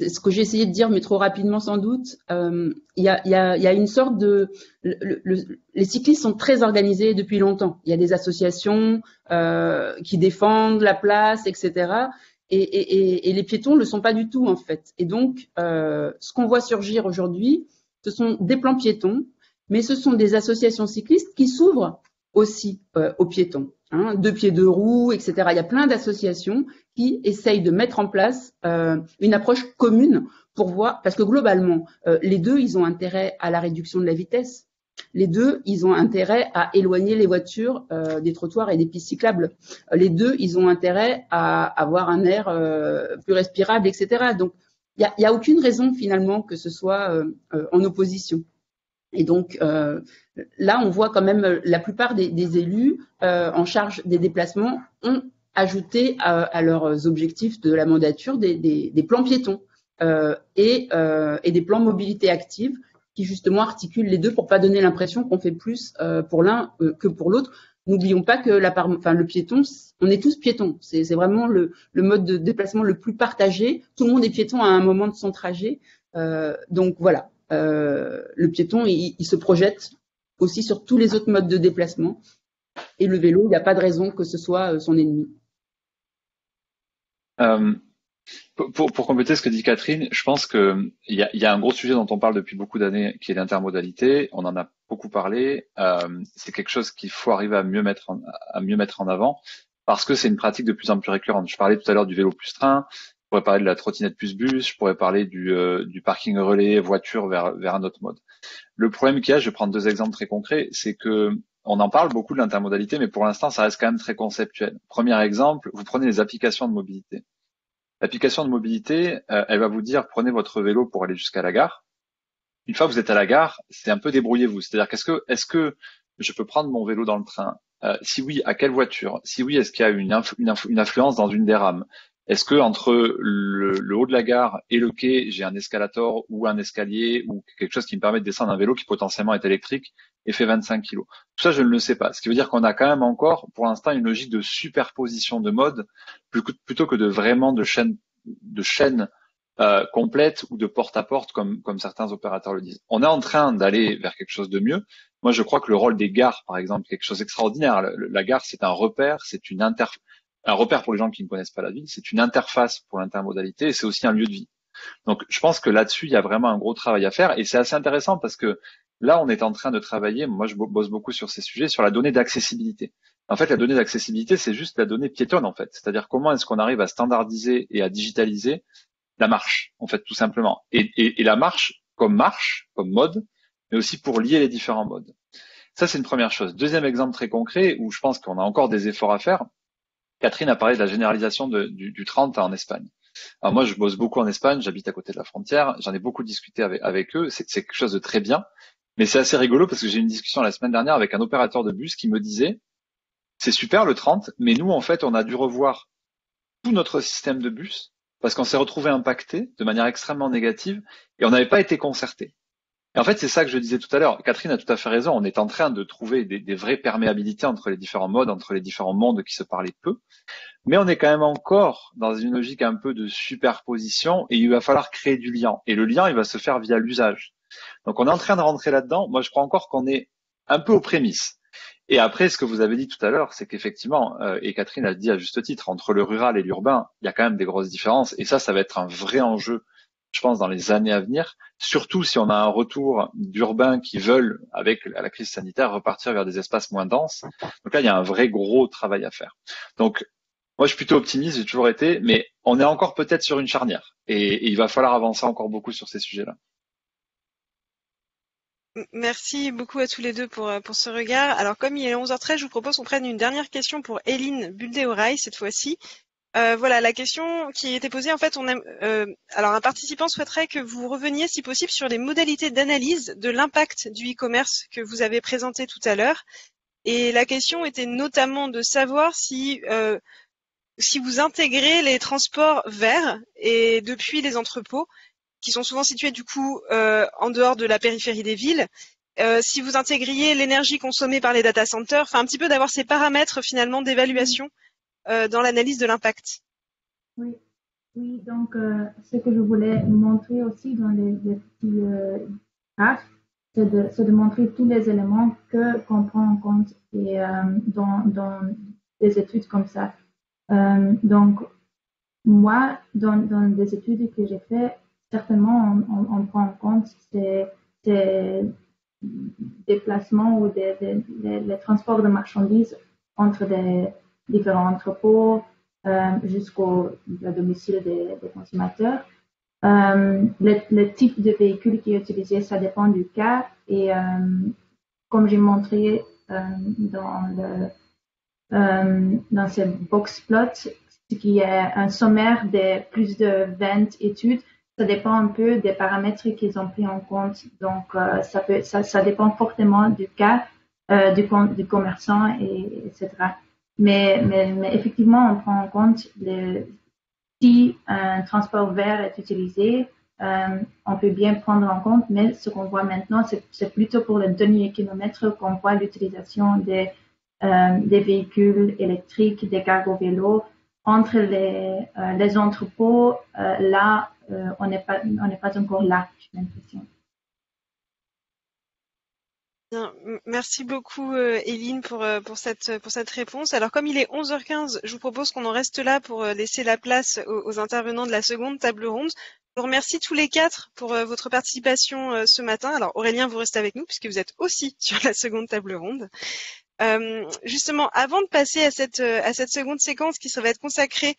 ce que j'ai essayé de dire, mais trop rapidement sans doute, euh, y a, y a, y a une sorte de… Le, le, les cyclistes sont très organisés depuis longtemps. Il y a des associations euh, qui défendent la place, et cetera. Et, et, et les piétons ne le sont pas du tout, en fait. Et donc, euh, ce qu'on voit surgir aujourd'hui, ce sont des plans piétons, mais ce sont des associations cyclistes qui s'ouvrent aussi euh, aux piétons. Hein, deux pieds, deux roues, et cetera. Il y a plein d'associations qui essayent de mettre en place euh, une approche commune pour voir, parce que globalement, euh, les deux, ils ont intérêt à la réduction de la vitesse. Les deux, ils ont intérêt à éloigner les voitures euh, des trottoirs et des pistes cyclables. Les deux, ils ont intérêt à avoir un air euh, plus respirable, et cetera. Donc, il n'y a, a aucune raison finalement que ce soit euh, euh, en opposition. Et donc, euh, là, on voit quand même la plupart des, des élus euh, en charge des déplacements ont ajouté à, à leurs objectifs de la mandature des, des, des plans piétons euh, et, euh, et des plans mobilité active, qui justement articule les deux pour pas donner l'impression qu'on fait plus euh, pour l'un euh, que pour l'autre. N'oublions pas que la part, enfin, le piéton, on est tous piétons. C'est vraiment le, le mode de déplacement le plus partagé. Tout le monde est piéton à un moment de son trajet. Euh, donc voilà, euh, le piéton, il, il se projette aussi sur tous les autres modes de déplacement. Et le vélo, il n'y a pas de raison que ce soit son ennemi. Euh... Pour, pour, pour compléter ce que dit Catherine, je pense qu'il y, y a un gros sujet dont on parle depuis beaucoup d'années, qui est l'intermodalité. On en a beaucoup parlé. Euh, c'est quelque chose qu'il faut arriver à mieux mettre en, à mieux mettre en avant, parce que c'est une pratique de plus en plus récurrente. Je parlais tout à l'heure du vélo plus train, je pourrais parler de la trottinette plus bus, je pourrais parler du, euh, du parking relais voiture vers, vers un autre mode. Le problème qu'il y a, je vais prendre deux exemples très concrets, c'est que on en parle beaucoup de l'intermodalité, mais pour l'instant, ça reste quand même très conceptuel. Premier exemple, vous prenez les applications de mobilité. L'application de mobilité, euh, elle va vous dire prenez votre vélo pour aller jusqu'à la gare. Une fois que vous êtes à la gare, c'est un peu débrouillez-vous. C'est-à-dire qu'est-ce que est-ce que je peux prendre mon vélo dans le train? euh, Si oui, à quelle voiture? Si oui, est-ce qu'il y a une, influ une, influ une influence dans une des rames? Est-ce que entre le, le haut de la gare et le quai, j'ai un escalator ou un escalier ou quelque chose qui me permet de descendre un vélo qui potentiellement est électrique et fait vingt-cinq kilos? Tout ça, je ne le sais pas. Ce qui veut dire qu'on a quand même encore, pour l'instant, une logique de superposition de modes plutôt que de vraiment de chaîne de chaîne euh, complète ou de porte à porte comme comme certains opérateurs le disent. On est en train d'aller vers quelque chose de mieux. Moi, je crois que le rôle des gares, par exemple, quelque chose d'extraordinaire. La, la gare, c'est un repère, c'est une inter un repère pour les gens qui ne connaissent pas la ville, c'est une interface pour l'intermodalité et c'est aussi un lieu de vie. Donc, je pense que là-dessus, il y a vraiment un gros travail à faire et c'est assez intéressant parce que là, on est en train de travailler, moi je bosse beaucoup sur ces sujets, sur la donnée d'accessibilité. En fait, la donnée d'accessibilité, c'est juste la donnée piétonne en fait. C'est-à-dire comment est-ce qu'on arrive à standardiser et à digitaliser la marche, en fait, tout simplement. Et, et, et la marche comme marche, comme mode, mais aussi pour lier les différents modes. Ça, c'est une première chose. Deuxième exemple très concret où je pense qu'on a encore des efforts à faire, Catherine a parlé de la généralisation de, du, du trente en Espagne. Alors moi, je bosse beaucoup en Espagne, j'habite à côté de la frontière, j'en ai beaucoup discuté avec, avec eux, c'est quelque chose de très bien, mais c'est assez rigolo parce que j'ai eu une discussion la semaine dernière avec un opérateur de bus qui me disait « c'est super le trente, mais nous, en fait, on a dû revoir tout notre système de bus parce qu'on s'est retrouvé impacté de manière extrêmement négative et on n'avait pas été concerté. » Et en fait, c'est ça que je disais tout à l'heure. Catherine a tout à fait raison. On est en train de trouver des, des vraies perméabilités entre les différents modes, entre les différents mondes qui se parlaient peu. Mais on est quand même encore dans une logique un peu de superposition et il va falloir créer du lien. Et le lien, il va se faire via l'usage. Donc, on est en train de rentrer là-dedans. Moi, je crois encore qu'on est un peu aux prémices. Et après, ce que vous avez dit tout à l'heure, c'est qu'effectivement, euh, et Catherine a dit à juste titre, entre le rural et l'urbain, il y a quand même des grosses différences. Et ça, ça va être un vrai enjeu, je pense, dans les années à venir, surtout si on a un retour d'urbains qui veulent, avec la crise sanitaire, repartir vers des espaces moins denses. Donc là, il y a un vrai gros travail à faire. Donc, moi, je suis plutôt optimiste, j'ai toujours été, mais on est encore peut-être sur une charnière et, et il va falloir avancer encore beaucoup sur ces sujets-là. Merci beaucoup à tous les deux pour, pour ce regard. Alors, comme il est onze heures treize, je vous propose qu'on prenne une dernière question pour Heleen Buldeo Rai, cette fois-ci. Euh, voilà, la question qui était posée, en fait, on aime, euh, alors un participant souhaiterait que vous reveniez, si possible, sur les modalités d'analyse de l'impact du e-commerce que vous avez présenté tout à l'heure. Et la question était notamment de savoir si, euh, si vous intégrez les transports verts et depuis les entrepôts, qui sont souvent situés du coup euh, en dehors de la périphérie des villes, euh, si vous intégriez l'énergie consommée par les data centers, enfin un petit peu d'avoir ces paramètres finalement d'évaluation Euh, dans l'analyse de l'impact. Oui, oui, donc euh, ce que je voulais montrer aussi dans les, les petits euh, tâches, c'est de, de montrer tous les éléments qu'on qu prend en compte et, euh, dans, dans des études comme ça. Euh, donc, moi, dans, dans les études que j'ai faites, certainement, on, on, on prend en compte ces, ces déplacements ou des, des, les, les transports de marchandises entre des différents entrepôts euh, jusqu'au domicile des, des consommateurs. Euh, le, le type de véhicule qui est utilisé, ça dépend du cas. Et euh, comme j'ai montré euh, dans, le, euh, dans ce box plot, qui est un sommaire de plus de vingt études, ça dépend un peu des paramètres qu'ils ont pris en compte. Donc, euh, ça, peut, ça, ça dépend fortement du cas, euh, du, du commerçant, et, etc. Mais, mais, mais effectivement, on prend en compte le, si un transport vert est utilisé, euh, on peut bien prendre en compte, mais ce qu'on voit maintenant, c'est plutôt pour le dernier kilomètre qu'on voit l'utilisation des, euh, des véhicules électriques, des cargo-vélos. Entre les, euh, les entrepôts, euh, là, euh, on n'est pas, on n'est pas encore là, j'ai l'impression. Bien, merci beaucoup Heleen pour, pour, cette, pour cette réponse. Alors comme il est onze heures quinze, je vous propose qu'on en reste là pour laisser la place aux, aux intervenants de la seconde table ronde. Je vous remercie tous les quatre pour votre participation ce matin. Alors Aurélien, vous restez avec nous puisque vous êtes aussi sur la seconde table ronde. Euh, justement, avant de passer à cette, à cette seconde séquence qui va être consacrée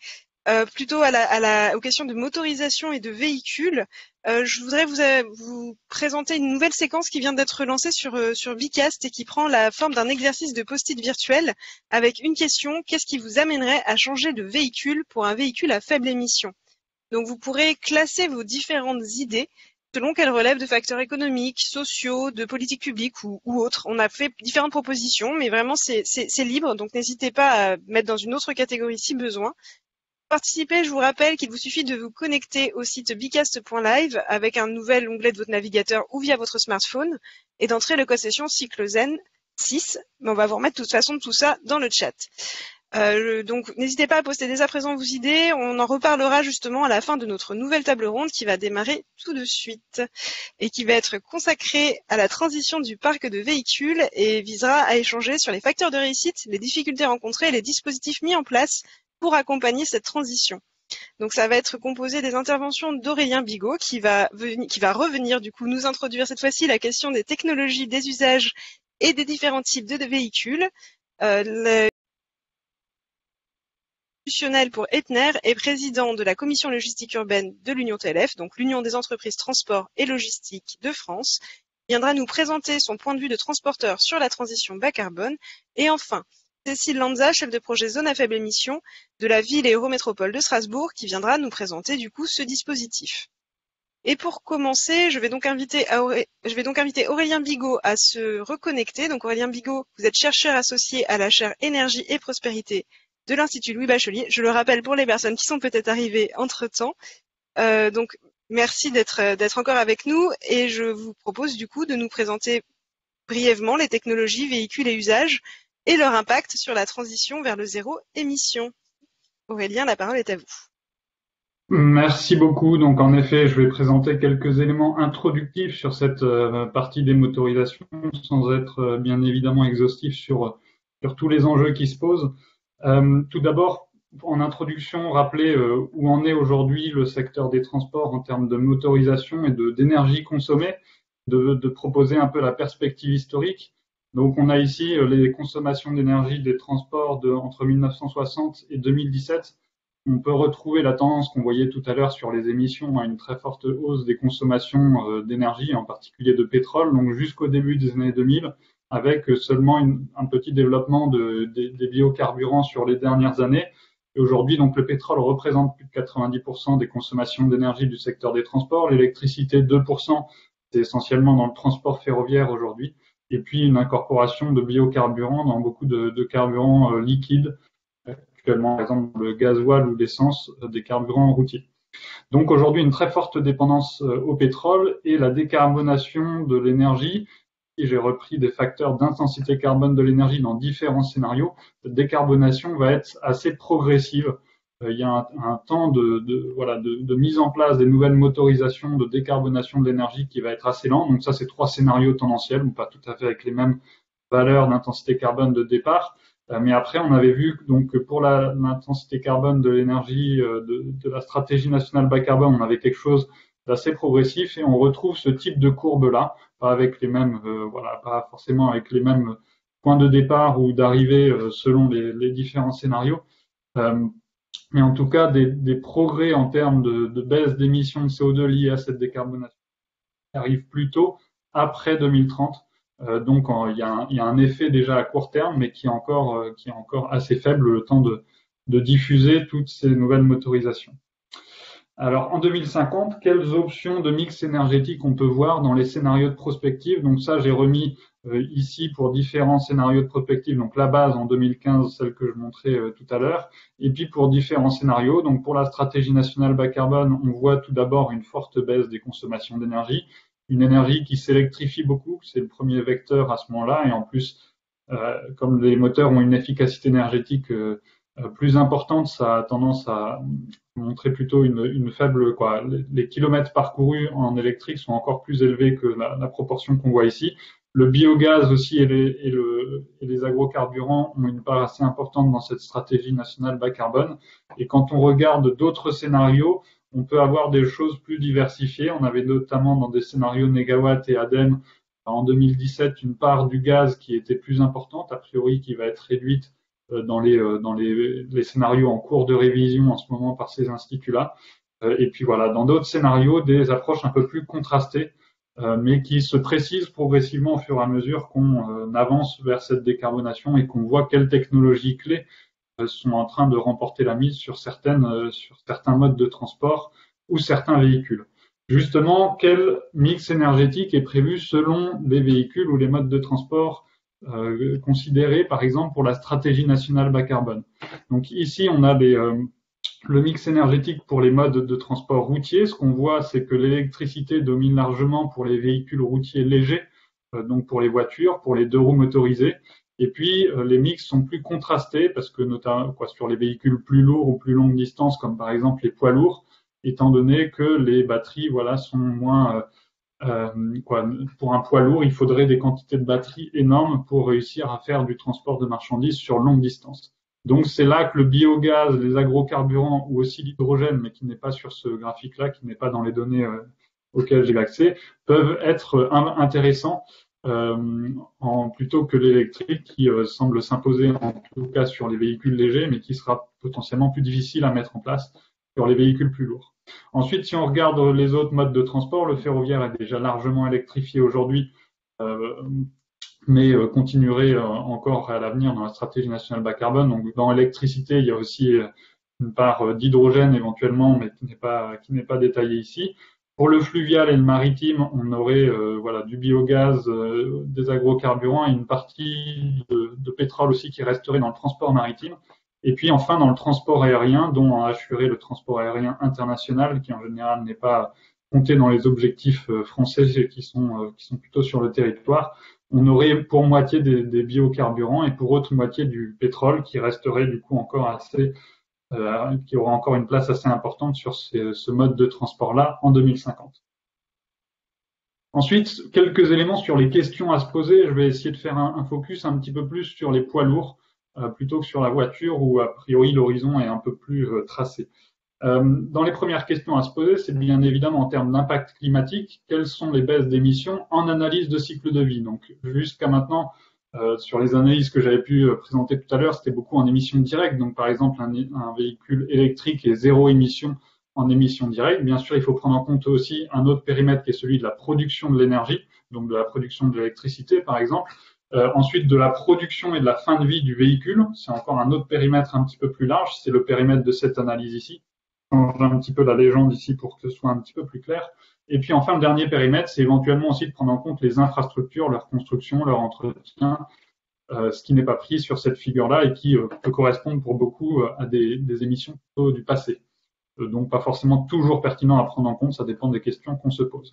euh, plutôt à la, à la, aux questions de motorisation et de véhicules, euh, je voudrais vous, vous présenter une nouvelle séquence qui vient d'être lancée sur, sur Bicast et qui prend la forme d'un exercice de post-it virtuel avec une question: qu'est-ce qui vous amènerait à changer de véhicule pour un véhicule à faible émission? Donc vous pourrez classer vos différentes idées selon qu'elles relèvent de facteurs économiques, sociaux, de politique publique ou, ou autres. On a fait différentes propositions, mais vraiment c'est libre, donc n'hésitez pas à mettre dans une autre catégorie si besoin. Pour participer, je vous rappelle qu'il vous suffit de vous connecter au site bicast point live avec un nouvel onglet de votre navigateur ou via votre smartphone et d'entrer le code session cyclozen six. Mais on va vous remettre de toute façon tout ça dans le chat. Euh, donc n'hésitez pas à poster dès à présent vos idées, on en reparlera justement à la fin de notre nouvelle table ronde qui va démarrer tout de suite et qui va être consacrée à la transition du parc de véhicules et visera à échanger sur les facteurs de réussite, les difficultés rencontrées et les dispositifs mis en place pour accompagner cette transition. Donc ça va être composé des interventions d'Aurélien Bigot qui va, qui va revenir du coup nous introduire cette fois-ci la question des technologies, des usages et des différents types de véhicules. Euh, le pour HEPPNER est président de la commission logistique urbaine de l'Union T L F, donc l'Union des entreprises transport et logistique de France, viendra nous présenter son point de vue de transporteur sur la transition bas carbone. Et enfin, Cécile Lanza, chef de projet zone à faible émission de la ville et Eurométropole de Strasbourg, qui viendra nous présenter du coup ce dispositif. Et pour commencer, je vais donc inviter, à Auré... je vais donc inviter Aurélien Bigot à se reconnecter. Donc Aurélien Bigot, vous êtes chercheur associé à la chaire Énergie et Prospérité de l'Institut Louis Bachelier. Je le rappelle pour les personnes qui sont peut-être arrivées entre-temps. Euh, donc, merci d'être d'être encore avec nous et je vous propose du coup de nous présenter brièvement les technologies, véhicules et usages et leur impact sur la transition vers le zéro émission. Aurélien, la parole est à vous. Merci beaucoup. Donc, en effet, je vais présenter quelques éléments introductifs sur cette euh, partie des motorisations sans être euh, bien évidemment exhaustif sur, sur tous les enjeux qui se posent. Euh, tout d'abord, en introduction, rappeler euh, où en est aujourd'hui le secteur des transports en termes de motorisation et d'énergie consommée, de, de proposer un peu la perspective historique. Donc, on a ici euh, les consommations d'énergie des transports de, entre mille neuf cent soixante et deux mille dix-sept. On peut retrouver la tendance qu'on voyait tout à l'heure sur les émissions, à une très forte hausse des consommations euh, d'énergie, en particulier de pétrole, donc jusqu'au début des années deux mille. Avec seulement une, un petit développement de, de, des biocarburants sur les dernières années. Et aujourd'hui, donc, le pétrole représente plus de quatre-vingt-dix pour cent des consommations d'énergie du secteur des transports. L'électricité, deux pour cent, c'est essentiellement dans le transport ferroviaire aujourd'hui. Et puis, une incorporation de biocarburants dans beaucoup de, de carburants euh, liquides, actuellement, par exemple, le gasoil ou l'essence, euh, des carburants routiers. Donc, aujourd'hui, une très forte dépendance euh, au pétrole et la décarbonation de l'énergie. Et j'ai repris des facteurs d'intensité carbone de l'énergie dans différents scénarios. Cette décarbonation va être assez progressive. Il y a un, un temps de, de, voilà, de, de mise en place des nouvelles motorisations de décarbonation de l'énergie qui va être assez lent. Donc ça, c'est trois scénarios tendanciels, ou pas tout à fait avec les mêmes valeurs d'intensité carbone de départ. Euh, mais après, on avait vu donc, que pour l'intensité carbone de l'énergie, euh, de, de la stratégie nationale bas carbone, on avait quelque chose d'assez progressif et on retrouve ce type de courbe-là, pas avec les mêmes, euh, voilà, pas forcément avec les mêmes points de départ ou d'arrivée euh, selon les, les différents scénarios. Euh, mais en tout cas, des, des progrès en termes de, de baisse d'émissions de C O deux liées à cette décarbonation arrivent plus tôt, après deux mille trente. Euh, donc, en, il, y a un, il y a un effet déjà à court terme, mais qui est encore, euh, qui est encore assez faible, le temps de, de diffuser toutes ces nouvelles motorisations. Alors, en deux mille cinquante, quelles options de mix énergétique on peut voir dans les scénarios de prospective? Donc ça, j'ai remis euh, ici pour différents scénarios de prospective, donc la base en deux mille quinze, celle que je montrais euh, tout à l'heure, et puis pour différents scénarios. Donc pour la stratégie nationale bas carbone, on voit tout d'abord une forte baisse des consommations d'énergie, une énergie qui s'électrifie beaucoup, c'est le premier vecteur à ce moment-là, et en plus, euh, comme les moteurs ont une efficacité énergétique euh, Euh, plus importante, ça a tendance à montrer plutôt une, une faible, quoi. Les, les kilomètres parcourus en électrique sont encore plus élevés que la, la proportion qu'on voit ici. Le biogaz aussi et les, et, le, et les agrocarburants ont une part assez importante dans cette stratégie nationale bas carbone. Et quand on regarde d'autres scénarios, on peut avoir des choses plus diversifiées. On avait notamment dans des scénarios Négawatt et ADEME en deux mille dix-sept une part du gaz qui était plus importante, a priori qui va être réduite dans les dans les, les scénarios en cours de révision en ce moment par ces instituts-là. Et puis voilà, dans d'autres scénarios, des approches un peu plus contrastées, mais qui se précisent progressivement au fur et à mesure qu'on avance vers cette décarbonation et qu'on voit quelles technologies clés sont en train de remporter la mise sur certaines sur certains modes de transport ou certains véhicules. Justement, quel mix énergétique est prévu selon les véhicules ou les modes de transport Euh, considéré par exemple pour la stratégie nationale bas carbone. Donc ici on a les, euh, le mix énergétique pour les modes de transport routier. Ce qu'on voit, c'est que l'électricité domine largement pour les véhicules routiers légers, euh, donc pour les voitures, pour les deux roues motorisées. Et puis euh, les mix sont plus contrastés parce que notamment quoi, sur les véhicules plus lourds ou plus longues distances, comme par exemple les poids lourds, étant donné que les batteries voilà sont moins euh, Euh, quoi, pour un poids lourd, il faudrait des quantités de batteries énormes pour réussir à faire du transport de marchandises sur longue distance. Donc c'est là que le biogaz, les agrocarburants ou aussi l'hydrogène, mais qui n'est pas sur ce graphique-là, qui n'est pas dans les données euh, auxquelles j'ai accès, peuvent être euh, intéressants euh, en, plutôt que l'électrique qui euh, semble s'imposer en tout cas sur les véhicules légers, mais qui sera potentiellement plus difficile à mettre en place sur les véhicules plus lourds. Ensuite, si on regarde les autres modes de transport, le ferroviaire est déjà largement électrifié aujourd'hui, euh, mais euh, continuerait euh, encore à l'avenir dans la stratégie nationale bas carbone. Donc, dans l'électricité, il y a aussi euh, une part euh, d'hydrogène éventuellement, mais qui n'est pas, qui n'est pas détaillée ici. Pour le fluvial et le maritime, on aurait euh, voilà, du biogaz, euh, des agrocarburants et une partie de, de pétrole aussi qui resterait dans le transport maritime. Et puis enfin dans le transport aérien, dont on a assuré le transport aérien international, qui en général n'est pas compté dans les objectifs français qui sont, qui sont plutôt sur le territoire, on aurait pour moitié des, des biocarburants et pour autre moitié du pétrole qui resterait du coup encore assez, euh, qui aura encore une place assez importante sur ce, ce mode de transport-là en deux mille cinquante. Ensuite, quelques éléments sur les questions à se poser. Je vais essayer de faire un, un focus un petit peu plus sur les poids lourds, plutôt que sur la voiture où a priori l'horizon est un peu plus euh, tracé. Euh, dans les premières questions à se poser, c'est bien évidemment en termes d'impact climatique, quelles sont les baisses d'émissions en analyse de cycle de vie. Donc jusqu'à maintenant, euh, sur les analyses que j'avais pu euh, présenter tout à l'heure, c'était beaucoup en émissions directes. Donc par exemple, un, un véhicule électrique est zéro émission en émissions directes. Bien sûr, il faut prendre en compte aussi un autre périmètre qui est celui de la production de l'énergie, donc de la production de l'électricité par exemple. Euh, ensuite, de la production et de la fin de vie du véhicule, c'est encore un autre périmètre un petit peu plus large, c'est le périmètre de cette analyse ici. Je change un petit peu la légende ici pour que ce soit un petit peu plus clair. Et puis enfin, le dernier périmètre, c'est éventuellement aussi de prendre en compte les infrastructures, leur construction, leur entretien, euh, ce qui n'est pas pris sur cette figure-là et qui euh, peut correspondre pour beaucoup euh, à des, des émissions plutôt du passé. Donc pas forcément toujours pertinent à prendre en compte, ça dépend des questions qu'on se pose.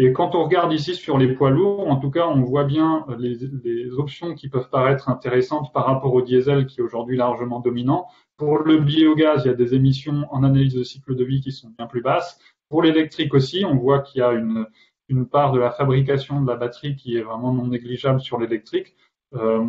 Et quand on regarde ici sur les poids lourds, en tout cas on voit bien les, les options qui peuvent paraître intéressantes par rapport au diesel qui est aujourd'hui largement dominant. Pour le biogaz, il y a des émissions en analyse de cycle de vie qui sont bien plus basses. Pour l'électrique aussi, on voit qu'il y a une, une part de la fabrication de la batterie qui est vraiment non négligeable sur l'électrique. euh,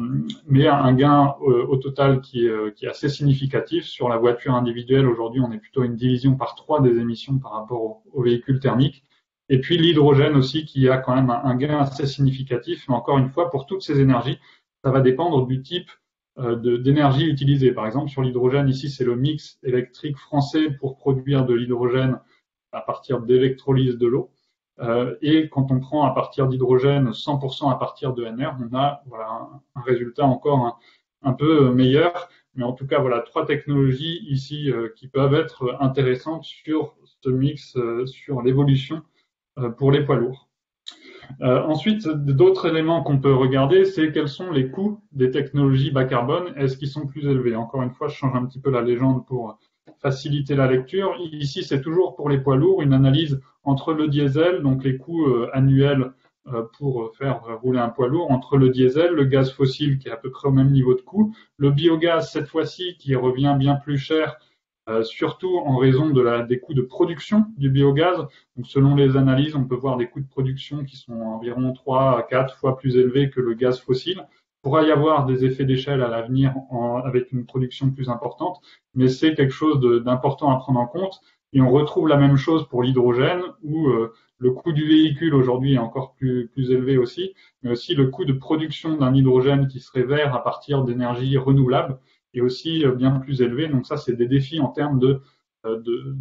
mais un gain euh, au total qui est, qui est assez significatif. Sur la voiture individuelle, aujourd'hui, on est plutôt à une division par trois des émissions par rapport aux au véhicules thermiques. Et puis l'hydrogène aussi, qui a quand même un, un gain assez significatif. Mais encore une fois, pour toutes ces énergies, ça va dépendre du type euh, d'énergie utilisée. Par exemple, sur l'hydrogène, ici, c'est le mix électrique français pour produire de l'hydrogène à partir d'électrolyse de l'eau. Euh, et quand on prend à partir d'hydrogène cent pour cent à partir de N R, on a voilà, un, un résultat encore un, un peu meilleur. Mais en tout cas, voilà trois technologies ici euh, qui peuvent être intéressantes sur ce mix, euh, sur l'évolution euh, pour les poids lourds. Euh, ensuite, d'autres éléments qu'on peut regarder, c'est quels sont les coûts des technologies bas carbone, est-ce qu'ils sont plus élevés? Encore une fois, je change un petit peu la légende pour faciliter la lecture. Ici, c'est toujours pour les poids lourds, une analyse entre le diesel, donc les coûts annuels pour faire rouler un poids lourd, entre le diesel, le gaz fossile qui est à peu près au même niveau de coût, le biogaz cette fois-ci qui revient bien plus cher, Euh, surtout en raison de la, des coûts de production du biogaz. Donc, selon les analyses, on peut voir des coûts de production qui sont environ trois à quatre fois plus élevés que le gaz fossile. Il pourra y avoir des effets d'échelle à l'avenir avec une production plus importante, mais c'est quelque chose d'important à prendre en compte. Et on retrouve la même chose pour l'hydrogène, où euh, le coût du véhicule aujourd'hui est encore plus, plus élevé aussi, mais aussi le coût de production d'un hydrogène qui serait vert à partir d'énergies renouvelables est aussi bien plus élevé. Donc ça, c'est des défis en termes de, de,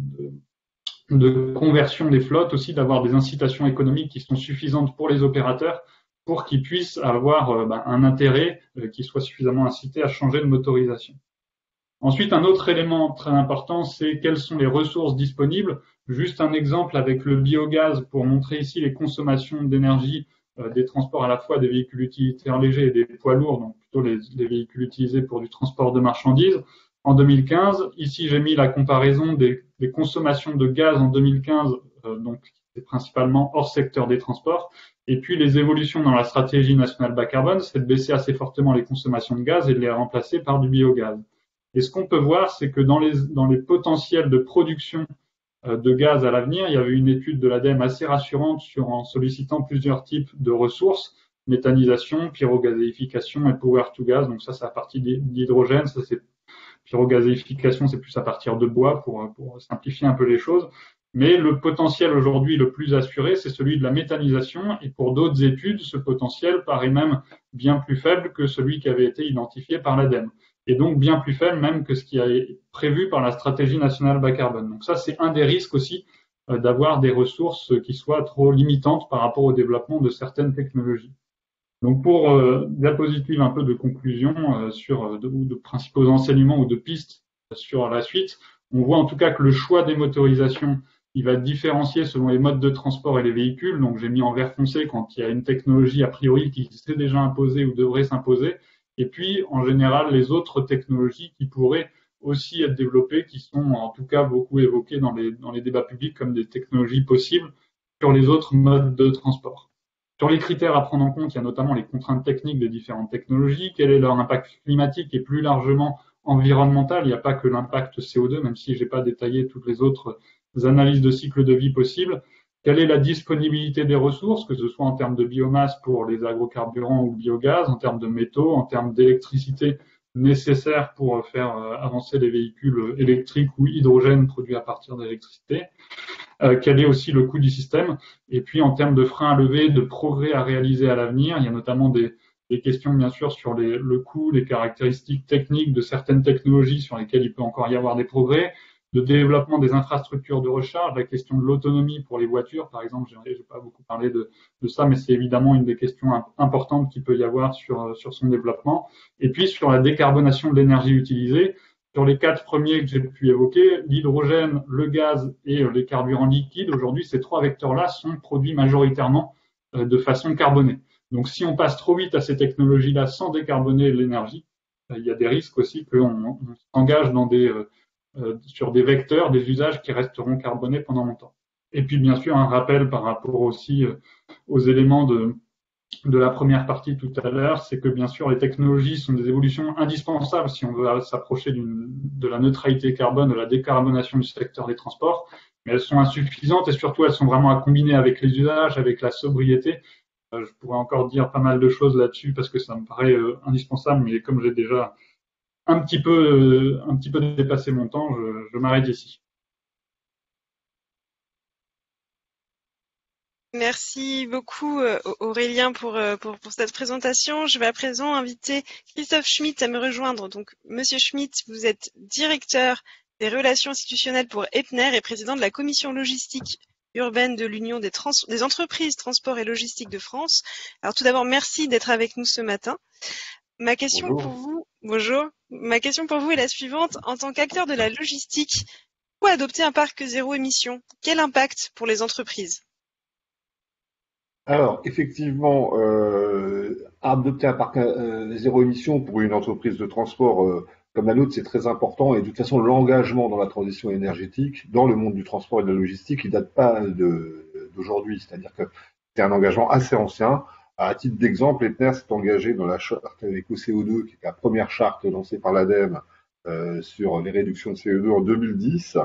de conversion des flottes, aussi d'avoir des incitations économiques qui sont suffisantes pour les opérateurs pour qu'ils puissent avoir ben, un intérêt qui soit suffisamment incité à changer de motorisation. Ensuite, un autre élément très important, c'est quelles sont les ressources disponibles. Juste un exemple avec le biogaz pour montrer ici les consommations d'énergie des transports à la fois des véhicules utilitaires légers et des poids lourds, donc plutôt les, les véhicules utilisés pour du transport de marchandises. En deux mille quinze, ici j'ai mis la comparaison des, des consommations de gaz en deux mille quinze, euh, donc c'est principalement hors secteur des transports, et puis les évolutions dans la stratégie nationale bas carbone, c'est de baisser assez fortement les consommations de gaz et de les remplacer par du biogaz. Et ce qu'on peut voir, c'est que dans les, dans les potentiels de production de gaz à l'avenir, il y avait une étude de l'ADEME assez rassurante sur, en sollicitant plusieurs types de ressources, méthanisation, pyrogazéification et power to gas. Donc ça, c'est à partir d'hydrogène, ça c'est pyrogazéification, c'est plus à partir de bois pour, pour simplifier un peu les choses. Mais le potentiel aujourd'hui le plus assuré, c'est celui de la méthanisation, et pour d'autres études, ce potentiel paraît même bien plus faible que celui qui avait été identifié par l'ADEME. Et donc bien plus faible même que ce qui est prévu par la stratégie nationale bas carbone. Donc ça, c'est un des risques aussi euh, d'avoir des ressources qui soient trop limitantes par rapport au développement de certaines technologies. Donc pour euh, diapositive un peu de conclusion euh, sur de, ou de principaux enseignements ou de pistes sur la suite, on voit en tout cas que le choix des motorisations, il va différencier selon les modes de transport et les véhicules. Donc j'ai mis en vert foncé quand il y a une technologie a priori qui s'est déjà imposée ou devrait s'imposer. Et puis, en général, les autres technologies qui pourraient aussi être développées, qui sont en tout cas beaucoup évoquées dans les, dans les débats publics comme des technologies possibles sur les autres modes de transport. Sur les critères à prendre en compte, il y a notamment les contraintes techniques des différentes technologies, quel est leur impact climatique et plus largement environnemental. Il n'y a pas que l'impact C O deux, même si je n'ai pas détaillé toutes les autres analyses de cycle de vie possibles. Quelle est la disponibilité des ressources, que ce soit en termes de biomasse pour les agrocarburants ou le biogaz, en termes de métaux, en termes d'électricité nécessaire pour faire avancer les véhicules électriques ou hydrogène produits à partir d'électricité. Euh, quel est aussi le coût du système? Et puis en termes de freins à lever, de progrès à réaliser à l'avenir, il y a notamment des, des questions bien sûr sur les, le coût, les caractéristiques techniques de certaines technologies sur lesquelles il peut encore y avoir des progrès, de développement des infrastructures de recharge, la question de l'autonomie pour les voitures, par exemple, je n'ai pas beaucoup parlé de, de ça, mais c'est évidemment une des questions importantes qu'il peut y avoir sur, sur son développement. Et puis sur la décarbonation de l'énergie utilisée, sur les quatre premiers que j'ai pu évoquer, l'hydrogène, le gaz et les carburants liquides, aujourd'hui ces trois vecteurs-là sont produits majoritairement de façon carbonée. Donc si on passe trop vite à ces technologies-là sans décarboner l'énergie, il y a des risques aussi qu'on s'engage dans des... Euh, sur des vecteurs, des usages qui resteront carbonés pendant longtemps. Et puis bien sûr un rappel par rapport aussi euh, aux éléments de, de la première partie tout à l'heure, c'est que bien sûr les technologies sont des évolutions indispensables si on veut s'approcher de la neutralité carbone, de la décarbonation du secteur des transports, mais elles sont insuffisantes et surtout elles sont vraiment à combiner avec les usages, avec la sobriété Je pourrais encore dire pas mal de choses là-dessus parce que ça me paraît euh, indispensable, mais comme j'ai déjà un petit peu, euh, un petit peu dépassé mon temps, je, je m'arrête ici. Merci beaucoup Aurélien pour, pour, pour cette présentation. Je vais à présent inviter Christophe Schmitt à me rejoindre. Donc, Monsieur Schmitt, vous êtes directeur des relations institutionnelles pour HEPPNER et président de la commission logistique urbaine de l'Union des, des entreprises transport et logistique de France. Alors tout d'abord, merci d'être avec nous ce matin. Ma question Bonjour. pour vous, Bonjour. Ma question pour vous est la suivante. En tant qu'acteur de la logistique, pourquoi adopter un parc zéro émission? Quel impact pour les entreprises? Alors, effectivement, euh, adopter un parc euh, zéro émission pour une entreprise de transport euh, comme la nôtre, c'est très important. Et de toute façon, l'engagement dans la transition énergétique, dans le monde du transport et de la logistique, il ne date pas d'aujourd'hui. C'est-à-dire que c'est un engagement assez ancien. À titre d'exemple, HEPPNER s'est engagé dans la charte éco C O deux, qui est la première charte lancée par l'ADEME euh, sur les réductions de C O deux en deux mille dix,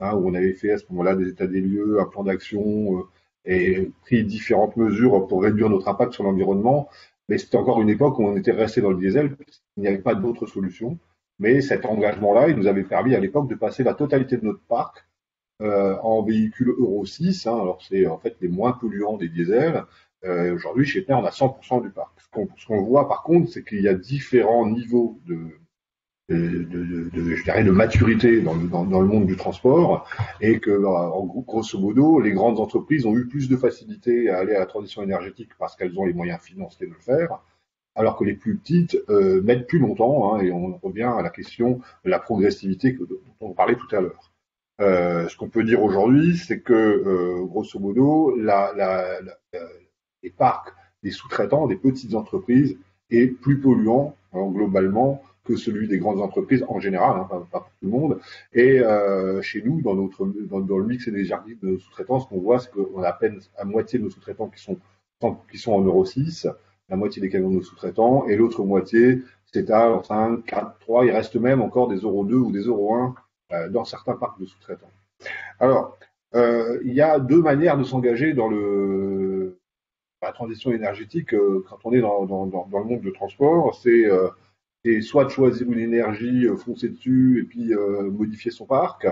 hein, où on avait fait à ce moment-là des états des lieux, un plan d'action, euh, et pris différentes mesures pour réduire notre impact sur l'environnement. Mais c'était encore une époque où on était resté dans le diesel, il n'y avait pas d'autre solution. Mais cet engagement-là, il nous avait permis à l'époque de passer la totalité de notre parc euh, en véhicules Euro six. Hein, alors c'est en fait les moins polluants des diesels. Euh, Aujourd'hui, chez HEPPNER, on a cent pour cent du parc. Ce qu'on ce qu'on voit par contre, c'est qu'il y a différents niveaux de... De, de, de, je dirais de maturité dans le, dans, dans le monde du transport, et que en grosso modo les grandes entreprises ont eu plus de facilité à aller à la transition énergétique parce qu'elles ont les moyens financiers de le faire, alors que les plus petites euh, mettent plus longtemps, hein, et on revient à la question de la progressivité que, dont on parlait tout à l'heure. Euh, ce qu'on peut dire aujourd'hui, c'est que euh, grosso modo la, la, la, les parcs des sous-traitants, des petites entreprises, est plus polluant, hein, globalement, que celui des grandes entreprises en général, hein, pas, pas pour tout le monde. Et euh, chez nous, dans, notre, dans, dans le mix énergétique de nos sous-traitants, ce qu'on voit, c'est qu'on a à peine à moitié de nos sous-traitants qui sont, qui sont en Euro six, la moitié des camions de nos sous-traitants, et l'autre moitié, c'est à cinq, quatre, trois, il reste même encore des Euro deux ou des Euro un euh, dans certains parcs de sous-traitants. Alors, euh, il y a deux manières de s'engager dans le, la transition énergétique euh, quand on est dans, dans, dans, dans le monde de transport, c'est... Euh, et soit de choisir une énergie, euh, foncer dessus et puis euh, modifier son parc.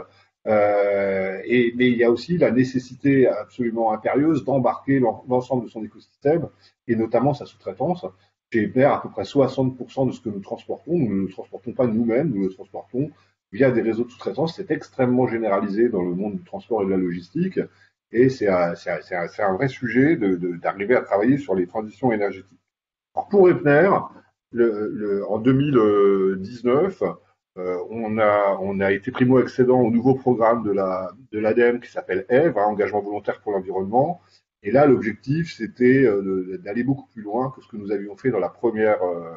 Euh, et, mais il y a aussi la nécessité absolument impérieuse d'embarquer l'ensemble de son écosystème, et notamment sa sous-traitance. Chez HEPPNER, à peu près soixante pour cent de ce que nous transportons, nous ne le transportons pas nous-mêmes, nous le transportons via des réseaux de sous-traitance. C'est extrêmement généralisé dans le monde du transport et de la logistique, et c'est un, un, un, un vrai sujet d'arriver à travailler sur les transitions énergétiques. Alors pour HEPPNER, Le, le, en deux mille dix-neuf, euh, on, a, on a été primo-accédant au nouveau programme de l'ADEME la, de qui s'appelle E V E, hein, Engagement volontaire pour l'environnement. Et là, l'objectif, c'était euh, d'aller beaucoup plus loin que ce que nous avions fait dans la première, euh,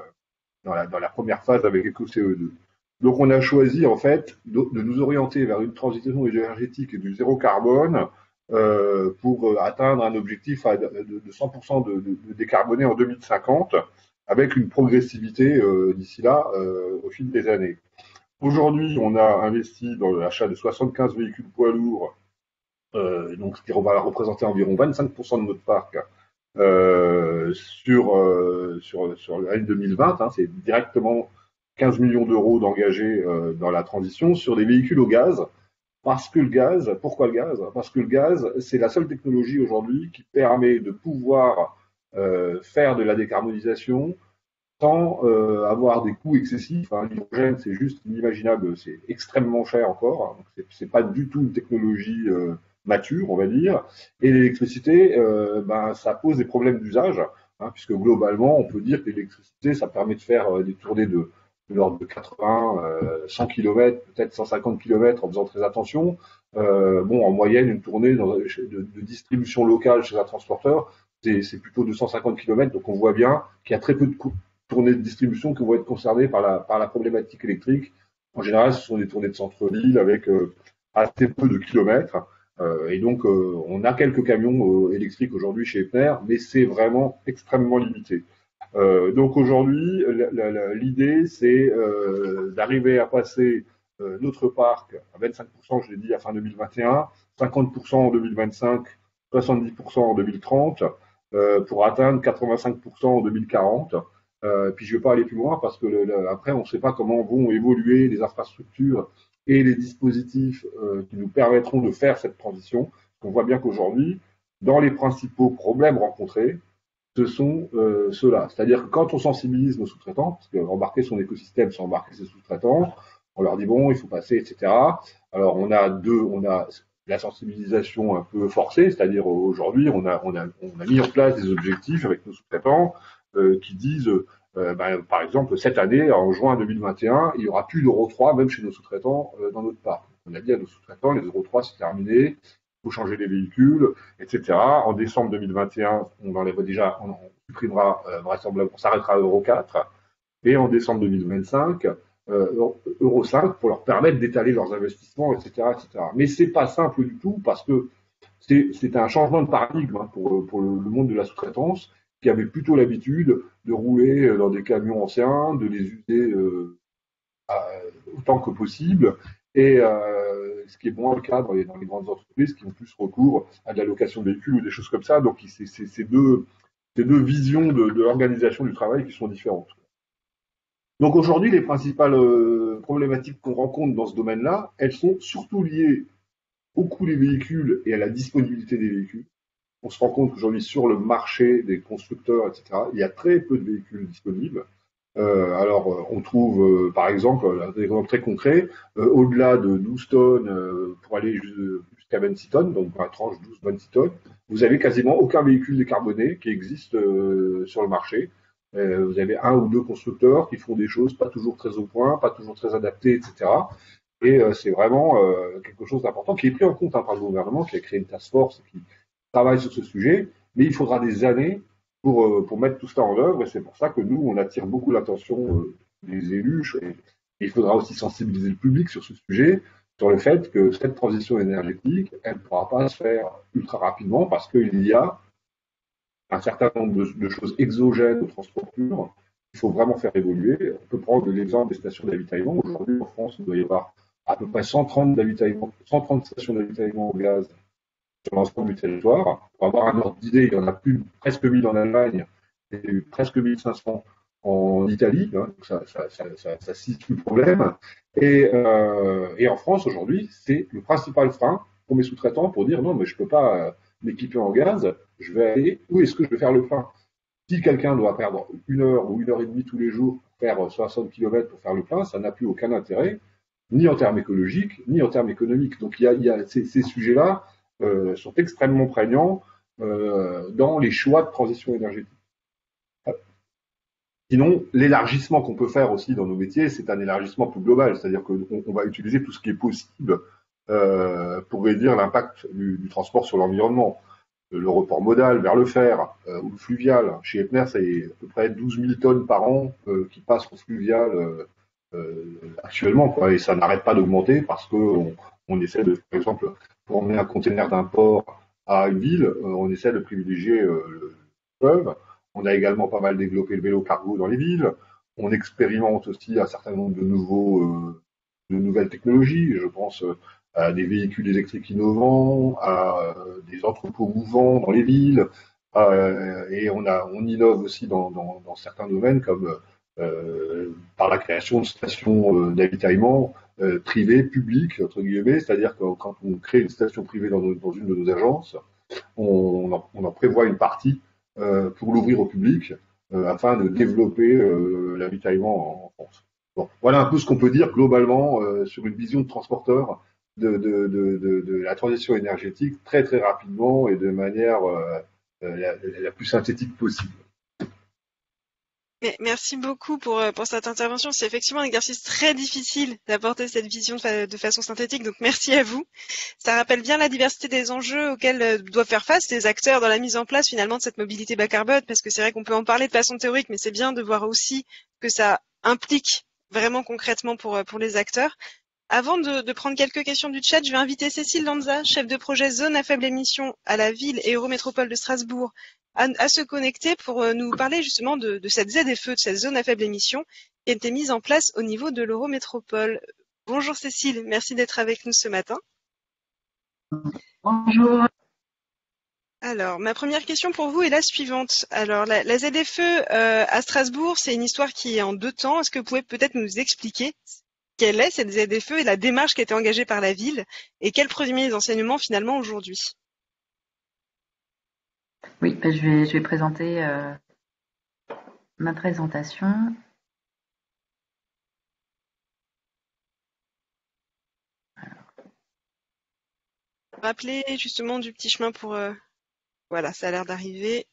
dans la, dans la première phase avec éco C E deux. Donc, on a choisi, en fait, de, de nous orienter vers une transition énergétique et du zéro carbone euh, pour atteindre un objectif à, de, de cent pour cent de, de, de décarboné en deux mille cinquante, avec une progressivité euh, d'ici là euh, au fil des années. Aujourd'hui, on a investi dans l'achat de soixante-quinze véhicules poids lourds, euh, donc ce qui va représenter environ vingt-cinq pour cent de notre parc euh, sur, euh, sur, sur l'année deux mille vingt. Hein, c'est directement quinze millions d'euros d'engagés euh, dans la transition sur des véhicules au gaz. Parce que le gaz, pourquoi le gaz? Parce que le gaz, c'est la seule technologie aujourd'hui qui permet de pouvoir Euh, faire de la décarbonisation sans euh, avoir des coûts excessifs. Hein. L'hydrogène, c'est juste inimaginable, c'est extrêmement cher encore, hein. C'est pas du tout une technologie euh, mature, on va dire. Et l'électricité, euh, ben, ça pose des problèmes d'usage, hein, puisque globalement, on peut dire que l'électricité, ça permet de faire euh, des tournées de, de l'ordre de quatre-vingts, euh, cent kilomètres, peut-être cent cinquante kilomètres en faisant très attention. Euh, bon, en moyenne, une tournée dans, de, de distribution locale chez un transporteur, c'est plutôt deux cent cinquante kilomètres, donc on voit bien qu'il y a très peu de tournées de distribution qui vont être concernées par la, par la problématique électrique. En général, ce sont des tournées de centre-ville avec euh, assez peu de kilomètres. Euh, et donc, euh, on a quelques camions euh, électriques aujourd'hui chez HEPPNER, mais c'est vraiment extrêmement limité. Euh, donc aujourd'hui, l'idée, c'est euh, d'arriver à passer euh, notre parc à vingt-cinq pour cent, je l'ai dit, à fin deux mille vingt et un, cinquante pour cent en deux mille vingt-cinq, soixante-dix pour cent en deux mille trente, euh, pour atteindre quatre-vingt-cinq pour cent en deux mille quarante. Euh, puis je ne vais pas aller plus loin parce que le, le, après, on ne sait pas comment vont évoluer les infrastructures et les dispositifs euh, qui nous permettront de faire cette transition. On voit bien qu'aujourd'hui, dans les principaux problèmes rencontrés, ce sont euh, ceux-là. C'est-à-dire que quand on sensibilise nos sous-traitants, parce que embarquer son écosystème, c'est embarquer ses sous-traitants, on leur dit bon, il faut passer, et cetera. Alors on a deux, on a la sensibilisation un peu forcée, c'est-à-dire aujourd'hui, on a, on, a, on a mis en place des objectifs avec nos sous-traitants euh, qui disent, euh, ben, par exemple, cette année, en juin deux mille vingt et un, il n'y aura plus d'Euro trois, même chez nos sous-traitants, euh, dans notre parc. On a dit à nos sous-traitants, les Euro trois, c'est terminé, il faut changer les véhicules, et cetera. En décembre deux mille vingt et un, on enlève déjà, on, on supprimera, euh, vraisemblablement, on s'arrêtera à Euro quatre, et en décembre deux mille vingt-cinq, euh, Euro cinq, pour leur permettre d'étaler leurs investissements, et cetera, et cetera. Mais c'est pas simple du tout, parce que c'est un changement de paradigme hein, pour, pour le, le monde de la sous-traitance, qui avait plutôt l'habitude de rouler dans des camions anciens, de les user euh, à, autant que possible, et euh, ce qui est moins le cas dans les, dans les grandes entreprises qui ont plus recours à de la location de véhicules ou des choses comme ça. Donc, c'est ces deux, deux visions de, de l'organisation du travail qui sont différentes. Donc, aujourd'hui, les principales problématiques qu'on rencontre dans ce domaine-là, elles sont surtout liées au coût des véhicules et à la disponibilité des véhicules. On se rend compte qu'aujourd'hui, sur le marché des constructeurs, et cetera, il y a très peu de véhicules disponibles. Euh, alors, on trouve, euh, par exemple, un exemple très concret, euh, au-delà de douze tonnes, euh, pour aller jusqu'à vingt-six tonnes, donc par tranche douze à vingt-six tonnes, vous n'avez quasiment aucun véhicule décarboné qui existe euh, sur le marché. Euh, vous avez un ou deux constructeurs qui font des choses pas toujours très au point, pas toujours très adaptées, et cetera. Et euh, c'est vraiment euh, quelque chose d'important qui est pris en compte hein, par le gouvernement, qui a créé une task force, qui travaille sur ce sujet, mais il faudra des années Pour, pour mettre tout ça en œuvre, et c'est pour ça que nous, on attire beaucoup l'attention des élus, et il faudra aussi sensibiliser le public sur ce sujet, sur le fait que cette transition énergétique, elle ne pourra pas se faire ultra rapidement, parce qu'il y a un certain nombre de, de choses exogènes au transport pur, qu'il faut vraiment faire évoluer. On peut prendre l'exemple des stations d'avitaillement. Aujourd'hui, en France, il doit y avoir à peu près cent trente, cent trente stations d'avitaillement au gaz sur l'ensemble du territoire. Pour avoir un ordre d'idée, il y en a plus presque mille en Allemagne et presque mille cinq cents en Italie, hein, donc ça, ça, ça, ça, ça situe le problème. Et, euh, et en France, aujourd'hui, c'est le principal frein pour mes sous-traitants pour dire non, mais je ne peux pas m'équiper en gaz, je vais aller, où est-ce que je vais faire le plein? Si quelqu'un doit perdre une heure ou une heure et demie tous les jours pour faire soixante kilomètres pour faire le plein, ça n'a plus aucun intérêt, ni en termes écologiques, ni en termes économiques. Donc il y a, il y a ces, ces sujets-là. Euh, sont extrêmement prégnants euh, dans les choix de transition énergétique. Sinon, l'élargissement qu'on peut faire aussi dans nos métiers, c'est un élargissement plus global, c'est-à-dire qu'on va utiliser tout ce qui est possible euh, pour réduire l'impact du, du transport sur l'environnement. Le report modal vers le fer euh, ou le fluvial, chez HEPPNER, c'est à peu près douze mille tonnes par an euh, qui passent au fluvial euh, euh, actuellement, quoi, et ça n'arrête pas d'augmenter parce qu'on on essaie de, par exemple, pour emmener un conteneur d'un port à une ville, on essaie de privilégier le fleuve. On a également pas mal développé le vélo cargo dans les villes. On expérimente aussi un certain nombre de, nouveaux, de nouvelles technologies. Je pense à des véhicules électriques innovants, à des entrepôts mouvants dans les villes. Et on, a, on innove aussi dans, dans, dans certains domaines, comme euh, par la création de stations d'avitaillement Euh, privé, public, entre guillemets, c'est-à-dire que quand on crée une station privée dans, nos, dans une de nos agences, on en, on en prévoit une partie euh, pour l'ouvrir au public euh, afin de développer euh, l'avitaillement en, en France. Bon, voilà un peu ce qu'on peut dire globalement euh, sur une vision de transporteur de, de, de, de, de la transition énergétique très très rapidement et de manière euh, la, la plus synthétique possible. Merci beaucoup pour, pour cette intervention. C'est effectivement un exercice très difficile d'apporter cette vision de, fa de façon synthétique, donc merci à vous. Ça rappelle bien la diversité des enjeux auxquels doivent faire face les acteurs dans la mise en place finalement de cette mobilité bas carbone, parce que c'est vrai qu'on peut en parler de façon théorique, mais c'est bien de voir aussi que ça implique vraiment concrètement pour, pour les acteurs. Avant de, de prendre quelques questions du chat, je vais inviter Cécile Lanza, chef de projet Zone à faible émission à la Ville et Eurométropole de Strasbourg, À, à se connecter pour nous parler justement de, de cette Z F E, de cette zone à faible émission qui a été mise en place au niveau de l'Eurométropole. Bonjour Cécile, merci d'être avec nous ce matin. Bonjour. Euh, Alors, ma première question pour vous est la suivante. Alors, la, la Z F E euh, à Strasbourg, c'est une histoire qui est en deux temps. Est-ce que vous pouvez peut-être nous expliquer quelle est cette Z F E et la démarche qui a été engagée par la ville et quels premiers enseignements finalement aujourd'hui? Oui, ben je, vais, je vais présenter euh, ma présentation. Rappeler justement du petit chemin pour... Euh... Voilà, ça a l'air d'arriver.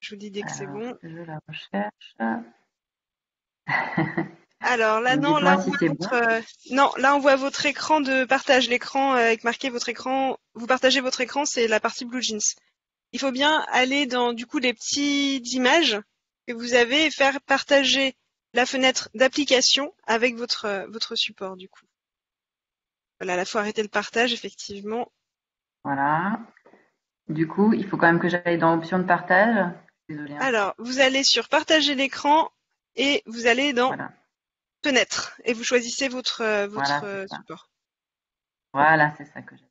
Je vous dis dès que c'est bon. Je la recherche. Alors là, non là, si votre, bon. euh, non, là on voit votre écran de partage l'écran euh, avec marqué votre écran. Vous partagez votre écran, c'est la partie Blue Jeans. Il faut bien aller dans du coup les petites images que vous avez et faire partager la fenêtre d'application avec votre, euh, votre support du coup. Voilà, là il faut arrêter le partage effectivement. Voilà. Du coup, il faut quand même que j'aille dans options de partage. Désolée. Alors, vous allez sur partager l'écran et vous allez dans voilà. fenêtre et vous choisissez votre, euh, votre voilà, support. Ça. Voilà, c'est ça que j'ai.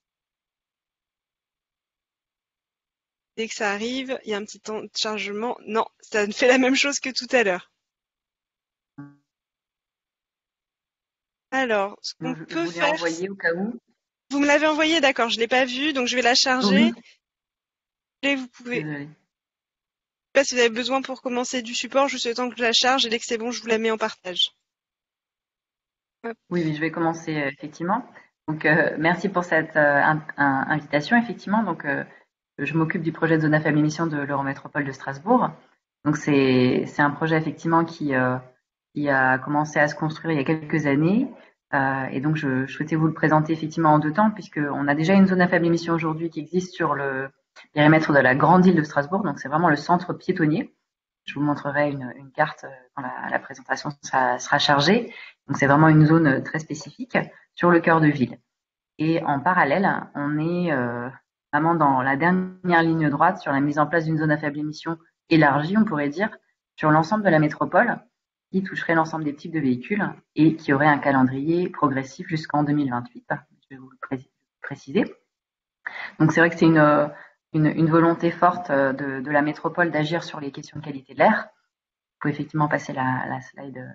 Dès que ça arrive, il y a un petit temps de chargement. Non, ça ne fait la même chose que tout à l'heure. Alors, ce qu'on peut vous faire... Envoyé au cas où. Vous me l'avez envoyé, d'accord, je ne l'ai pas vu, donc je vais la charger. Oui. Et vous pouvez... Désolée. Je ne sais pas si vous avez besoin pour commencer du support, juste le temps que je la charge et dès que c'est bon, je vous la mets en partage. Oui, je vais commencer effectivement. Donc, euh, merci pour cette euh, un, un, invitation. Effectivement, donc, euh, je m'occupe du projet de zone à faible émission de l'Eurométropole de Strasbourg. Donc, c'est un projet effectivement qui, euh, qui a commencé à se construire il y a quelques années. Euh, et donc, je, je souhaitais vous le présenter effectivement en deux temps, puisqu'on a déjà une zone à faible émission aujourd'hui qui existe sur le périmètre de la Grande Île de Strasbourg. Donc, c'est vraiment le centre piétonnier. Je vous montrerai une, une carte quand la, la présentation sera, sera chargée. Donc, c'est vraiment une zone très spécifique sur le cœur de ville. Et en parallèle, on est euh, vraiment dans la dernière ligne droite sur la mise en place d'une zone à faible émission élargie, on pourrait dire, sur l'ensemble de la métropole, qui toucherait l'ensemble des types de véhicules et qui aurait un calendrier progressif jusqu'en deux mille vingt-huit. Je vais vous le préciser. Donc, c'est vrai que c'est une, une, une volonté forte de, de la métropole d'agir sur les questions de qualité de l'air. Vous pouvez effectivement passer la, la slide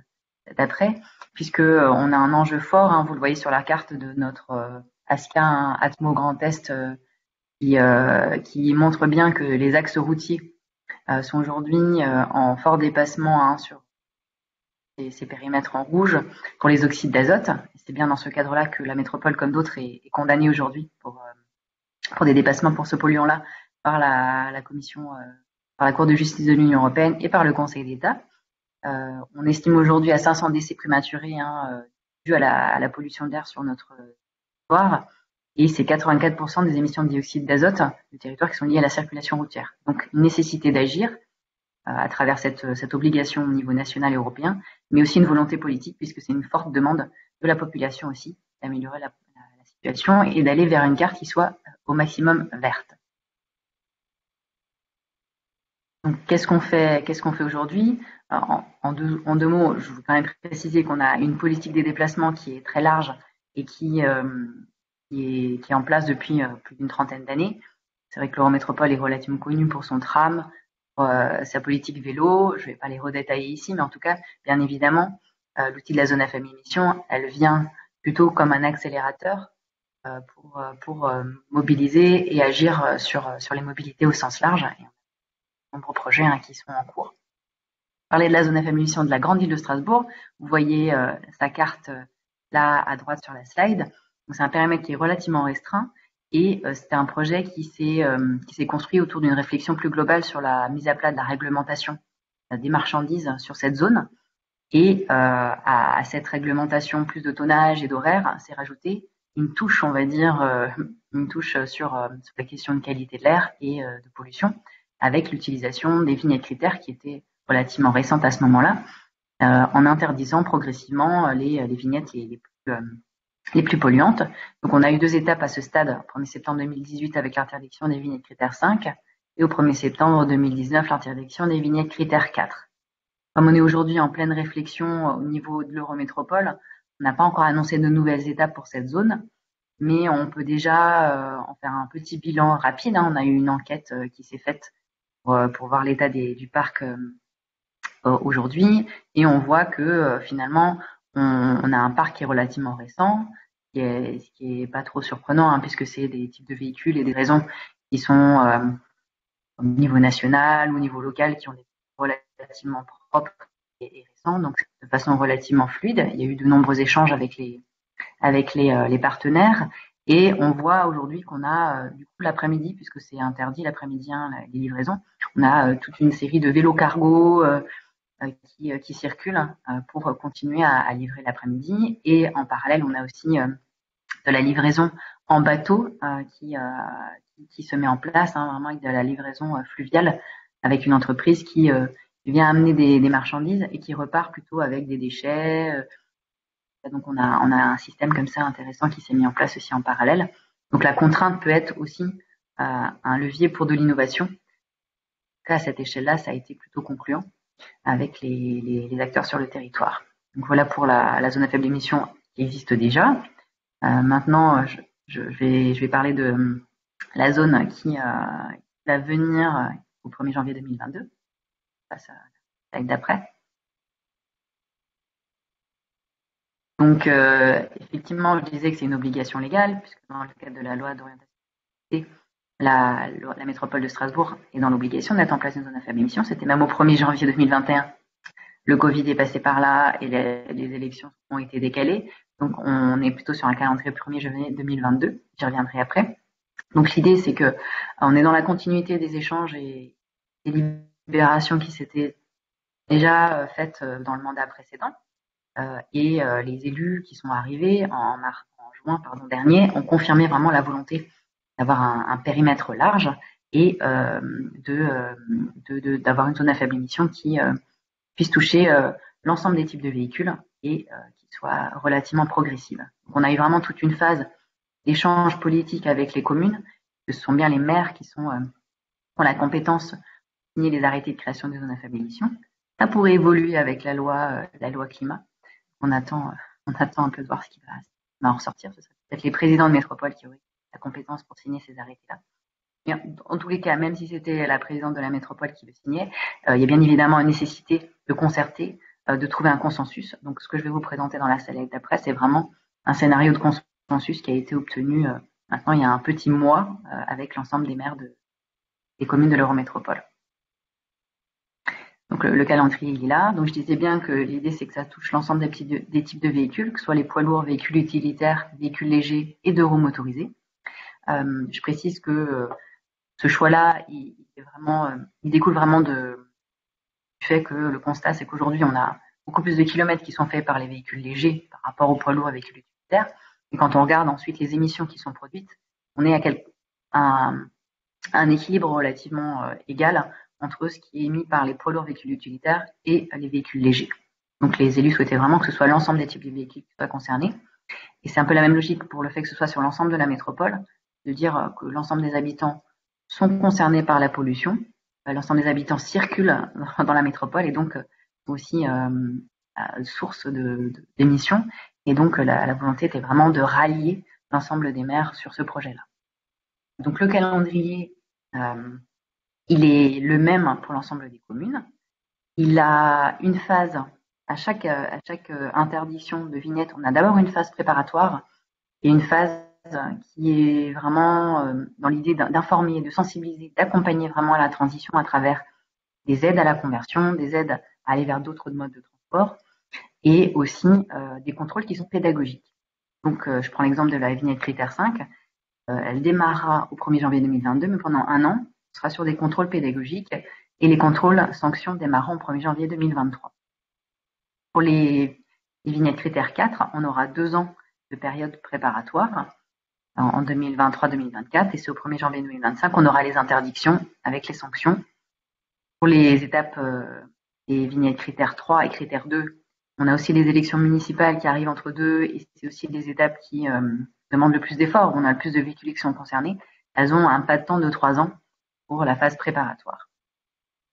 d'après, puisque on a un enjeu fort, hein, vous le voyez sur la carte de notre euh, ASCA Atmo Grand Est, euh, qui, euh, qui montre bien que les axes routiers euh, sont aujourd'hui euh, en fort dépassement, hein, sur ces, ces périmètres en rouge pour les oxydes d'azote. C'est bien dans ce cadre-là que la métropole, comme d'autres, est, est condamnée aujourd'hui pour, euh, pour des dépassements pour ce polluant-là par la, la Commission, euh, par la Cour de justice de l'Union européenne et par le Conseil d'État. Euh, on estime aujourd'hui à cinq cents décès prématurés, hein, euh, dus à la, à la pollution de l'air sur notre territoire, et c'est quatre-vingt-quatre pour cent des émissions de dioxyde d'azote du territoire qui sont liées à la circulation routière. Donc, une nécessité d'agir euh, à travers cette, cette obligation au niveau national et européen, mais aussi une volonté politique, puisque c'est une forte demande de la population aussi d'améliorer la, la, la situation et d'aller vers une carte qui soit au maximum verte. Donc, qu'est-ce qu'on fait, qu'est-ce qu'on fait aujourd'hui? En, en, deux, en deux mots, je veux quand même préciser qu'on a une politique des déplacements qui est très large et qui, euh, qui, est, qui est en place depuis euh, plus d'une trentaine d'années. C'est vrai que l'Eurométropole est relativement connue pour son tram, pour euh, sa politique vélo. Je ne vais pas les redétailler ici, mais en tout cas, bien évidemment, euh, l'outil de la zone à faible émission, elle vient plutôt comme un accélérateur euh, pour, euh, pour euh, mobiliser et agir sur, sur les mobilités au sens large. Et on a de nombreux projets, hein, qui sont en cours. Parler de la zone à faible émission de la Grande Île de Strasbourg, vous voyez euh, sa carte euh, là à droite sur la slide. C'est un périmètre qui est relativement restreint et euh, c'était un projet qui s'est euh, construit autour d'une réflexion plus globale sur la mise à plat de la réglementation euh, des marchandises sur cette zone. Et euh, à, à cette réglementation plus de tonnage et d'horaire, s'est rajoutée une touche, on va dire, euh, une touche sur, euh, sur la question de qualité de l'air et euh, de pollution, avec l'utilisation des vignettes critères qui étaient relativement récente à ce moment-là, euh, en interdisant progressivement les, les vignettes les, les, plus, euh, les plus polluantes. Donc, on a eu deux étapes à ce stade, premier septembre deux mille dix-huit avec l'interdiction des vignettes critères cinq et au premier septembre deux mille dix-neuf, l'interdiction des vignettes critères quatre. Comme on est aujourd'hui en pleine réflexion au niveau de l'Eurométropole, on n'a pas encore annoncé de nouvelles étapes pour cette zone, mais on peut déjà euh, en faire un petit bilan rapide. Hein. On a eu une enquête euh, qui s'est faite pour, euh, pour voir l'état des, du parc euh, euh, aujourd'hui, et on voit que euh, finalement, on, on a un parc qui est relativement récent, qui est, ce qui n'est pas trop surprenant, hein, puisque c'est des types de véhicules et des raisons qui sont euh, au niveau national, au niveau local, qui ont des relativement propres et, et récents, donc de façon relativement fluide. Il y a eu de nombreux échanges avec les avec les, euh, les partenaires, et on voit aujourd'hui qu'on a, euh, du coup l'après-midi, puisque c'est interdit l'après-midi, hein, les livraisons, on a euh, toute une série de vélos cargo euh, qui, euh, qui circulent euh, pour continuer à, à livrer l'après-midi, et en parallèle on a aussi euh, de la livraison en bateau euh, qui, euh, qui, qui se met en place, hein, vraiment avec de la livraison euh, fluviale, avec une entreprise qui euh, vient amener des, des marchandises et qui repart plutôt avec des déchets. Euh, Donc, on a, on a un système comme ça intéressant qui s'est mis en place aussi en parallèle. Donc, la contrainte peut être aussi euh, un levier pour de l'innovation. À cette échelle-là, ça a été plutôt concluant avec les, les, les acteurs sur le territoire. Donc, voilà pour la, la zone à faible émission qui existe déjà. Euh, maintenant, je, je, vais, je vais parler de la zone qui, euh, qui va venir au premier janvier deux mille vingt-deux. Ça, ça, ça va être d'après. Donc, euh, effectivement, je disais que c'est une obligation légale, puisque dans le cadre de la loi d'orientation, la, la métropole de Strasbourg est dans l'obligation de mettre en place une zone à faible émission. C'était même au premier janvier deux mille vingt et un. Le Covid est passé par là et les, les élections ont été décalées. Donc, on est plutôt sur un calendrier premier janvier deux mille vingt-deux. J'y reviendrai après. Donc, l'idée, c'est que on est dans la continuité des échanges et des libérations qui s'étaient déjà faites dans le mandat précédent. Euh, et euh, les élus qui sont arrivés en, mar en juin pardon, dernier ont confirmé vraiment la volonté d'avoir un, un périmètre large et euh, d'avoir de, de, de, une zone à faible émission qui euh, puisse toucher euh, l'ensemble des types de véhicules et euh, qui soit relativement progressive. Donc, on a eu vraiment toute une phase d'échange politique avec les communes. Ce sont bien les maires qui sont, euh, ont la compétence de signer les arrêtés de création des zones à faible émission. Ça pourrait évoluer avec la loi, euh, la loi climat. On attend, on attend un peu de voir ce qui va, va en ressortir. Ce serait peut-être les présidents de métropole qui auraient la compétence pour signer ces arrêtés-là. En tous les cas, même si c'était la présidente de la métropole qui le signait, euh, il y a bien évidemment une nécessité de concerter, euh, de trouver un consensus. Donc, ce que je vais vous présenter dans la slide d'après, c'est vraiment un scénario de consensus qui a été obtenu euh, maintenant il y a un petit mois euh, avec l'ensemble des maires de, des communes de l'Eurométropole. Donc le, le calendrier il est là. Donc je disais bien que l'idée c'est que ça touche l'ensemble des, petits de, des types de véhicules, que ce soit les poids lourds, véhicules utilitaires, véhicules légers et deux roues motorisées. Euh, je précise que euh, ce choix-là, il, il, euh, il découle vraiment de, du fait que le constat c'est qu'aujourd'hui on a beaucoup plus de kilomètres qui sont faits par les véhicules légers par rapport aux poids lourds et véhicules utilitaires. Et quand on regarde ensuite les émissions qui sont produites, on est à quel, un, un équilibre relativement euh, égal entre ce qui est émis par les poids lourds véhicules utilitaires et les véhicules légers. Donc les élus souhaitaient vraiment que ce soit l'ensemble des types de véhicules qui soient concernés. Et c'est un peu la même logique pour le fait que ce soit sur l'ensemble de la métropole, de dire que l'ensemble des habitants sont concernés par la pollution, l'ensemble des habitants circulent dans la métropole et donc aussi euh, source d'émissions. Et donc la, la volonté était vraiment de rallier l'ensemble des maires sur ce projet-là. Donc le calendrier... Euh, Il est le même pour l'ensemble des communes. Il a une phase, à chaque, à chaque interdiction de vignette, on a d'abord une phase préparatoire et une phase qui est vraiment dans l'idée d'informer, de sensibiliser, d'accompagner vraiment la transition à travers des aides à la conversion, des aides à aller vers d'autres modes de transport et aussi euh, des contrôles qui sont pédagogiques. Donc, euh, je prends l'exemple de la vignette critère cinq. Euh, elle démarrera au premier janvier deux mille vingt-deux, mais pendant un an, sera sur des contrôles pédagogiques et les contrôles sanctions démarrant au premier janvier deux mille vingt-trois. Pour les, les vignettes critères quatre, on aura deux ans de période préparatoire en, en deux mille vingt-trois deux mille vingt-quatre et c'est au premier janvier deux mille vingt-cinq qu'on aura les interdictions avec les sanctions. Pour les étapes euh, des vignettes critères trois et critères deux, on a aussi les élections municipales qui arrivent entre deux et c'est aussi des étapes qui euh, demandent le plus d'efforts, on a le plus de véhicules qui sont concernés. Elles ont un pas de temps de trois ans pour la phase préparatoire.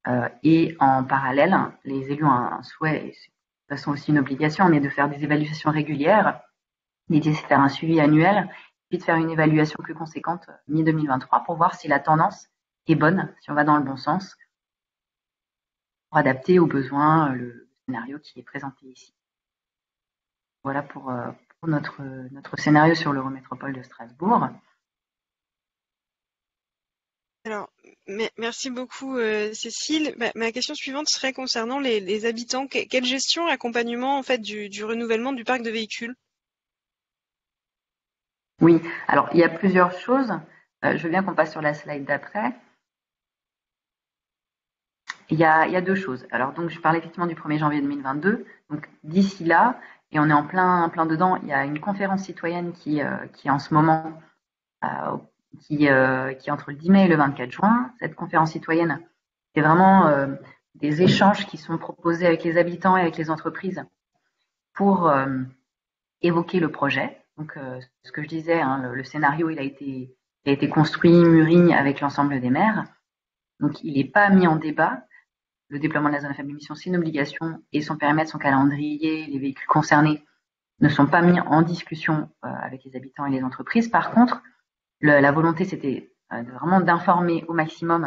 Euh, et en parallèle, les élus ont un, un souhait, et de toute façon aussi une obligation, mais de faire des évaluations régulières, l'idée c'est de faire un suivi annuel puis de faire une évaluation plus conséquente mi-deux mille vingt-trois pour voir si la tendance est bonne, si on va dans le bon sens, pour adapter aux besoins le scénario qui est présenté ici. Voilà pour, pour notre, notre scénario sur l'Eurométropole de Strasbourg. Alors, merci beaucoup euh, Cécile. Ma, ma question suivante serait concernant les, les habitants. Que, quelle gestion, accompagnement en fait du, du renouvellement du parc de véhicules? Oui, alors il y a plusieurs choses. Euh, je veux bien qu'on passe sur la slide d'après. Il y a, il y a deux choses. Alors donc je parle effectivement du premier janvier deux mille vingt-deux. Donc d'ici là, et on est en plein, plein dedans, il y a une conférence citoyenne qui, euh, qui est en ce moment euh, au Qui, euh, qui entre le dix mai et le vingt-quatre juin. Cette conférence citoyenne, c'est vraiment euh, des échanges qui sont proposés avec les habitants et avec les entreprises pour euh, évoquer le projet. Donc, euh, ce que je disais, hein, le, le scénario, il a été, il a été construit, mûri avec l'ensemble des maires. Donc, il n'est pas mis en débat. Le déploiement de la zone à faible émission, c'est une obligation et son périmètre, son calendrier, les véhicules concernés ne sont pas mis en discussion euh, avec les habitants et les entreprises. Par contre, Le, la volonté, c'était euh, vraiment d'informer au maximum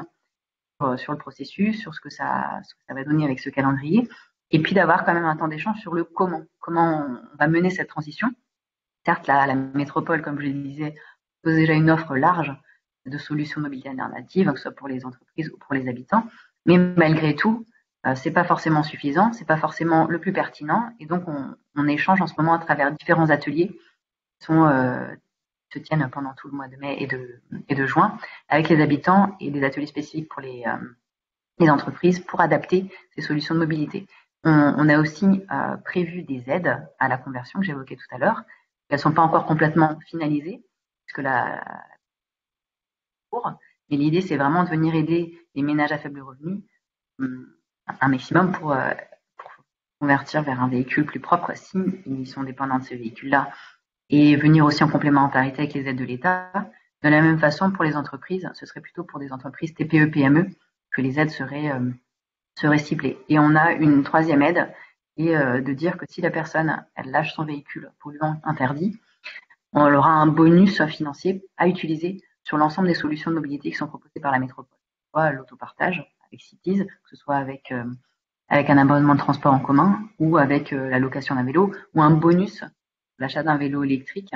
euh, sur le processus, sur ce que, ça, ce que ça va donner avec ce calendrier, et puis d'avoir quand même un temps d'échange sur le comment, comment on va mener cette transition. Certes, la, la métropole, comme je le disais, pose déjà une offre large de solutions de mobilité alternatives, que ce soit pour les entreprises ou pour les habitants, mais malgré tout, euh, c'est pas forcément suffisant, c'est pas forcément le plus pertinent, et donc on, on échange en ce moment à travers différents ateliers qui sont euh, se tiennent pendant tout le mois de mai et de, et de juin avec les habitants et des ateliers spécifiques pour les, euh, les entreprises pour adapter ces solutions de mobilité. On, on a aussi euh, prévu des aides à la conversion que j'évoquais tout à l'heure. Elles ne sont pas encore complètement finalisées, puisque la, mais l'idée c'est vraiment de venir aider les ménages à faible revenu hum, un maximum pour, euh, pour convertir vers un véhicule plus propre si ils sont dépendants de ce véhicule-là, et venir aussi en complémentarité avec les aides de l'État. De la même façon, pour les entreprises, ce serait plutôt pour des entreprises T P E P M E que les aides seraient, euh, seraient ciblées. Et on a une troisième aide, et euh, de dire que si la personne elle lâche son véhicule polluant interdit, on aura un bonus financier à utiliser sur l'ensemble des solutions de mobilité qui sont proposées par la métropole. Soit l'autopartage avec Cities, que ce soit avec, euh, avec un abonnement de transport en commun, ou avec euh, la location d'un vélo, ou un bonus l'achat d'un vélo électrique.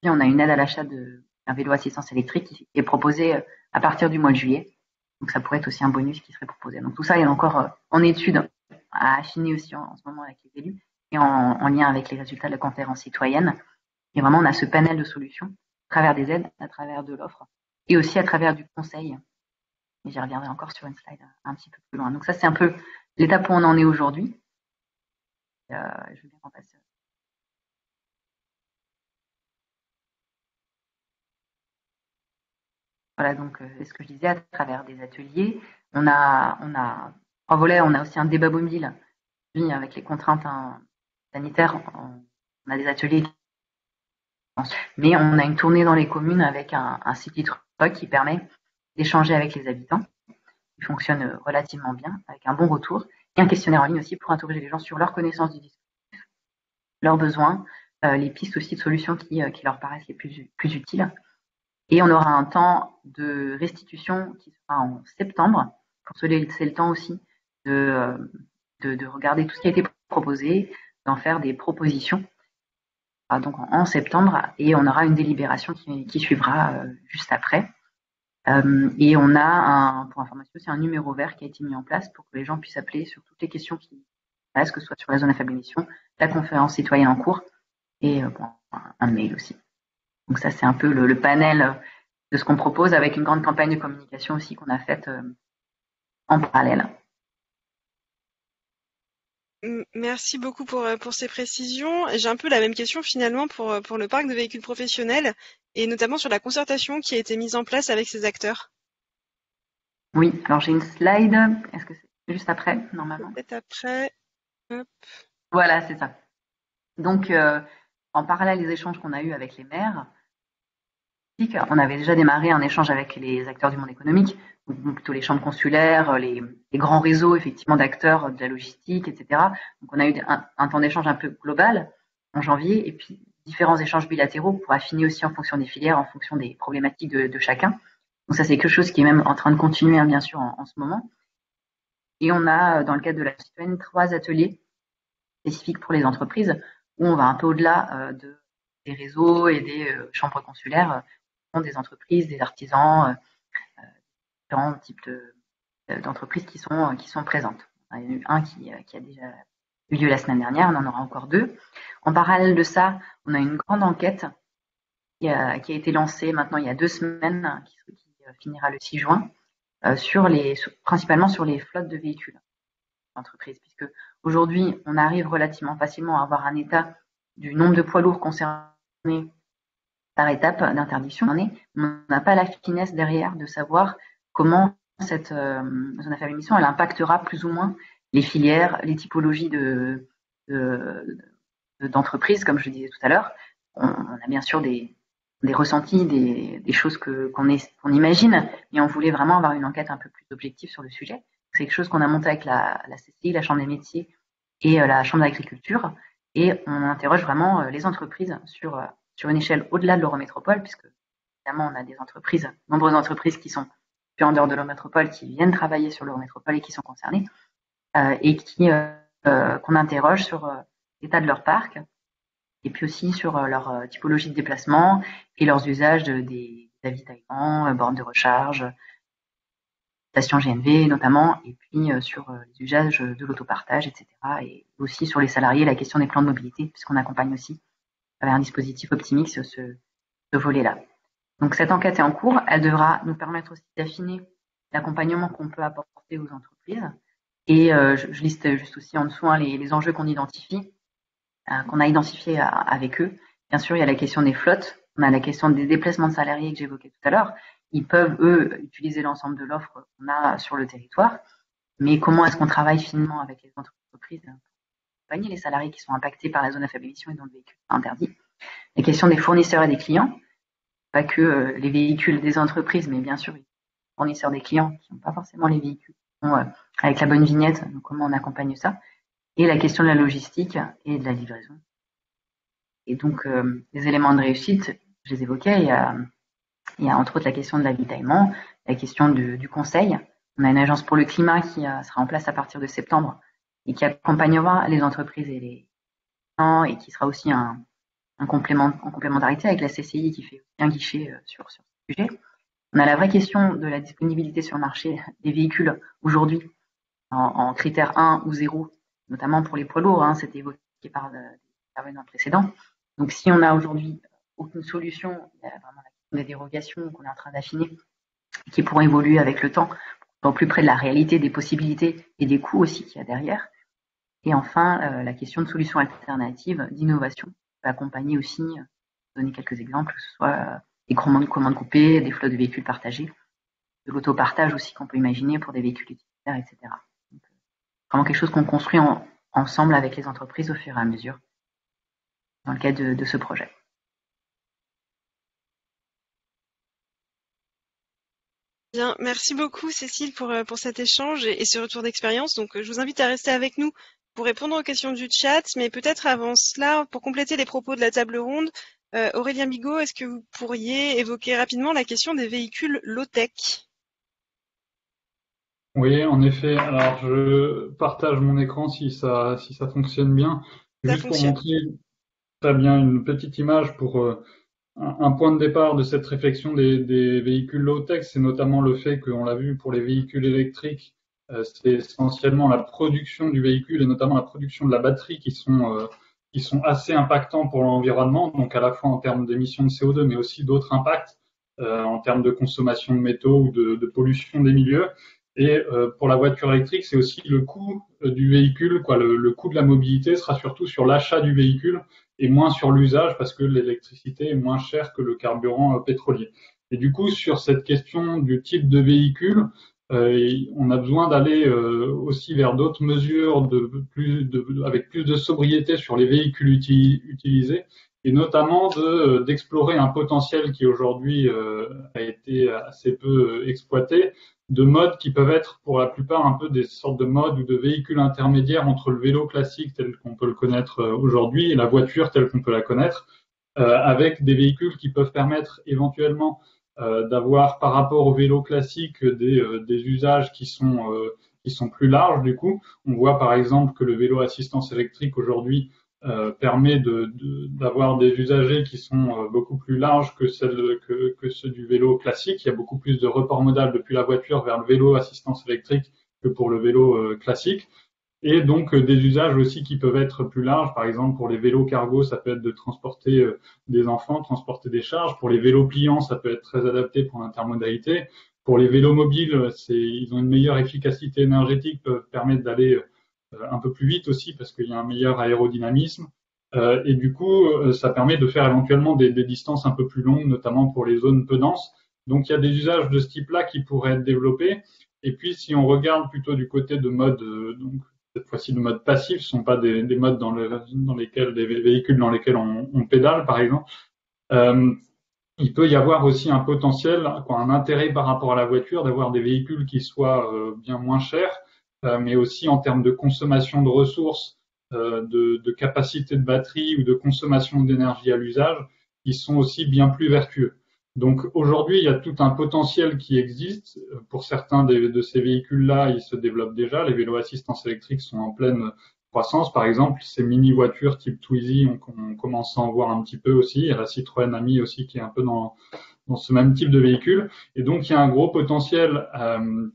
Puis on a une aide à l'achat d'un vélo assistance électrique qui est proposée à partir du mois de juillet. Donc ça pourrait être aussi un bonus qui serait proposé. Donc tout ça est encore en étude, à affiner aussi en, en ce moment avec les élus et en, en lien avec les résultats de la conférence citoyenne. Et vraiment, on a ce panel de solutions à travers des aides, à travers de l'offre et aussi à travers du conseil. Et j'y reviendrai encore sur une slide un petit peu plus loin. Donc ça, c'est un peu l'étape où on en est aujourd'hui. Euh, je vais bien en passer. Voilà, donc c'est ce que je disais, à travers des ateliers. On a, on a en volet, on a aussi un débat mobile avec les contraintes hein, sanitaires. On a des ateliers, mais on a une tournée dans les communes avec un, un city truck qui permet d'échanger avec les habitants, qui fonctionne relativement bien, avec un bon retour, et un questionnaire en ligne aussi pour interroger les gens sur leur connaissance du dispositif, leurs besoins, euh, les pistes aussi de solutions qui, euh, qui leur paraissent les plus, plus utiles. Et on aura un temps de restitution qui sera en septembre, pour se laisser le temps aussi de, de, de regarder tout ce qui a été proposé, d'en faire des propositions. Ah, donc en, en septembre, et on aura une délibération qui, qui suivra euh, juste après. Euh, et on a, un, pour information, c'est un numéro vert qui a été mis en place pour que les gens puissent appeler sur toutes les questions qui restent, que ce soit sur la zone à faible émission, la conférence citoyenne en cours, et euh, bon, un mail aussi. Donc ça, c'est un peu le, le panel de ce qu'on propose, avec une grande campagne de communication aussi qu'on a faite euh, en parallèle. Merci beaucoup pour, pour ces précisions. J'ai un peu la même question finalement pour, pour le parc de véhicules professionnels, et notamment sur la concertation qui a été mise en place avec ces acteurs. Oui, alors j'ai une slide. Est-ce que c'est juste après, normalement? Peut-être après. Hop. Voilà, c'est ça. Donc, euh, en parallèle des échanges qu'on a eus avec les maires, on avait déjà démarré un échange avec les acteurs du monde économique, donc plutôt les chambres consulaires, les, les grands réseaux effectivement d'acteurs de la logistique, et cetera. Donc on a eu un, un temps d'échange un peu global en janvier, et puis différents échanges bilatéraux pour affiner aussi en fonction des filières, en fonction des problématiques de, de chacun. Donc ça, c'est quelque chose qui est même en train de continuer, hein, bien sûr, en, en ce moment. Et on a, dans le cadre de la citoyenne, trois ateliers spécifiques pour les entreprises où on va un peu au-delà euh, de, des réseaux et des euh, chambres consulaires, euh, des entreprises, des artisans, euh, différents types de, d'entreprises qui sont, qui sont présentes. Il y en a eu un qui, qui a déjà eu lieu la semaine dernière, on en aura encore deux. En parallèle de ça, on a une grande enquête qui a, qui a été lancée maintenant il y a deux semaines, qui, qui finira le six juin, euh, sur les, sur, principalement sur les flottes de véhicules d'entreprise, puisque aujourd'hui, on arrive relativement facilement à avoir un état du nombre de poids lourds concernés par étape d'interdiction. On n'a pas la finesse derrière de savoir comment cette euh, zone à faible émission, elle impactera plus ou moins les filières, les typologies de, de, de, d'entreprises, comme je le disais tout à l'heure. On, on a bien sûr des, des ressentis, des, des choses que, qu'on, est, qu'on imagine, mais on voulait vraiment avoir une enquête un peu plus objective sur le sujet. C'est quelque chose qu'on a monté avec la, la C C I, la Chambre des métiers et euh, la Chambre d'agriculture, et on interroge vraiment euh, les entreprises sur, euh, sur une échelle au-delà de l'Eurométropole, puisque évidemment on a des entreprises, nombreuses entreprises qui sont en dehors de l'Eurométropole, qui viennent travailler sur l'Eurométropole et qui sont concernés, euh, et qui, euh, euh, qu'on interroge sur euh, l'état de leur parc, et puis aussi sur euh, leur euh, typologie de déplacement et leurs usages de, des avitaillements, euh, bornes de recharge, stations G N V notamment, et puis euh, sur euh, les usages de l'autopartage, et cetera. Et aussi sur les salariés, la question des plans de mobilité, puisqu'on accompagne aussi avec un dispositif Optimix sur ce, ce volet-là. Donc cette enquête est en cours, elle devra nous permettre aussi d'affiner l'accompagnement qu'on peut apporter aux entreprises. Et euh, je, je liste juste aussi en dessous hein, les, les enjeux qu'on identifie, euh, qu'on a identifiés à, avec eux. Bien sûr, il y a la question des flottes, on a la question des déplacements de salariés que j'évoquais tout à l'heure. Ils peuvent, eux, utiliser l'ensemble de l'offre qu'on a sur le territoire. Mais comment est-ce qu'on travaille finement avec les entreprises pour accompagner les salariés qui sont impactés par la zone à faible émission et dont le véhicule est interdit? La question des fournisseurs et des clients. Pas que les véhicules des entreprises, mais bien sûr les fournisseurs des clients qui n'ont pas forcément les véhicules avec la bonne vignette, donc comment on accompagne ça, et la question de la logistique et de la livraison. Et donc, euh, les éléments de réussite, je les évoquais, il y a, il y a entre autres la question de l'avitaillement, la question du, du conseil. On a une agence pour le climat qui a, sera en place à partir de septembre et qui accompagnera les entreprises et les clients et qui sera aussi un... En complémentarité avec la C C I qui fait un guichet sur, sur ce sujet. On a la vraie question de la disponibilité sur le marché des véhicules aujourd'hui en, en critères un ou zéro, notamment pour les poids lourds, hein, c'était évoqué par l'intervenant précédent. Donc si on n'a aujourd'hui aucune solution, il y a vraiment la question des dérogations qu'on est en train d'affiner, qui pourront évoluer avec le temps, au plus près de la réalité, des possibilités et des coûts aussi qu'il y a derrière. Et enfin, euh, la question de solutions alternatives, d'innovation. Accompagner aussi, donner quelques exemples, que ce soit des commandes, commandes coupées, des flottes de véhicules partagés, de l'autopartage aussi qu'on peut imaginer pour des véhicules utilitaires, et cetera. Donc, vraiment quelque chose qu'on construit en, ensemble avec les entreprises au fur et à mesure dans le cadre de, de ce projet. Bien, merci beaucoup Cécile pour, pour cet échange et, et ce retour d'expérience. Donc, je vous invite à rester avec nous pour répondre aux questions du chat, mais peut-être avant cela, pour compléter les propos de la table ronde, euh, Aurélien Bigot, est-ce que vous pourriez évoquer rapidement la question des véhicules low-tech? Oui, en effet. Alors, je partage mon écran si ça, si ça fonctionne bien. Ça Juste fonctionne. Pour montrer très bien une petite image pour euh, un, un point de départ de cette réflexion des, des véhicules low-tech, c'est notamment le fait qu'on l'a vu pour les véhicules électriques, c'est essentiellement la production du véhicule et notamment la production de la batterie qui sont, euh, qui sont assez impactants pour l'environnement, donc à la fois en termes d'émissions de C O deux, mais aussi d'autres impacts euh, en termes de consommation de métaux ou de, de pollution des milieux. Et euh, pour la voiture électrique, c'est aussi le coût euh, du véhicule, quoi. Le, le coût de la mobilité sera surtout sur l'achat du véhicule et moins sur l'usage parce que l'électricité est moins chère que le carburant euh, pétrolier. Et du coup, sur cette question du type de véhicule, Euh, on a besoin d'aller euh, aussi vers d'autres mesures de plus, de, avec plus de sobriété sur les véhicules uti- utilisés et notamment de, d'explorer un potentiel qui aujourd'hui euh, a été assez peu exploité, de modes qui peuvent être pour la plupart un peu des sortes de modes ou de véhicules intermédiaires entre le vélo classique tel qu'on peut le connaître aujourd'hui et la voiture telle qu'on peut la connaître. euh, avec des véhicules qui peuvent permettre éventuellement euh, d'avoir par rapport au vélo classique des, euh, des usages qui sont, euh, qui sont plus larges du coup. On voit par exemple que le vélo assistance électrique aujourd'hui euh, permet de, de, d'avoir des usagers qui sont euh, beaucoup plus larges que, celles, que, que ceux du vélo classique. Il y a beaucoup plus de report modal depuis la voiture vers le vélo assistance électrique que pour le vélo euh, classique. Et donc euh, des usages aussi qui peuvent être plus larges. Par exemple, pour les vélos cargo, ça peut être de transporter euh, des enfants, transporter des charges. Pour les vélos pliants, ça peut être très adapté pour l'intermodalité. Pour les vélos mobiles, c'est, ils ont une meilleure efficacité énergétique, peuvent permettre d'aller euh, un peu plus vite aussi parce qu'il y a un meilleur aérodynamisme. Euh, et du coup, euh, ça permet de faire éventuellement des, des distances un peu plus longues, notamment pour les zones peu denses. Donc il y a des usages de ce type-là qui pourraient être développés. Et puis, si on regarde plutôt du côté de mode, euh, donc cette fois-ci de mode passif, ce ne sont pas des, des modes dans, le, dans lesquels, des véhicules dans lesquels on, on pédale, par exemple, euh, il peut y avoir aussi un potentiel, quoi, un intérêt par rapport à la voiture d'avoir des véhicules qui soient euh, bien moins chers, euh, mais aussi en termes de consommation de ressources, euh, de, de capacité de batterie ou de consommation d'énergie à l'usage, qui sont aussi bien plus vertueux. Donc aujourd'hui, il y a tout un potentiel qui existe. Pour certains de ces véhicules-là, ils se développent déjà. Les vélos assistance électrique sont en pleine croissance. Par exemple, ces mini-voitures type Twizy, on, on commence à en voir un petit peu aussi. Il y a la Citroën Ami aussi qui est un peu dans, dans ce même type de véhicule. Et donc, il y a un gros potentiel euh,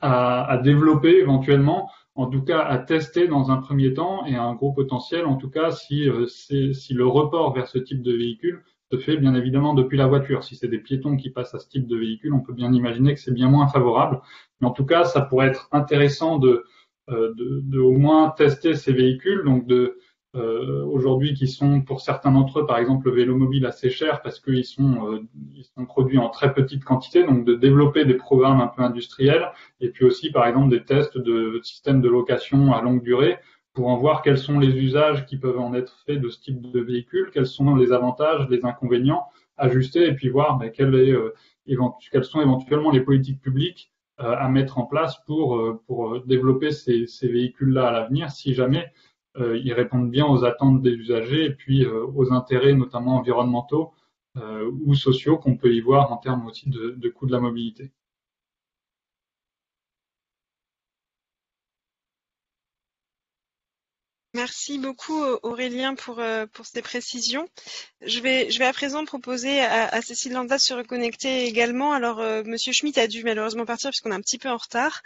à, à développer éventuellement, en tout cas à tester dans un premier temps, et un gros potentiel, en tout cas, si, euh, c'est, si le report vers ce type de véhicule se fait bien évidemment depuis la voiture. Si c'est des piétons qui passent à ce type de véhicule, on peut bien imaginer que c'est bien moins favorable. Mais en tout cas, ça pourrait être intéressant de, euh, de, de au moins tester ces véhicules. Donc, de euh, aujourd'hui, qui sont pour certains d'entre eux, par exemple, le vélo mobile assez cher parce qu'ils sont, euh, ils sont produits en très petite quantité. Donc, de développer des programmes un peu industriels et puis aussi, par exemple, des tests de systèmes de location à longue durée, pour en voir quels sont les usages qui peuvent en être faits de ce type de véhicule, quels sont les avantages, les inconvénients, ajuster et puis voir ben, quel est, euh, éventu- quelles sont éventuellement les politiques publiques euh, à mettre en place pour, euh, pour développer ces, ces véhicules-là à l'avenir, si jamais euh, ils répondent bien aux attentes des usagers et puis euh, aux intérêts notamment environnementaux euh, ou sociaux qu'on peut y voir en termes aussi de, de coût de la mobilité. Merci beaucoup Aurélien pour, pour ces précisions. Je vais, je vais à présent proposer à, à Cécile Lanza de se reconnecter également. Alors euh, Monsieur Schmitt a dû malheureusement partir puisqu'on est un petit peu en retard.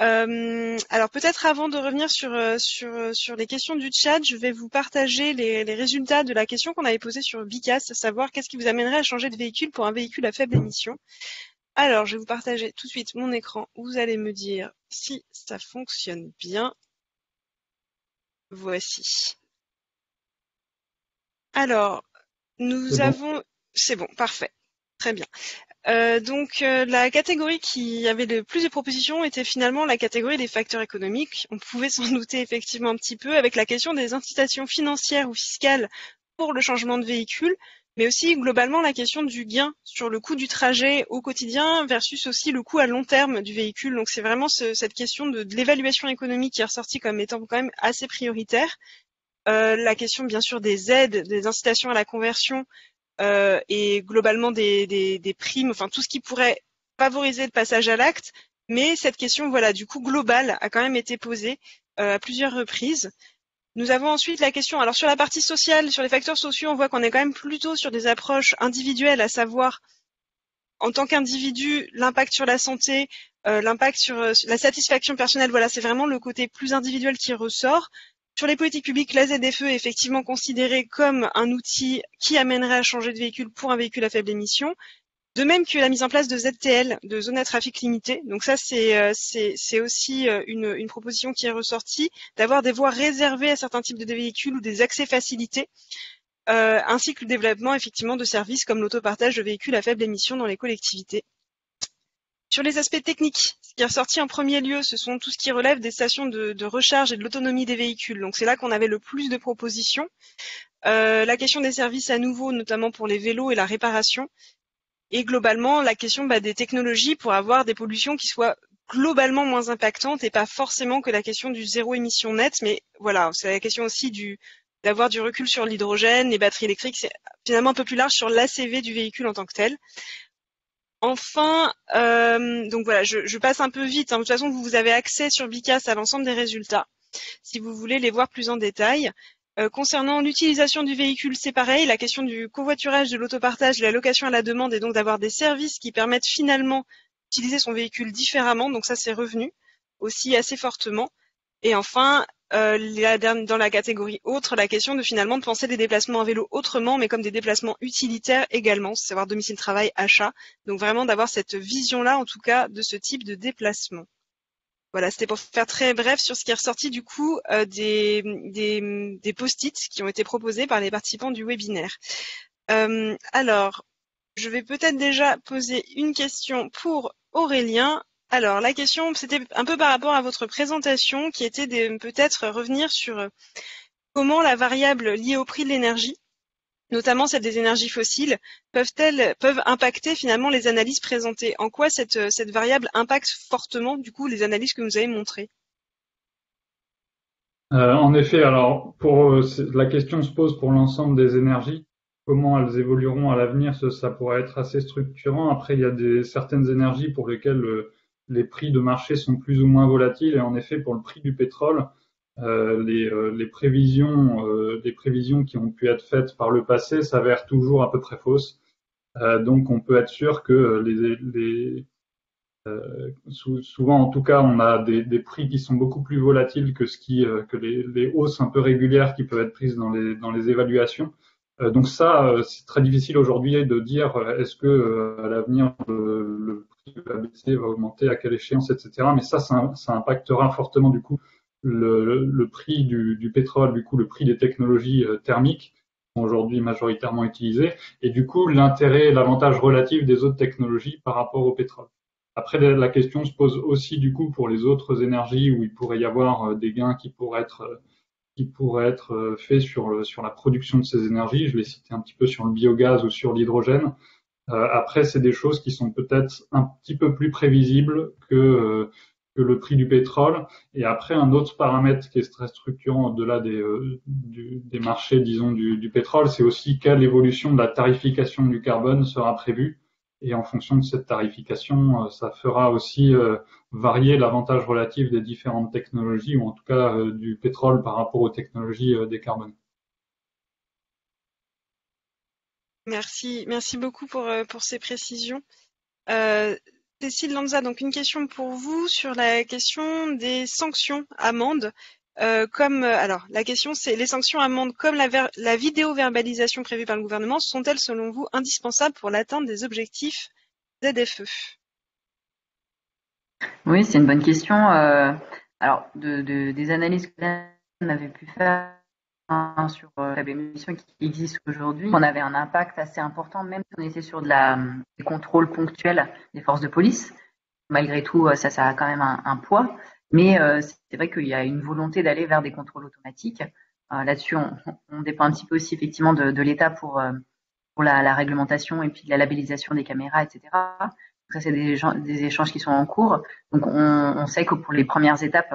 Euh, alors peut-être avant de revenir sur, sur, sur les questions du chat, je vais vous partager les, les résultats de la question qu'on avait posée sur Bicast, à savoir qu'est-ce qui vous amènerait à changer de véhicule pour un véhicule à faible émission. Alors je vais vous partager tout de suite mon écran. Vous allez me dire si ça fonctionne bien. Voici. Alors, nous c'est avons... Bon. C'est bon, parfait. Très bien. Euh, donc, euh, la catégorie qui avait le plus de propositions était finalement la catégorie des facteurs économiques. On pouvait s'en douter effectivement un petit peu avec la question des incitations financières ou fiscales pour le changement de véhicule, mais aussi globalement la question du gain sur le coût du trajet au quotidien versus aussi le coût à long terme du véhicule. Donc c'est vraiment ce, cette question de, de l'évaluation économique qui est ressortie comme étant quand même assez prioritaire. Euh, la question bien sûr des aides, des incitations à la conversion euh, et globalement des, des, des primes, enfin tout ce qui pourrait favoriser le passage à l'acte. Mais cette question voilà, du coût global a quand même été posée euh, à plusieurs reprises. Nous avons ensuite la question, alors sur la partie sociale, sur les facteurs sociaux, on voit qu'on est quand même plutôt sur des approches individuelles, à savoir en tant qu'individu, l'impact sur la santé, euh, l'impact sur euh, la satisfaction personnelle, voilà, c'est vraiment le côté plus individuel qui ressort. Sur les politiques publiques, la Z F E est effectivement considérée comme un outil qui amènerait à changer de véhicule pour un véhicule à faible émission, de même que la mise en place de Z T L, de zone à trafic limité. Donc ça, c'est, euh, c'est, c'est aussi euh, une, une proposition qui est ressortie, d'avoir des voies réservées à certains types de véhicules ou des accès facilités, euh, ainsi que le développement effectivement de services comme l'autopartage de véhicules à faible émission dans les collectivités. Sur les aspects techniques, ce qui est ressorti en premier lieu, ce sont tout ce qui relève des stations de, de recharge et de l'autonomie des véhicules. Donc c'est là qu'on avait le plus de propositions. Euh, la question des services à nouveau, notamment pour les vélos et la réparation, et globalement, la question bah, des technologies pour avoir des pollutions qui soient globalement moins impactantes et pas forcément que la question du zéro émission net, mais voilà, c'est la question aussi du, d'avoir du recul sur l'hydrogène, les batteries électriques, c'est finalement un peu plus large sur l'A C V du véhicule en tant que tel. Enfin, euh, donc voilà, je, je passe un peu vite, hein. De toute façon, vous, vous avez accès sur Bicast à l'ensemble des résultats, si vous voulez les voir plus en détail. Euh, concernant l'utilisation du véhicule, c'est pareil, la question du covoiturage, de l'autopartage, de la location à la demande, et donc d'avoir des services qui permettent finalement d'utiliser son véhicule différemment, donc ça c'est revenu aussi assez fortement. Et enfin, euh, la, dans la catégorie autre, la question de finalement de penser des déplacements à vélo autrement, mais comme des déplacements utilitaires également, savoir domicile, travail, achat. Donc vraiment d'avoir cette vision-là, en tout cas, de ce type de déplacement. Voilà, c'était pour faire très bref sur ce qui est ressorti du coup euh, des, des, des post-it qui ont été proposés par les participants du webinaire. Euh, alors, je vais peut-être déjà poser une question pour Aurélien. Alors, la question, c'était un peu par rapport à votre présentation qui était de peut-être revenir sur comment la variable liée au prix de l'énergie, notamment celle des énergies fossiles, peuvent-elles peuvent impacter finalement les analyses présentées? En quoi cette, cette variable impacte fortement du coup les analyses que vous avez montrées? euh, En effet, alors pour la question se pose pour l'ensemble des énergies. Comment elles évolueront à l'avenir, ça, ça pourrait être assez structurant. Après, il y a des, certaines énergies pour lesquelles euh, les prix de marché sont plus ou moins volatiles, et en effet pour le prix du pétrole, euh, les, euh, les prévisions, euh, les prévisions qui ont pu être faites par le passé s'avèrent toujours à peu près fausses. Euh, donc on peut être sûr que les, les euh, souvent, en tout cas, on a des, des prix qui sont beaucoup plus volatiles que ce qui, euh, que les, les hausses un peu régulières qui peuvent être prises dans les dans les évaluations. Euh, donc ça, euh, c'est très difficile aujourd'hui de dire euh, est-ce que euh, à l'avenir le, le va baisser, va augmenter, à quelle échéance, et cetera. Mais ça, ça, ça impactera fortement du coup le, le prix du, du pétrole, du coup le prix des technologies thermiques qui sont aujourd'hui majoritairement utilisées, et du coup l'intérêt et l'avantage relatif des autres technologies par rapport au pétrole. Après, la question se pose aussi du coup pour les autres énergies où il pourrait y avoir des gains qui pourraient être, qui pourraient être faits sur, le, sur la production de ces énergies. Je l'ai cité un petit peu sur le biogaz ou sur l'hydrogène. Après, c'est des choses qui sont peut-être un petit peu plus prévisibles que, que le prix du pétrole. Et après, un autre paramètre qui est très structurant au-delà des, du, des marchés, disons, du, du pétrole, c'est aussi quelle évolution de la tarification du carbone sera prévue. Et en fonction de cette tarification, ça fera aussi varier l'avantage relatif des différentes technologies, ou en tout cas du pétrole par rapport aux technologies décarbonées. Merci, merci beaucoup pour, pour ces précisions. Euh, Cécile Lanza, donc une question pour vous sur la question des sanctions amendes. Euh, comme, alors, la question c'est les sanctions amendes comme la, ver la vidéo-verbalisation prévue par le gouvernement sont-elles selon vous indispensables pour l'atteinte des objectifs Z F E? Oui, c'est une bonne question. Euh, alors, de, de, des analyses qu'on avait pu faire sur la émission qui existe aujourd'hui, on avait un impact assez important, même si on était sur de la, des contrôles ponctuels des forces de police. Malgré tout, ça, ça a quand même un, un poids. Mais euh, c'est vrai qu'il y a une volonté d'aller vers des contrôles automatiques. Euh, Là-dessus, on, on dépend un petit peu aussi effectivement de, de l'État pour, euh, pour la, la réglementation et puis de la labellisation des caméras, et cetera. Ça, c'est des, des échanges qui sont en cours. Donc, on, on sait que pour les premières étapes,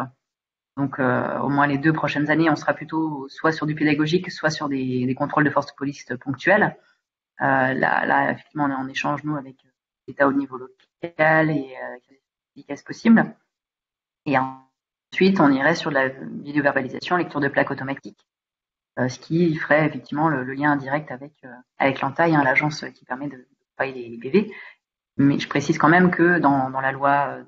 donc euh, au moins les deux prochaines années, on sera plutôt soit sur du pédagogique, soit sur des, des contrôles de forces de police ponctuels. Euh, là, là, effectivement, on est en échange, nous, avec l'État au niveau local et euh, le plus efficace possible. Et ensuite, on irait sur de la vidéo-verbalisation, lecture de plaques automatique, euh, ce qui ferait effectivement le, le lien indirect avec, euh, avec l'Antaille, hein, l'agence qui permet de payer les, les P V. Mais je précise quand même que dans, dans la loi,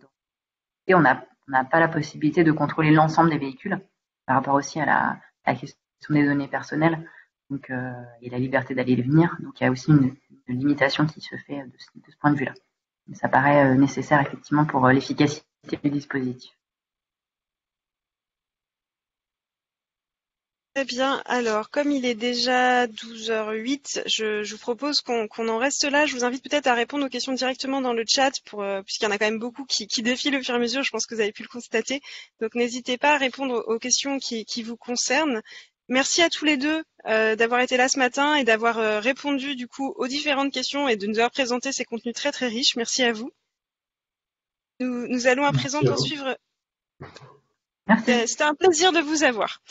on a On n'a pas la possibilité de contrôler l'ensemble des véhicules par rapport aussi à la, à la question des données personnelles, donc, euh, et la liberté d'aller et venir. Donc, il y a aussi une, une limitation qui se fait de ce, de ce point de vue-là. Ça paraît nécessaire effectivement pour l'efficacité du dispositif. Très bien. Alors, comme il est déjà douze heures huit, je, je vous propose qu'on qu'on en reste là. Je vous invite peut-être à répondre aux questions directement dans le chat, pour euh, puisqu'il y en a quand même beaucoup qui, qui défilent au fur et à mesure. Je pense que vous avez pu le constater. Donc, n'hésitez pas à répondre aux questions qui, qui vous concernent. Merci à tous les deux euh, d'avoir été là ce matin et d'avoir euh, répondu du coup aux différentes questions et de nous avoir présenté ces contenus très très riches. Merci à vous. Nous, nous allons à Merci présent poursuivre. C'était un plaisir de vous avoir.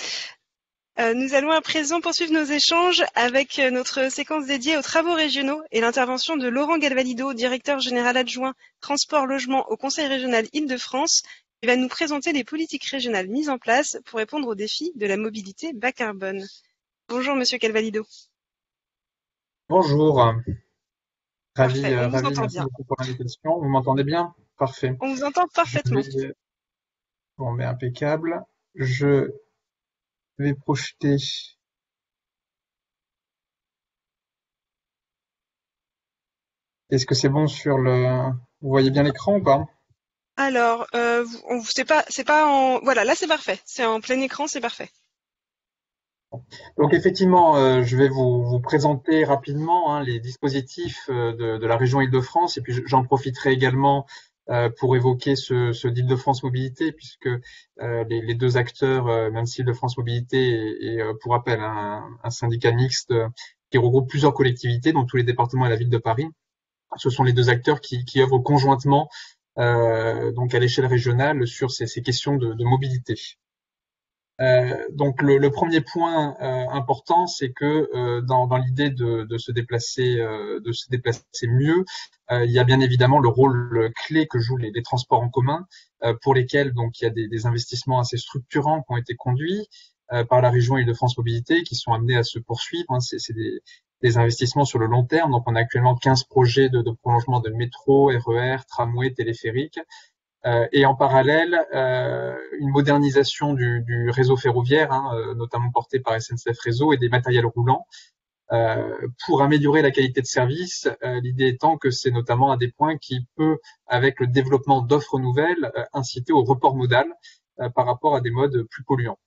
Nous allons à présent poursuivre nos échanges avec notre séquence dédiée aux travaux régionaux et l'intervention de Laurent Calvalido, directeur général adjoint Transport-Logement au Conseil régional Île-de-France. Il va nous présenter les politiques régionales mises en place pour répondre aux défis de la mobilité bas carbone. Bonjour Monsieur Calvalido. Bonjour. Ravi, Parfait, euh, ravi merci bien. Beaucoup pour l'invitation. Vous m'entendez bien? Parfait. On vous entend parfaitement. Vais... Bon, mais impeccable. Je... Je vais projeter. Est-ce que c'est bon sur le... Vous voyez bien l'écran ou pas? Alors, euh, on c'est pas, c'est pas en... Voilà, là c'est parfait. C'est en plein écran, c'est parfait. Donc effectivement, euh, je vais vous, vous présenter rapidement hein, les dispositifs euh, de, de la région Île-de-France et puis j'en profiterai également Euh, pour évoquer ce, ce deal de France Mobilité, puisque euh, les, les deux acteurs, euh, même si de France Mobilité est, est euh, pour rappel un, un syndicat mixte euh, qui regroupe plusieurs collectivités, dont tous les départements et la ville de Paris, ce sont les deux acteurs qui, qui œuvrent conjointement euh, donc à l'échelle régionale sur ces, ces questions de, de mobilité. Euh, donc le, le premier point euh, important, c'est que euh, dans, dans l'idée de, de se déplacer, euh, de se déplacer mieux, euh, il y a bien évidemment le rôle clé que jouent les, les transports en commun, euh, pour lesquels donc il y a des, des investissements assez structurants qui ont été conduits euh, par la région Île-de-France Mobilité, qui sont amenés à se poursuivre. Hein, c'est des, des investissements sur le long terme. Donc on a actuellement quinze projets de, de prolongement de métro, R E R, tramway, téléphérique. Euh, et en parallèle, euh, une modernisation du, du réseau ferroviaire, hein, euh, notamment porté par S N C F Réseau et des matériels roulants, euh, pour améliorer la qualité de service. Euh, l'idée étant que c'est notamment un des points qui peut, avec le développement d'offres nouvelles, euh, inciter au report modal euh, par rapport à des modes plus polluants.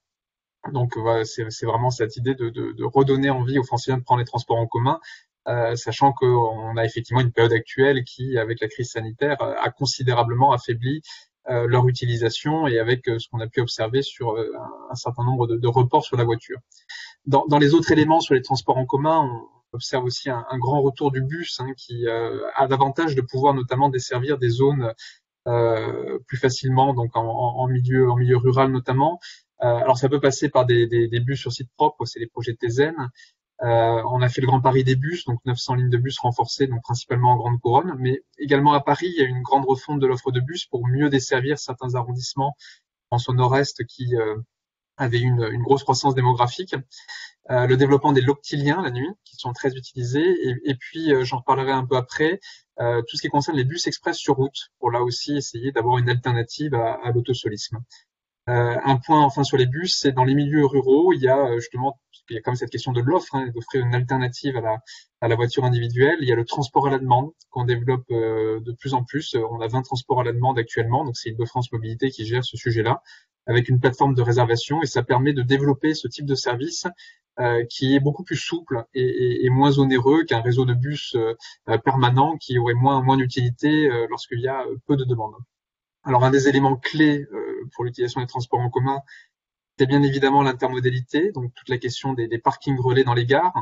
Donc euh, c'est vraiment cette idée de, de, de redonner envie aux Franciliens de prendre les transports en commun, Euh, sachant qu'on a effectivement une période actuelle qui, avec la crise sanitaire, a considérablement affaibli euh, leur utilisation et avec euh, ce qu'on a pu observer sur euh, un certain nombre de, de reports sur la voiture. Dans, dans les autres éléments sur les transports en commun, on observe aussi un, un grand retour du bus hein, qui euh, a l'avantage de pouvoir notamment desservir des zones euh, plus facilement, donc en, en, milieu, en milieu rural notamment. Euh, alors ça peut passer par des, des, des bus sur site propre, c'est les projets T Z N. Euh, on a fait le Grand Paris des bus, donc neuf cents lignes de bus renforcées, donc principalement en Grande Couronne, mais également à Paris, il y a une grande refonte de l'offre de bus pour mieux desservir certains arrondissements, je pense au nord-est qui euh, avaient une, une grosse croissance démographique. Euh, le développement des loctiliens la nuit, qui sont très utilisés, et, et puis euh, j'en reparlerai un peu après, euh, tout ce qui concerne les bus express sur route, pour là aussi essayer d'avoir une alternative à, à l'autosolisme. Euh, un point enfin sur les bus, c'est dans les milieux ruraux, il y a justement, il y a quand même cette question de l'offre, hein, d'offrir une alternative à la, à la voiture individuelle. Il y a le transport à la demande qu'on développe euh, de plus en plus. On a vingt transports à la demande actuellement, donc c'est Île-de-France Mobilité qui gère ce sujet-là, avec une plateforme de réservation et ça permet de développer ce type de service euh, qui est beaucoup plus souple et, et, et moins onéreux qu'un réseau de bus euh, permanent qui aurait moins, moins d'utilité euh, lorsqu'il y a peu de demandes. Alors un des éléments clés euh, pour l'utilisation des transports en commun, c'est bien évidemment l'intermodalité, donc toute la question des, des parkings relais dans les gares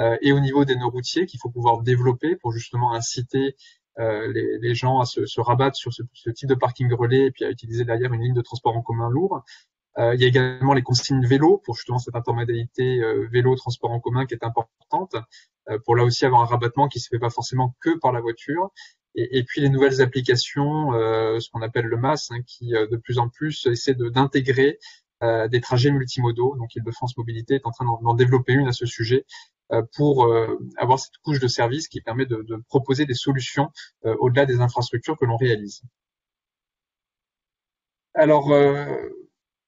euh, et au niveau des nœuds routiers qu'il faut pouvoir développer pour justement inciter euh, les, les gens à se, se rabattre sur ce, ce type de parking relais et puis à utiliser derrière une ligne de transport en commun lourd. Euh, il y a également les consignes vélo pour justement cette intermodalité euh, vélo-transport en commun qui est importante euh, pour là aussi avoir un rabattement qui se fait pas forcément que par la voiture. Et, et puis les nouvelles applications, euh, ce qu'on appelle le M A S, hein, qui euh, de plus en plus essaie d'intégrer de, euh, des trajets multimodaux. Donc Île-de-France Mobilité est en train d'en développer une à ce sujet euh, pour euh, avoir cette couche de service qui permet de, de proposer des solutions euh, au-delà des infrastructures que l'on réalise. Alors, euh,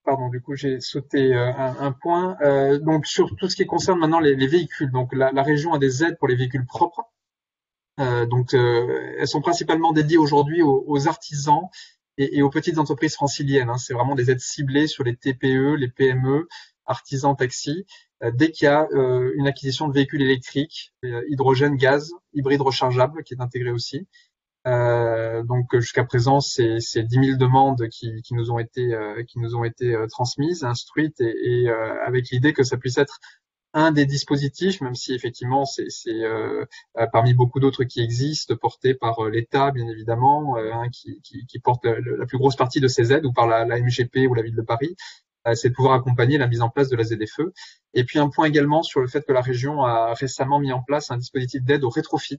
pardon, du coup j'ai sauté euh, un, un point. Euh, donc sur tout ce qui concerne maintenant les, les véhicules, donc la, la région a des aides pour les véhicules propres. Euh, donc, euh, elles sont principalement dédiées aujourd'hui aux, aux artisans et, et aux petites entreprises franciliennes. Hein. C'est vraiment des aides ciblées sur les T P E, les P M E, artisans, taxis. Euh, dès qu'il y a euh, une acquisition de véhicules électriques, euh, hydrogène, gaz, hybride rechargeable, qui est intégré aussi. Euh, donc, jusqu'à présent, c'est dix mille demandes qui, qui nous ont été, euh, qui nous ont été euh, transmises, instruites, et, et euh, avec l'idée que ça puisse être un des dispositifs, même si effectivement c'est euh, parmi beaucoup d'autres qui existent, portés par l'État bien évidemment, euh, hein, qui, qui, qui porte la, la plus grosse partie de ces aides, ou par la, la M G P ou la ville de Paris, c'est de pouvoir accompagner la mise en place de la Z F E. Et puis un point également sur le fait que la région a récemment mis en place un dispositif d'aide au rétrofit,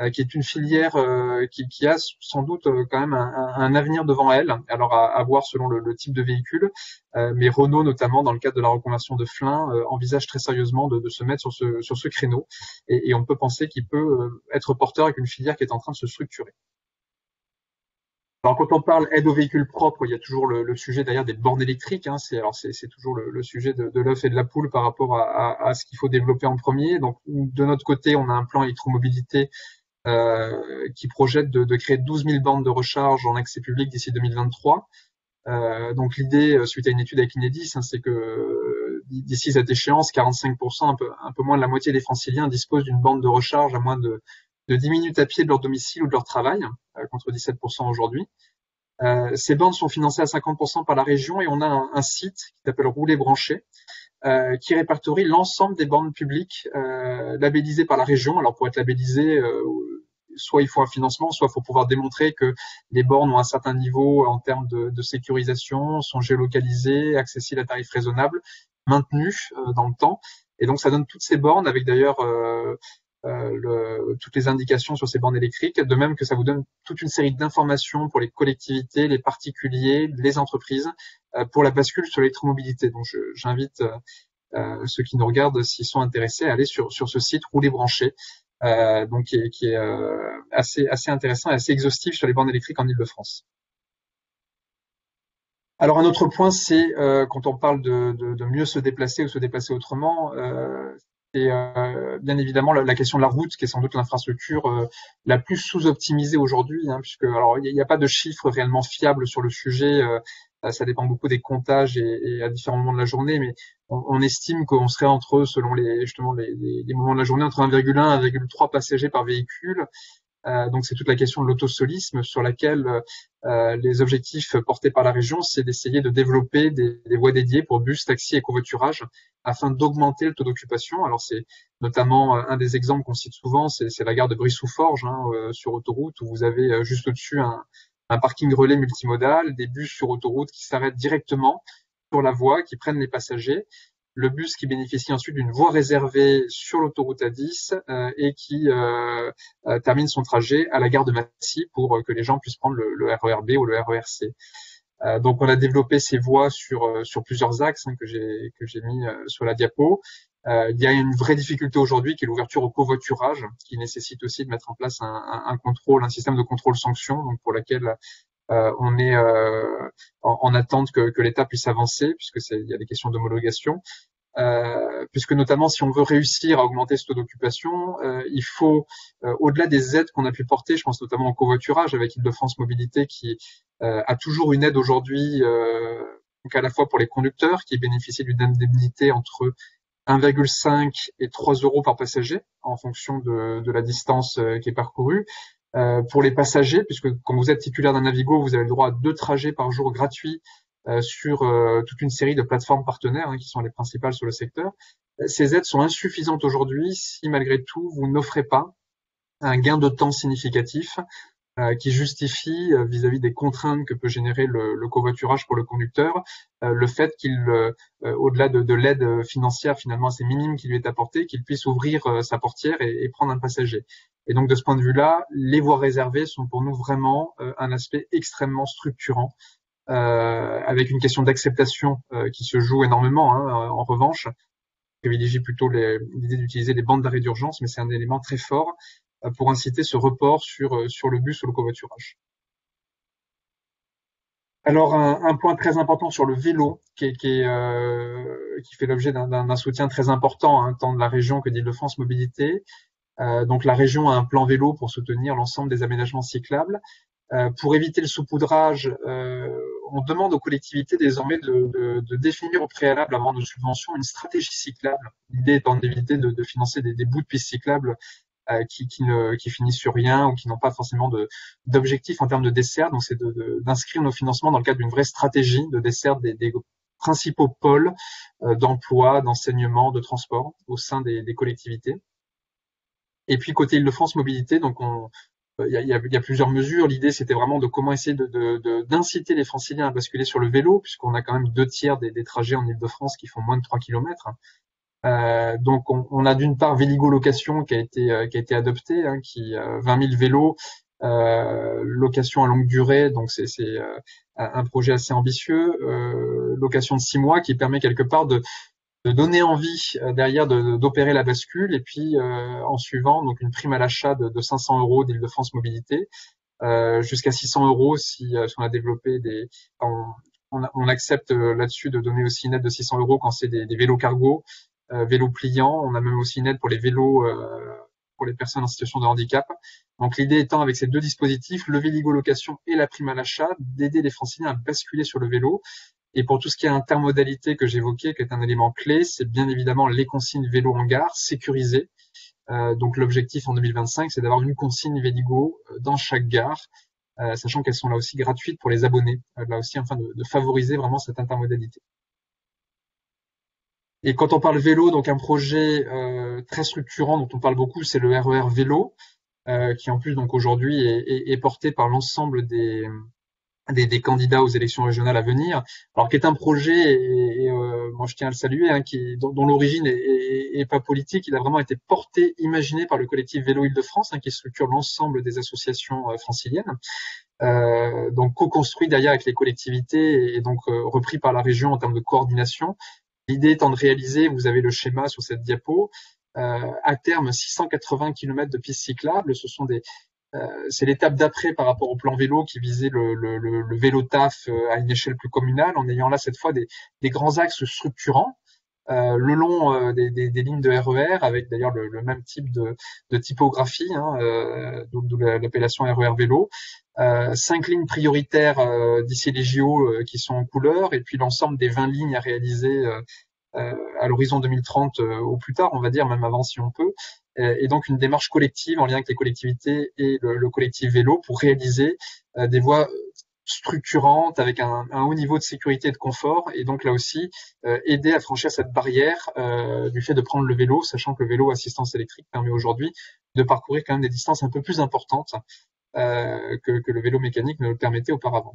euh, qui est une filière euh, qui, qui a sans doute euh, quand même un, un avenir devant elle, alors à, à voir selon le, le type de véhicule, euh, mais Renault notamment dans le cadre de la reconversion de Flins euh, envisage très sérieusement de, de se mettre sur ce, sur ce créneau, et, et on peut penser qu'il peut être porteur avec une filière qui est en train de se structurer. Alors quand on parle aide aux véhicules propres, il y a toujours le, le sujet derrière des bornes électriques. Hein, c'est alors c'est toujours le, le sujet de, de l'œuf et de la poule par rapport à, à, à ce qu'il faut développer en premier. Donc de notre côté, on a un plan électromobilité euh, qui projette de, de créer douze mille bornes de recharge en accès public d'ici deux mille vingt-trois. Euh, donc l'idée, suite à une étude avec l'Inédis, hein, c'est que d'ici cette échéance, quarante-cinq pour cent, un peu, un peu moins de la moitié des Franciliens disposent d'une borne de recharge à moins de de dix minutes à pied de leur domicile ou de leur travail, euh, contre dix-sept pour cent aujourd'hui. Euh, ces bornes sont financées à cinquante pour cent par la région et on a un, un site qui s'appelle Rouler Branché, euh, qui répertorie l'ensemble des bornes publiques euh, labellisées par la région. Alors pour être labellisé, euh, soit il faut un financement, soit il faut pouvoir démontrer que les bornes ont un certain niveau en termes de, de sécurisation, sont géolocalisées, accessibles à tarifs raisonnables, maintenues euh, dans le temps. Et donc ça donne toutes ces bornes avec d'ailleurs... Euh, Euh, le, toutes les indications sur ces bornes électriques, de même que ça vous donne toute une série d'informations pour les collectivités, les particuliers, les entreprises, euh, pour la bascule sur l'électromobilité. Donc j'invite euh, ceux qui nous regardent, s'ils sont intéressés, à aller sur, sur ce site Rouler Branché, euh, donc qui est, qui est euh, assez, assez intéressant et assez exhaustif sur les bornes électriques en Île-de-France. Alors un autre point, c'est euh, quand on parle de, de, de mieux se déplacer ou se déplacer autrement, euh, et euh, bien évidemment la, la question de la route qui est sans doute l'infrastructure euh, la plus sous-optimisée aujourd'hui, hein, puisque alors il n'y a, a pas de chiffres réellement fiables sur le sujet, euh, ça dépend beaucoup des comptages et, et à différents moments de la journée, mais on, on estime qu'on serait entre eux, selon les justement les, les, les moments de la journée, entre un virgule un et un virgule trois passagers par véhicule. Euh, donc c'est toute la question de l'autosolisme sur laquelle euh, les objectifs portés par la région, c'est d'essayer de développer des, des voies dédiées pour bus, taxis et covoiturage afin d'augmenter le taux d'occupation. Alors c'est notamment euh, un des exemples qu'on cite souvent, c'est la gare de Brissou-Forges, hein, euh, sur autoroute, où vous avez euh, juste au-dessus un, un parking relais multimodal, des bus sur autoroute qui s'arrêtent directement sur la voie, qui prennent les passagers. Le bus qui bénéficie ensuite d'une voie réservée sur l'autoroute A dix euh, et qui euh, euh, termine son trajet à la gare de Massy pour euh, que les gens puissent prendre le, le R E R B ou le R E R C. Euh, donc on a développé ces voies sur, euh, sur plusieurs axes, hein, que j'ai que j'ai mis euh, sur la diapo. Euh, il y a une vraie difficulté aujourd'hui qui est l'ouverture au covoiturage, qui nécessite aussi de mettre en place un, un, un contrôle, un système de contrôle-sanction, donc pour laquelle Euh, on est euh, en, en attente que, que l'État puisse avancer, puisque il y a des questions d'homologation, euh, puisque notamment si on veut réussir à augmenter ce taux d'occupation, euh, il faut, euh, au-delà des aides qu'on a pu porter, je pense notamment au covoiturage avec Île-de-France Mobilité qui euh, a toujours une aide aujourd'hui, euh, donc à la fois pour les conducteurs qui bénéficient d'une indemnité entre un virgule cinq et trois euros par passager en fonction de, de la distance qui est parcourue. Euh, pour les passagers, puisque quand vous êtes titulaire d'un Navigo, vous avez le droit à deux trajets par jour gratuits euh, sur euh, toute une série de plateformes partenaires, hein, qui sont les principales sur le secteur. Ces aides sont insuffisantes aujourd'hui si malgré tout vous n'offrez pas un gain de temps significatif euh, qui justifie euh, vis-à-vis des contraintes que peut générer le, le covoiturage pour le conducteur, euh, le fait qu'il, euh, au-delà de, de l'aide financière finalement assez minime qui lui est apportée, qu'il puisse ouvrir euh, sa portière et, et prendre un passager. Et donc de ce point de vue-là, les voies réservées sont pour nous vraiment euh, un aspect extrêmement structurant, euh, avec une question d'acceptation euh, qui se joue énormément. Hein. En revanche, on privilégie plutôt l'idée d'utiliser les bandes d'arrêt d'urgence, mais c'est un élément très fort euh, pour inciter ce report sur, euh, sur le bus ou le covoiturage. Alors un, un point très important sur le vélo, qui, est, qui, est, euh, qui fait l'objet d'un soutien très important, hein, tant de la région que d'Île-de-France Mobilité. Euh, donc la région a un plan vélo pour soutenir l'ensemble des aménagements cyclables. Euh, pour éviter le saupoudrage, euh, on demande aux collectivités désormais de, de, de définir au préalable, avant nos subventions, une stratégie cyclable. L'idée étant d'éviter de, de financer des, des bouts de pistes cyclables euh, qui, qui, ne, qui finissent sur rien ou qui n'ont pas forcément d'objectifs en termes de dessert. Donc c'est d'inscrire nos financements dans le cadre d'une vraie stratégie de dessert des, des principaux pôles euh, d'emploi, d'enseignement, de transport au sein des, des collectivités. Et puis côté Île-de-France Mobilité, donc on, il y a, il y a plusieurs mesures. L'idée, c'était vraiment de comment essayer de, de, de, d'inciter les Franciliens à basculer sur le vélo, puisqu'on a quand même deux tiers des, des trajets en Île-de-France qui font moins de trois kilomètres. Euh, donc, on, on a d'une part Véligo Location qui a été, euh, qui a été adopté, hein, qui euh, vingt mille vélos, euh, location à longue durée, donc c'est c'est euh, un projet assez ambitieux, euh, location de six mois qui permet quelque part de, de donner envie euh, derrière de, d'opérer la bascule, et puis euh, en suivant donc une prime à l'achat de, de cinq cents euros d'Île-de-France Mobilité, euh, jusqu'à six cents euros si, euh, si on a développé des... On, on, on accepte là-dessus de donner aussi une aide de six cents euros quand c'est des, des vélos cargo, Euh, vélo pliant. On a même aussi une aide pour les vélos euh, pour les personnes en situation de handicap. Donc l'idée étant, avec ces deux dispositifs, le Véligo Location et la prime à l'achat, d'aider les Franciliens à basculer sur le vélo. Et pour tout ce qui est intermodalité que j'évoquais, qui est un élément clé, c'est bien évidemment les consignes vélo en gare sécurisées. Euh, donc l'objectif en deux mille vingt-cinq, c'est d'avoir une consigne Véligo dans chaque gare, euh, sachant qu'elles sont là aussi gratuites pour les abonnés, euh, là aussi afin de, de favoriser vraiment cette intermodalité. Et quand on parle vélo, donc un projet euh, très structurant dont on parle beaucoup, c'est le R E R Vélo, euh, qui en plus donc aujourd'hui est, est, est porté par l'ensemble des, des, des candidats aux élections régionales à venir. Alors qui est un projet, et, et euh, moi je tiens à le saluer, hein, qui, dont, dont l'origine est, est, est pas politique. Il a vraiment été porté, imaginé par le collectif Vélo Île-de-France, hein, qui structure l'ensemble des associations euh, franciliennes. Euh, donc co-construit derrière avec les collectivités, et donc euh, repris par la région en termes de coordination. L'idée étant de réaliser, vous avez le schéma sur cette diapo, euh, à terme six cent quatre-vingts kilomètres de pistes cyclables. Ce sont des, euh, c'est l'étape d'après par rapport au plan vélo qui visait le, le, le, le vélo taf à une échelle plus communale, en ayant là cette fois des, des grands axes structurants euh, le long euh, des, des, des lignes de R E R, avec d'ailleurs le, le même type de, de typographie, hein, euh, d'où, d'où l'appellation R E R Vélo. Euh, cinq lignes prioritaires euh, d'ici les J O euh, qui sont en couleur, et puis l'ensemble des vingt lignes à réaliser euh, euh, à l'horizon deux mille trente euh, au plus tard, on va dire, même avant si on peut, euh, et donc une démarche collective en lien avec les collectivités et le, le collectif vélo pour réaliser euh, des voies structurantes avec un, un haut niveau de sécurité et de confort, et donc là aussi euh, aider à franchir cette barrière euh, du fait de prendre le vélo, sachant que le vélo assistance électrique permet aujourd'hui de parcourir quand même des distances un peu plus importantes Euh, que, que le vélo mécanique ne le permettait auparavant.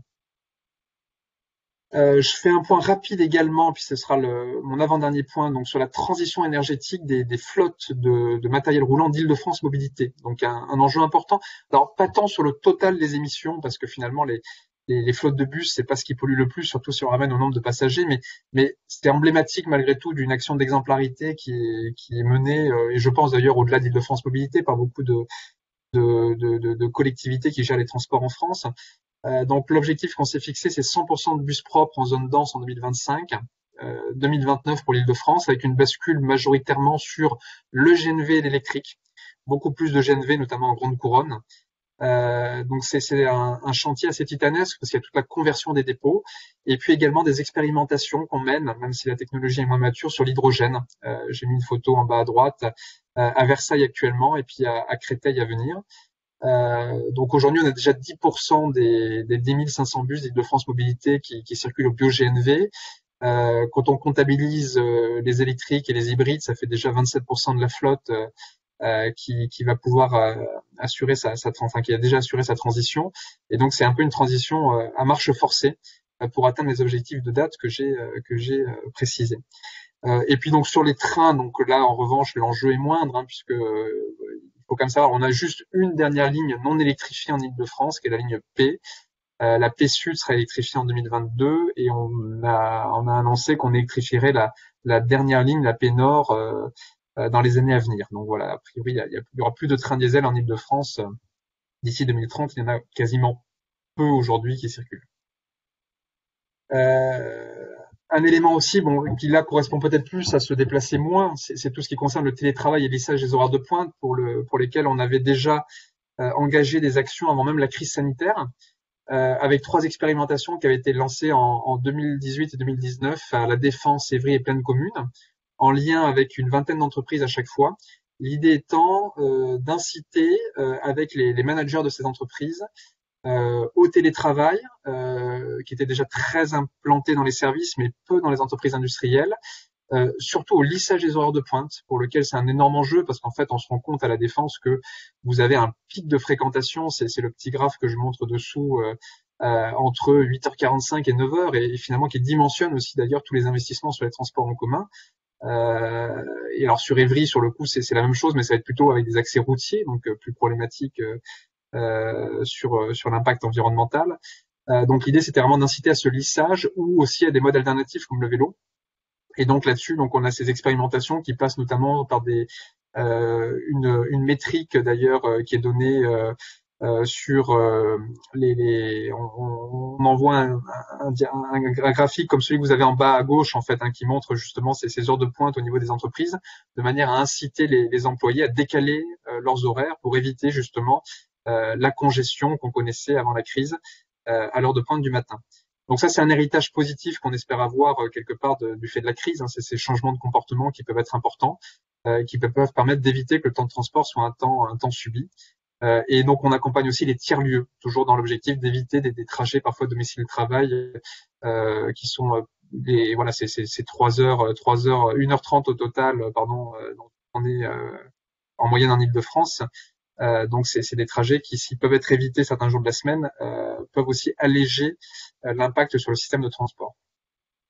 Euh, je fais un point rapide également, puis ce sera le, mon avant-dernier point, donc sur la transition énergétique des, des flottes de, de matériel roulant d'Île-de-France Mobilité. Donc un, un enjeu important. Alors pas tant sur le total des émissions, parce que finalement les, les, les flottes de bus, c'est pas ce qui pollue le plus, surtout si on ramène au nombre de passagers, mais, mais c'était emblématique malgré tout d'une action d'exemplarité qui est, qui est menée, euh, et je pense d'ailleurs au-delà d'Île-de-France Mobilité, par beaucoup de De, de, de collectivités qui gèrent les transports en France. Euh, donc l'objectif qu'on s'est fixé, c'est cent pour cent de bus propres en zone dense en deux mille vingt-cinq, euh, deux mille vingt-neuf pour l'Île-de-France, avec une bascule majoritairement sur le G N V et l'électrique, beaucoup plus de G N V, notamment en Grande Couronne. Euh, donc c'est, c'est un, un chantier assez titanesque, parce qu'il y a toute la conversion des dépôts, et puis également des expérimentations qu'on mène, même si la technologie est moins mature, sur l'hydrogène. Euh, j'ai mis une photo en bas à droite, euh, à Versailles actuellement, et puis à, à Créteil à venir. Euh, donc aujourd'hui, on a déjà dix pour cent des, des dix mille cinq cents bus d'Île-de-France Mobilité qui, qui circulent au bio-G N V. Euh, quand on comptabilise euh, les électriques et les hybrides, ça fait déjà vingt-sept pour cent de la flotte euh, Euh, qui, qui va pouvoir euh, assurer sa, sa enfin, qui a déjà assuré sa transition, et donc c'est un peu une transition euh, à marche forcée euh, pour atteindre les objectifs de date que j'ai euh, que j'ai euh, précisé. Euh, et puis donc sur les trains, donc là en revanche l'enjeu est moindre, hein, puisque euh, il faut quand même savoir, on a juste une dernière ligne non électrifiée en Île-de-France, qui est la ligne P. Euh, la P Sud sera électrifiée en deux mille vingt-deux, et on a on a annoncé qu'on électrifierait la la dernière ligne, la P Nord, euh, dans les années à venir. Donc voilà, a priori, il y, y aura plus de trains diesel en Île-de-France d'ici deux mille trente. Il y en a quasiment peu aujourd'hui qui circulent. Euh, un élément aussi, bon, qui là correspond peut-être plus à se déplacer moins, c'est, c'est tout ce qui concerne le télétravail et lissage des horaires de pointe, pour, le, pour lesquels on avait déjà euh, engagé des actions avant même la crise sanitaire, euh, avec trois expérimentations qui avaient été lancées en, en deux mille dix-huit et deux mille dix-neuf à La Défense, Évry et Pleine Commune, en lien avec une vingtaine d'entreprises à chaque fois. L'idée étant euh, d'inciter euh, avec les, les managers de ces entreprises euh, au télétravail, euh, qui était déjà très implanté dans les services, mais peu dans les entreprises industrielles, euh, surtout au lissage des horaires de pointe, pour lequel c'est un énorme enjeu, parce qu'en fait, on se rend compte à la Défense que vous avez un pic de fréquentation, c'est le petit graphe que je montre dessous, euh, euh, entre huit heures quarante-cinq et neuf heures, et, et finalement qui dimensionne aussi d'ailleurs tous les investissements sur les transports en commun. Euh, et alors sur Évry, sur le coup, c'est la même chose, mais ça va être plutôt avec des accès routiers, donc euh, plus problématique euh, euh, sur, euh, sur l'impact environnemental. Euh, donc l'idée, c'était vraiment d'inciter à ce lissage ou aussi à des modes alternatifs comme le vélo. Et donc là-dessus, donc on a ces expérimentations qui passent notamment par des euh, une, une métrique d'ailleurs euh, qui est donnée euh, euh, sur euh, les, les on, on envoie un, un, un, un graphique comme celui que vous avez en bas à gauche en fait, hein, qui montre justement ces, ces heures de pointe au niveau des entreprises, de manière à inciter les, les employés à décaler euh, leurs horaires pour éviter justement euh, la congestion qu'on connaissait avant la crise euh, à l'heure de pointe du matin. Donc ça, c'est un héritage positif qu'on espère avoir quelque part de, du fait de la crise. Hein. C'est ces changements de comportement qui peuvent être importants, euh, qui peuvent permettre d'éviter que le temps de transport soit un temps, un temps subi. Euh, et donc, on accompagne aussi les tiers-lieux, toujours dans l'objectif d'éviter des, des trajets parfois domicile-travail euh, qui sont des, voilà, c'est trois heures, trois heures, une heure trente au total, pardon, dont on est euh, en moyenne en Île-de-France. Euh, donc c'est des trajets qui, s'ils peuvent être évités certains jours de la semaine, euh, peuvent aussi alléger euh, l'impact sur le système de transport.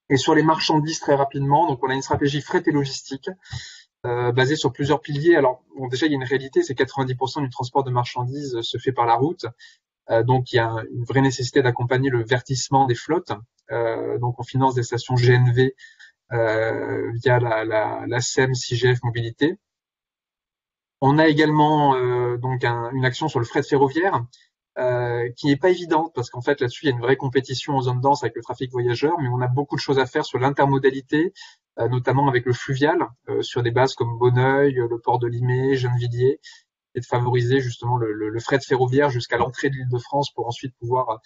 Et sur les marchandises, très rapidement, donc on a une stratégie fret et logistique euh, basée sur plusieurs piliers. Alors bon, déjà il y a une réalité, c'est quatre-vingt-dix pour cent du transport de marchandises se fait par la route, euh, donc il y a une vraie nécessité d'accompagner le verdissement des flottes. Euh, donc on finance des stations G N V euh, via la, la, la S E M C I G F Mobilité. On a également euh, donc un, une action sur le fret ferroviaire euh, qui n'est pas évidente parce qu'en fait là-dessus il y a une vraie compétition en zone dense avec le trafic voyageur, mais on a beaucoup de choses à faire sur l'intermodalité, euh, notamment avec le fluvial, euh, sur des bases comme Bonneuil, le port de Limay, Gennevilliers, et de favoriser justement le, le, le fret ferroviaire jusqu'à l'entrée de l'Île-de-France pour ensuite pouvoir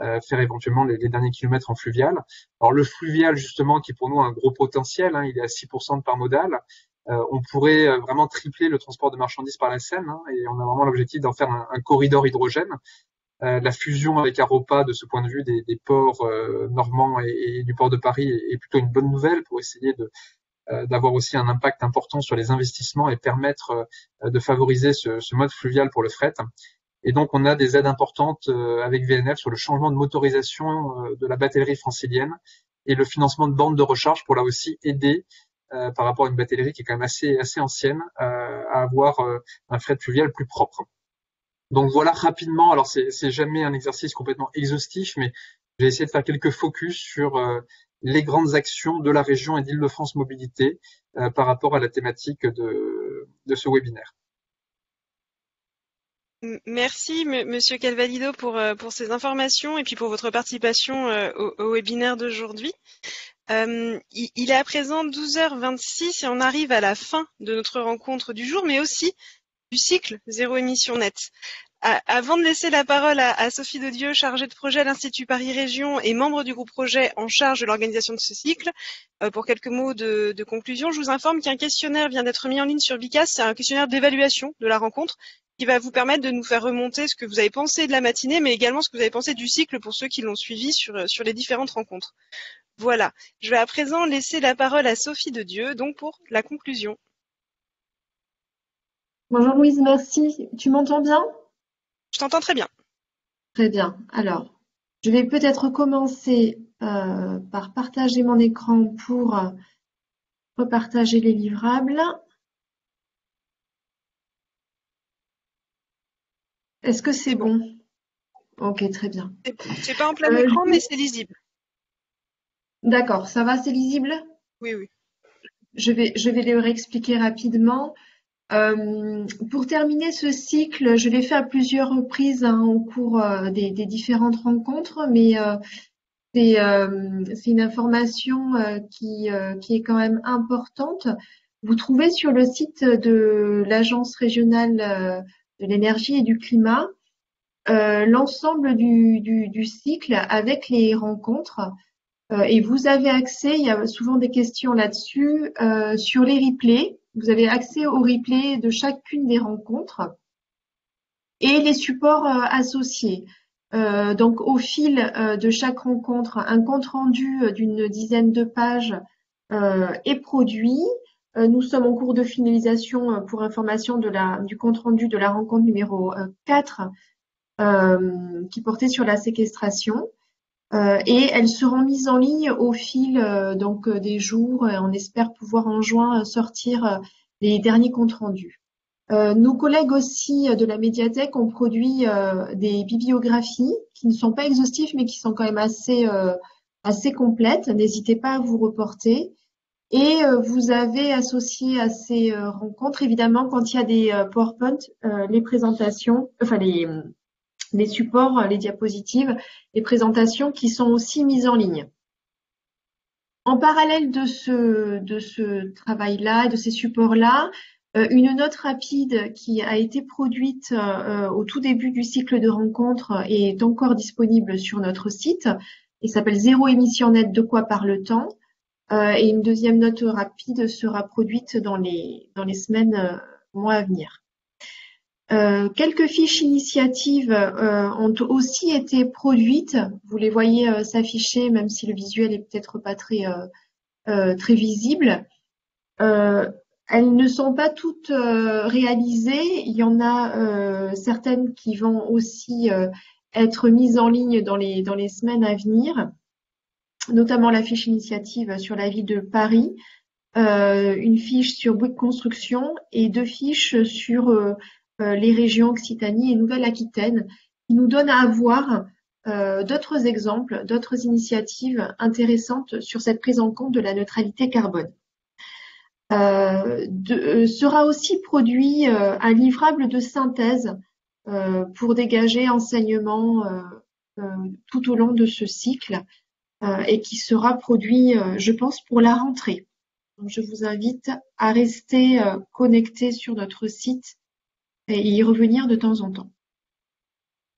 euh, faire éventuellement les, les derniers kilomètres en fluvial. Alors le fluvial justement qui pour nous a un gros potentiel, hein, il est à six pour cent de part modale. Euh, on pourrait vraiment tripler le transport de marchandises par la Seine, hein, et on a vraiment l'objectif d'en faire un, un corridor hydrogène. Euh, la fusion avec Aropa, de ce point de vue des, des ports euh, normands et, et du port de Paris, est, est plutôt une bonne nouvelle pour essayer de euh, d'avoir aussi un impact important sur les investissements et permettre euh, de favoriser ce, ce mode fluvial pour le fret. Et donc on a des aides importantes euh, avec V N F sur le changement de motorisation euh, de la batellerie francilienne et le financement de bornes de recharge pour là aussi aider Euh, par rapport à une batellerie qui est quand même assez, assez ancienne, euh, à avoir euh, un fret fluvial plus propre. Donc voilà rapidement, alors c'est jamais un exercice complètement exhaustif, mais j'ai essayé de faire quelques focus sur euh, les grandes actions de la région et d'Île-de-France Mobilité euh, par rapport à la thématique de, de ce webinaire. Merci, Monsieur Calvalido, pour, pour ces informations et puis pour votre participation euh, au, au webinaire d'aujourd'hui. Euh, il est à présent douze heures vingt-six et on arrive à la fin de notre rencontre du jour, mais aussi du cycle zéro émission nette. Avant de laisser la parole à Sophie Dodieu, chargée de projet à l'Institut Paris Région et membre du groupe projet en charge de l'organisation de ce cycle, pour quelques mots de, de conclusion, je vous informe qu'un questionnaire vient d'être mis en ligne sur Bicast. C'est un questionnaire d'évaluation de la rencontre qui va vous permettre de nous faire remonter ce que vous avez pensé de la matinée, mais également ce que vous avez pensé du cycle pour ceux qui l'ont suivi sur, sur les différentes rencontres. Voilà, je vais à présent laisser la parole à Sophie Dodieu, donc pour la conclusion. Bonjour Louise, merci. Tu m'entends bien? Je t'entends très bien. Très bien. Alors, je vais peut-être commencer euh, par partager mon écran pour euh, repartager les livrables. Est-ce que c'est bon? Ok, très bien. C'est pas en plein euh, écran, mais c'est lisible. D'accord, ça va, c'est lisible? Oui, oui. Je vais, je vais les réexpliquer rapidement. Euh, pour terminer ce cycle, je l'ai fait à plusieurs reprises hein, au cours euh, des, des différentes rencontres, mais euh, c'est euh, une information euh, qui, euh, qui est quand même importante. Vous trouvez sur le site de l'Agence régionale euh, de l'énergie et du climat euh, l'ensemble du, du, du cycle avec les rencontres. Et vous avez accès, il y a souvent des questions là-dessus, euh, sur les replays. Vous avez accès aux replays de chacune des rencontres et les supports euh, associés. Euh, donc, au fil euh, de chaque rencontre, un compte-rendu d'une dizaine de pages euh, est produit. Euh, nous sommes en cours de finalisation euh, pour information de la, du compte-rendu de la rencontre numéro euh, quatre euh, qui portait sur la séquestration. Euh, et elles seront mises en ligne au fil euh, donc, euh, des jours. Et on espère pouvoir en juin sortir euh, les derniers comptes rendus. Euh, nos collègues aussi euh, de la médiathèque ont produit euh, des bibliographies qui ne sont pas exhaustives mais qui sont quand même assez, euh, assez complètes. N'hésitez pas à vous reporter. Et euh, vous avez associé à ces euh, rencontres, évidemment, quand il y a des euh, PowerPoint, euh, les présentations, enfin les... les supports, les diapositives, les présentations qui sont aussi mises en ligne. En parallèle de ce, de ce travail-là, de ces supports-là, une note rapide qui a été produite au tout début du cycle de rencontres et est encore disponible sur notre site. Il s'appelle « Zéro émission nette, de quoi par le temps ?» et une deuxième note rapide sera produite dans les, dans les semaines, mois à venir. Euh, quelques fiches initiatives euh, ont aussi été produites. Vous les voyez euh, s'afficher, même si le visuel est peut-être pas très, euh, euh, très visible. Euh, elles ne sont pas toutes euh, réalisées. Il y en a euh, certaines qui vont aussi euh, être mises en ligne dans les, dans les semaines à venir, notamment la fiche initiative sur la ville de Paris, euh, une fiche sur Bouygues Construction et deux fiches sur... Euh, les régions Occitanie et Nouvelle-Aquitaine, qui nous donnent à voir euh, d'autres exemples, d'autres initiatives intéressantes sur cette prise en compte de la neutralité carbone. Euh, de, euh, sera aussi produit euh, un livrable de synthèse euh, pour dégager enseignement euh, euh, tout au long de ce cycle euh, et qui sera produit, euh, je pense, pour la rentrée. Donc, je vous invite à rester euh, connectés sur notre site et y revenir de temps en temps.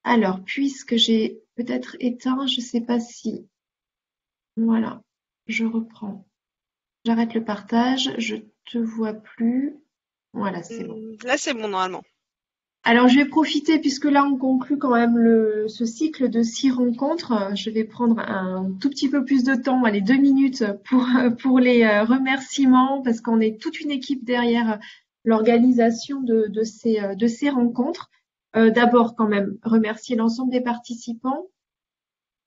Alors, puisque j'ai peut-être éteint, je ne sais pas si... Voilà, je reprends. J'arrête le partage, je ne te vois plus. Voilà, c'est bon. Là, c'est bon, normalement. Alors, je vais profiter, puisque là, on conclut quand même le, ce cycle de six rencontres. Je vais prendre un tout petit peu plus de temps, allez, deux minutes, pour, pour les remerciements, parce qu'on est toute une équipe derrière... l'organisation de, de, ces, de ces rencontres. Euh, D'abord, quand même, remercier l'ensemble des participants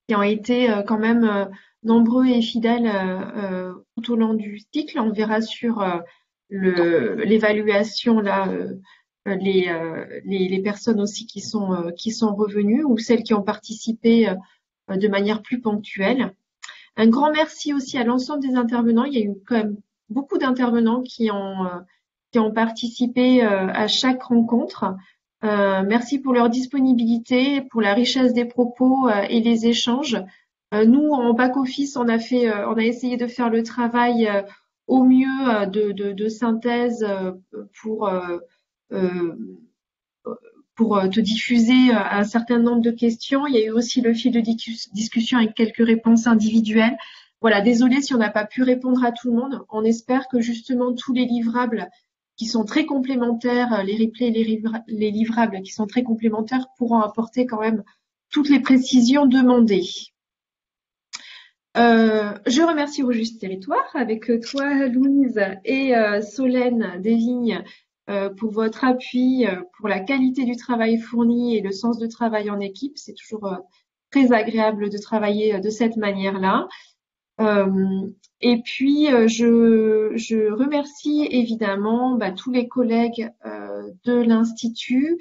qui ont été euh, quand même euh, nombreux et fidèles euh, euh, tout au long du cycle. On verra sur euh, l'évaluation là euh, les, euh, les, les personnes aussi qui sont, euh, qui sont revenues ou celles qui ont participé euh, de manière plus ponctuelle. Un grand merci aussi à l'ensemble des intervenants. Il y a eu quand même beaucoup d'intervenants qui ont... Euh, qui ont participé euh, à chaque rencontre. Euh, merci pour leur disponibilité, pour la richesse des propos euh, et les échanges. Euh, nous, en back-office, on a fait, euh, on a essayé de faire le travail euh, au mieux euh, de, de, de synthèse euh, pour, euh, euh, pour euh, te diffuser un certain nombre de questions. Il y a eu aussi le fil de discussion avec quelques réponses individuelles. Voilà, désolé si on n'a pas pu répondre à tout le monde. On espère que justement tous les livrables qui sont très complémentaires, les replays, les, livra les livrables qui sont très complémentaires pourront apporter quand même toutes les précisions demandées. Euh, je remercie Rougif Territoire avec toi Louise et euh, Solène Devine euh, pour votre appui, euh, pour la qualité du travail fourni et le sens de travail en équipe. C'est toujours euh, très agréable de travailler euh, de cette manière-là. Euh, et puis euh, je, je remercie évidemment bah, tous les collègues euh, de l'Institut.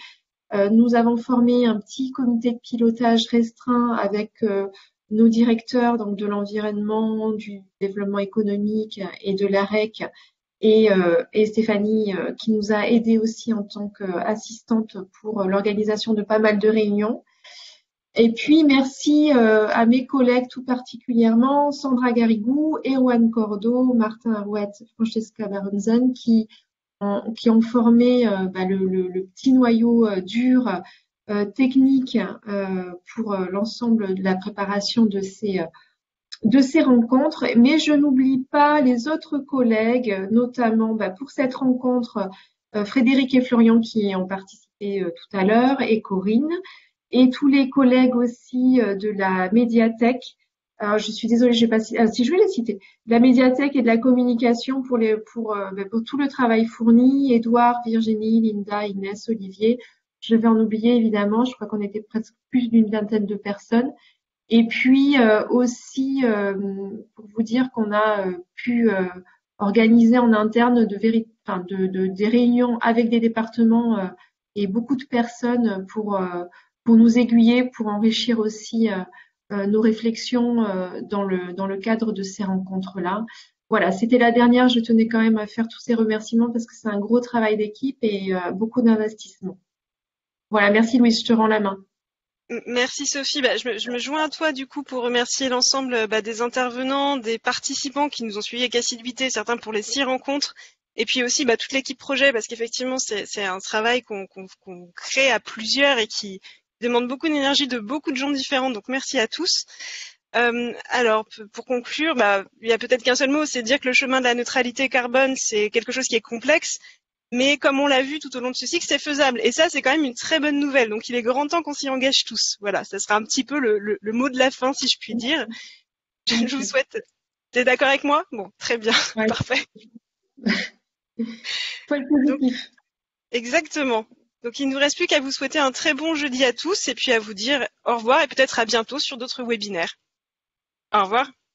Euh, nous avons formé un petit comité de pilotage restreint avec euh, nos directeurs donc de l'environnement, du développement économique et de l'A R E C et, euh, et Stéphanie euh, qui nous a aidés aussi en tant qu'assistante pour l'organisation de pas mal de réunions. Et puis, merci euh, à mes collègues tout particulièrement, Sandra Garrigou, Erwan Cordeau, Martin Arouette, Francesca Baronzen, qui ont, qui ont formé euh, bah, le, le, le petit noyau euh, dur euh, technique euh, pour euh, l'ensemble de la préparation de ces, euh, de ces rencontres. Mais je n'oublie pas les autres collègues, notamment bah, pour cette rencontre, euh, Frédérique et Florian qui ont participé euh, tout à l'heure, et Corinne. Et tous les collègues aussi de la médiathèque alors je suis désolée, je sais pas si, ah, si je vais les citer, de la médiathèque et de la communication pour, les, pour, euh, pour tout le travail fourni, Édouard, Virginie, Linda, Inès, Olivier, je vais en oublier évidemment, je crois qu'on était presque plus d'une vingtaine de personnes. Et puis euh, aussi, euh, pour vous dire qu'on a euh, pu euh, organiser en interne de, enfin, de, de, des réunions avec des départements euh, et beaucoup de personnes pour, euh, pour nous aiguiller, pour enrichir aussi euh, euh, nos réflexions euh, dans, le, dans le cadre de ces rencontres-là. Voilà, c'était la dernière, je tenais quand même à faire tous ces remerciements parce que c'est un gros travail d'équipe et euh, beaucoup d'investissement. Voilà, merci Louise, je te rends la main. Merci Sophie. Bah, je, me, je me joins à toi du coup pour remercier l'ensemble bah, des intervenants, des participants qui nous ont suivis avec assiduité, certains pour les six rencontres, et puis aussi bah, toute l'équipe projet, parce qu'effectivement c'est un travail qu'on qu'on, qu'on crée à plusieurs et qui demande beaucoup d'énergie de beaucoup de gens différents, donc merci à tous. Euh, alors, pour conclure, bah, il n'y a peut-être qu'un seul mot, c'est dire que le chemin de la neutralité carbone, c'est quelque chose qui est complexe, mais comme on l'a vu tout au long de ce cycle, c'est faisable. Et ça, c'est quand même une très bonne nouvelle. Donc, il est grand temps qu'on s'y engage tous. Voilà, ça sera un petit peu le, le, le mot de la fin, si je puis dire. Je, je vous souhaite... T'es d'accord avec moi? Bon, très bien, ouais. Parfait. Donc, exactement. Donc, il ne nous reste plus qu'à vous souhaiter un très bon jeudi à tous et puis à vous dire au revoir et peut-être à bientôt sur d'autres webinaires. Au revoir.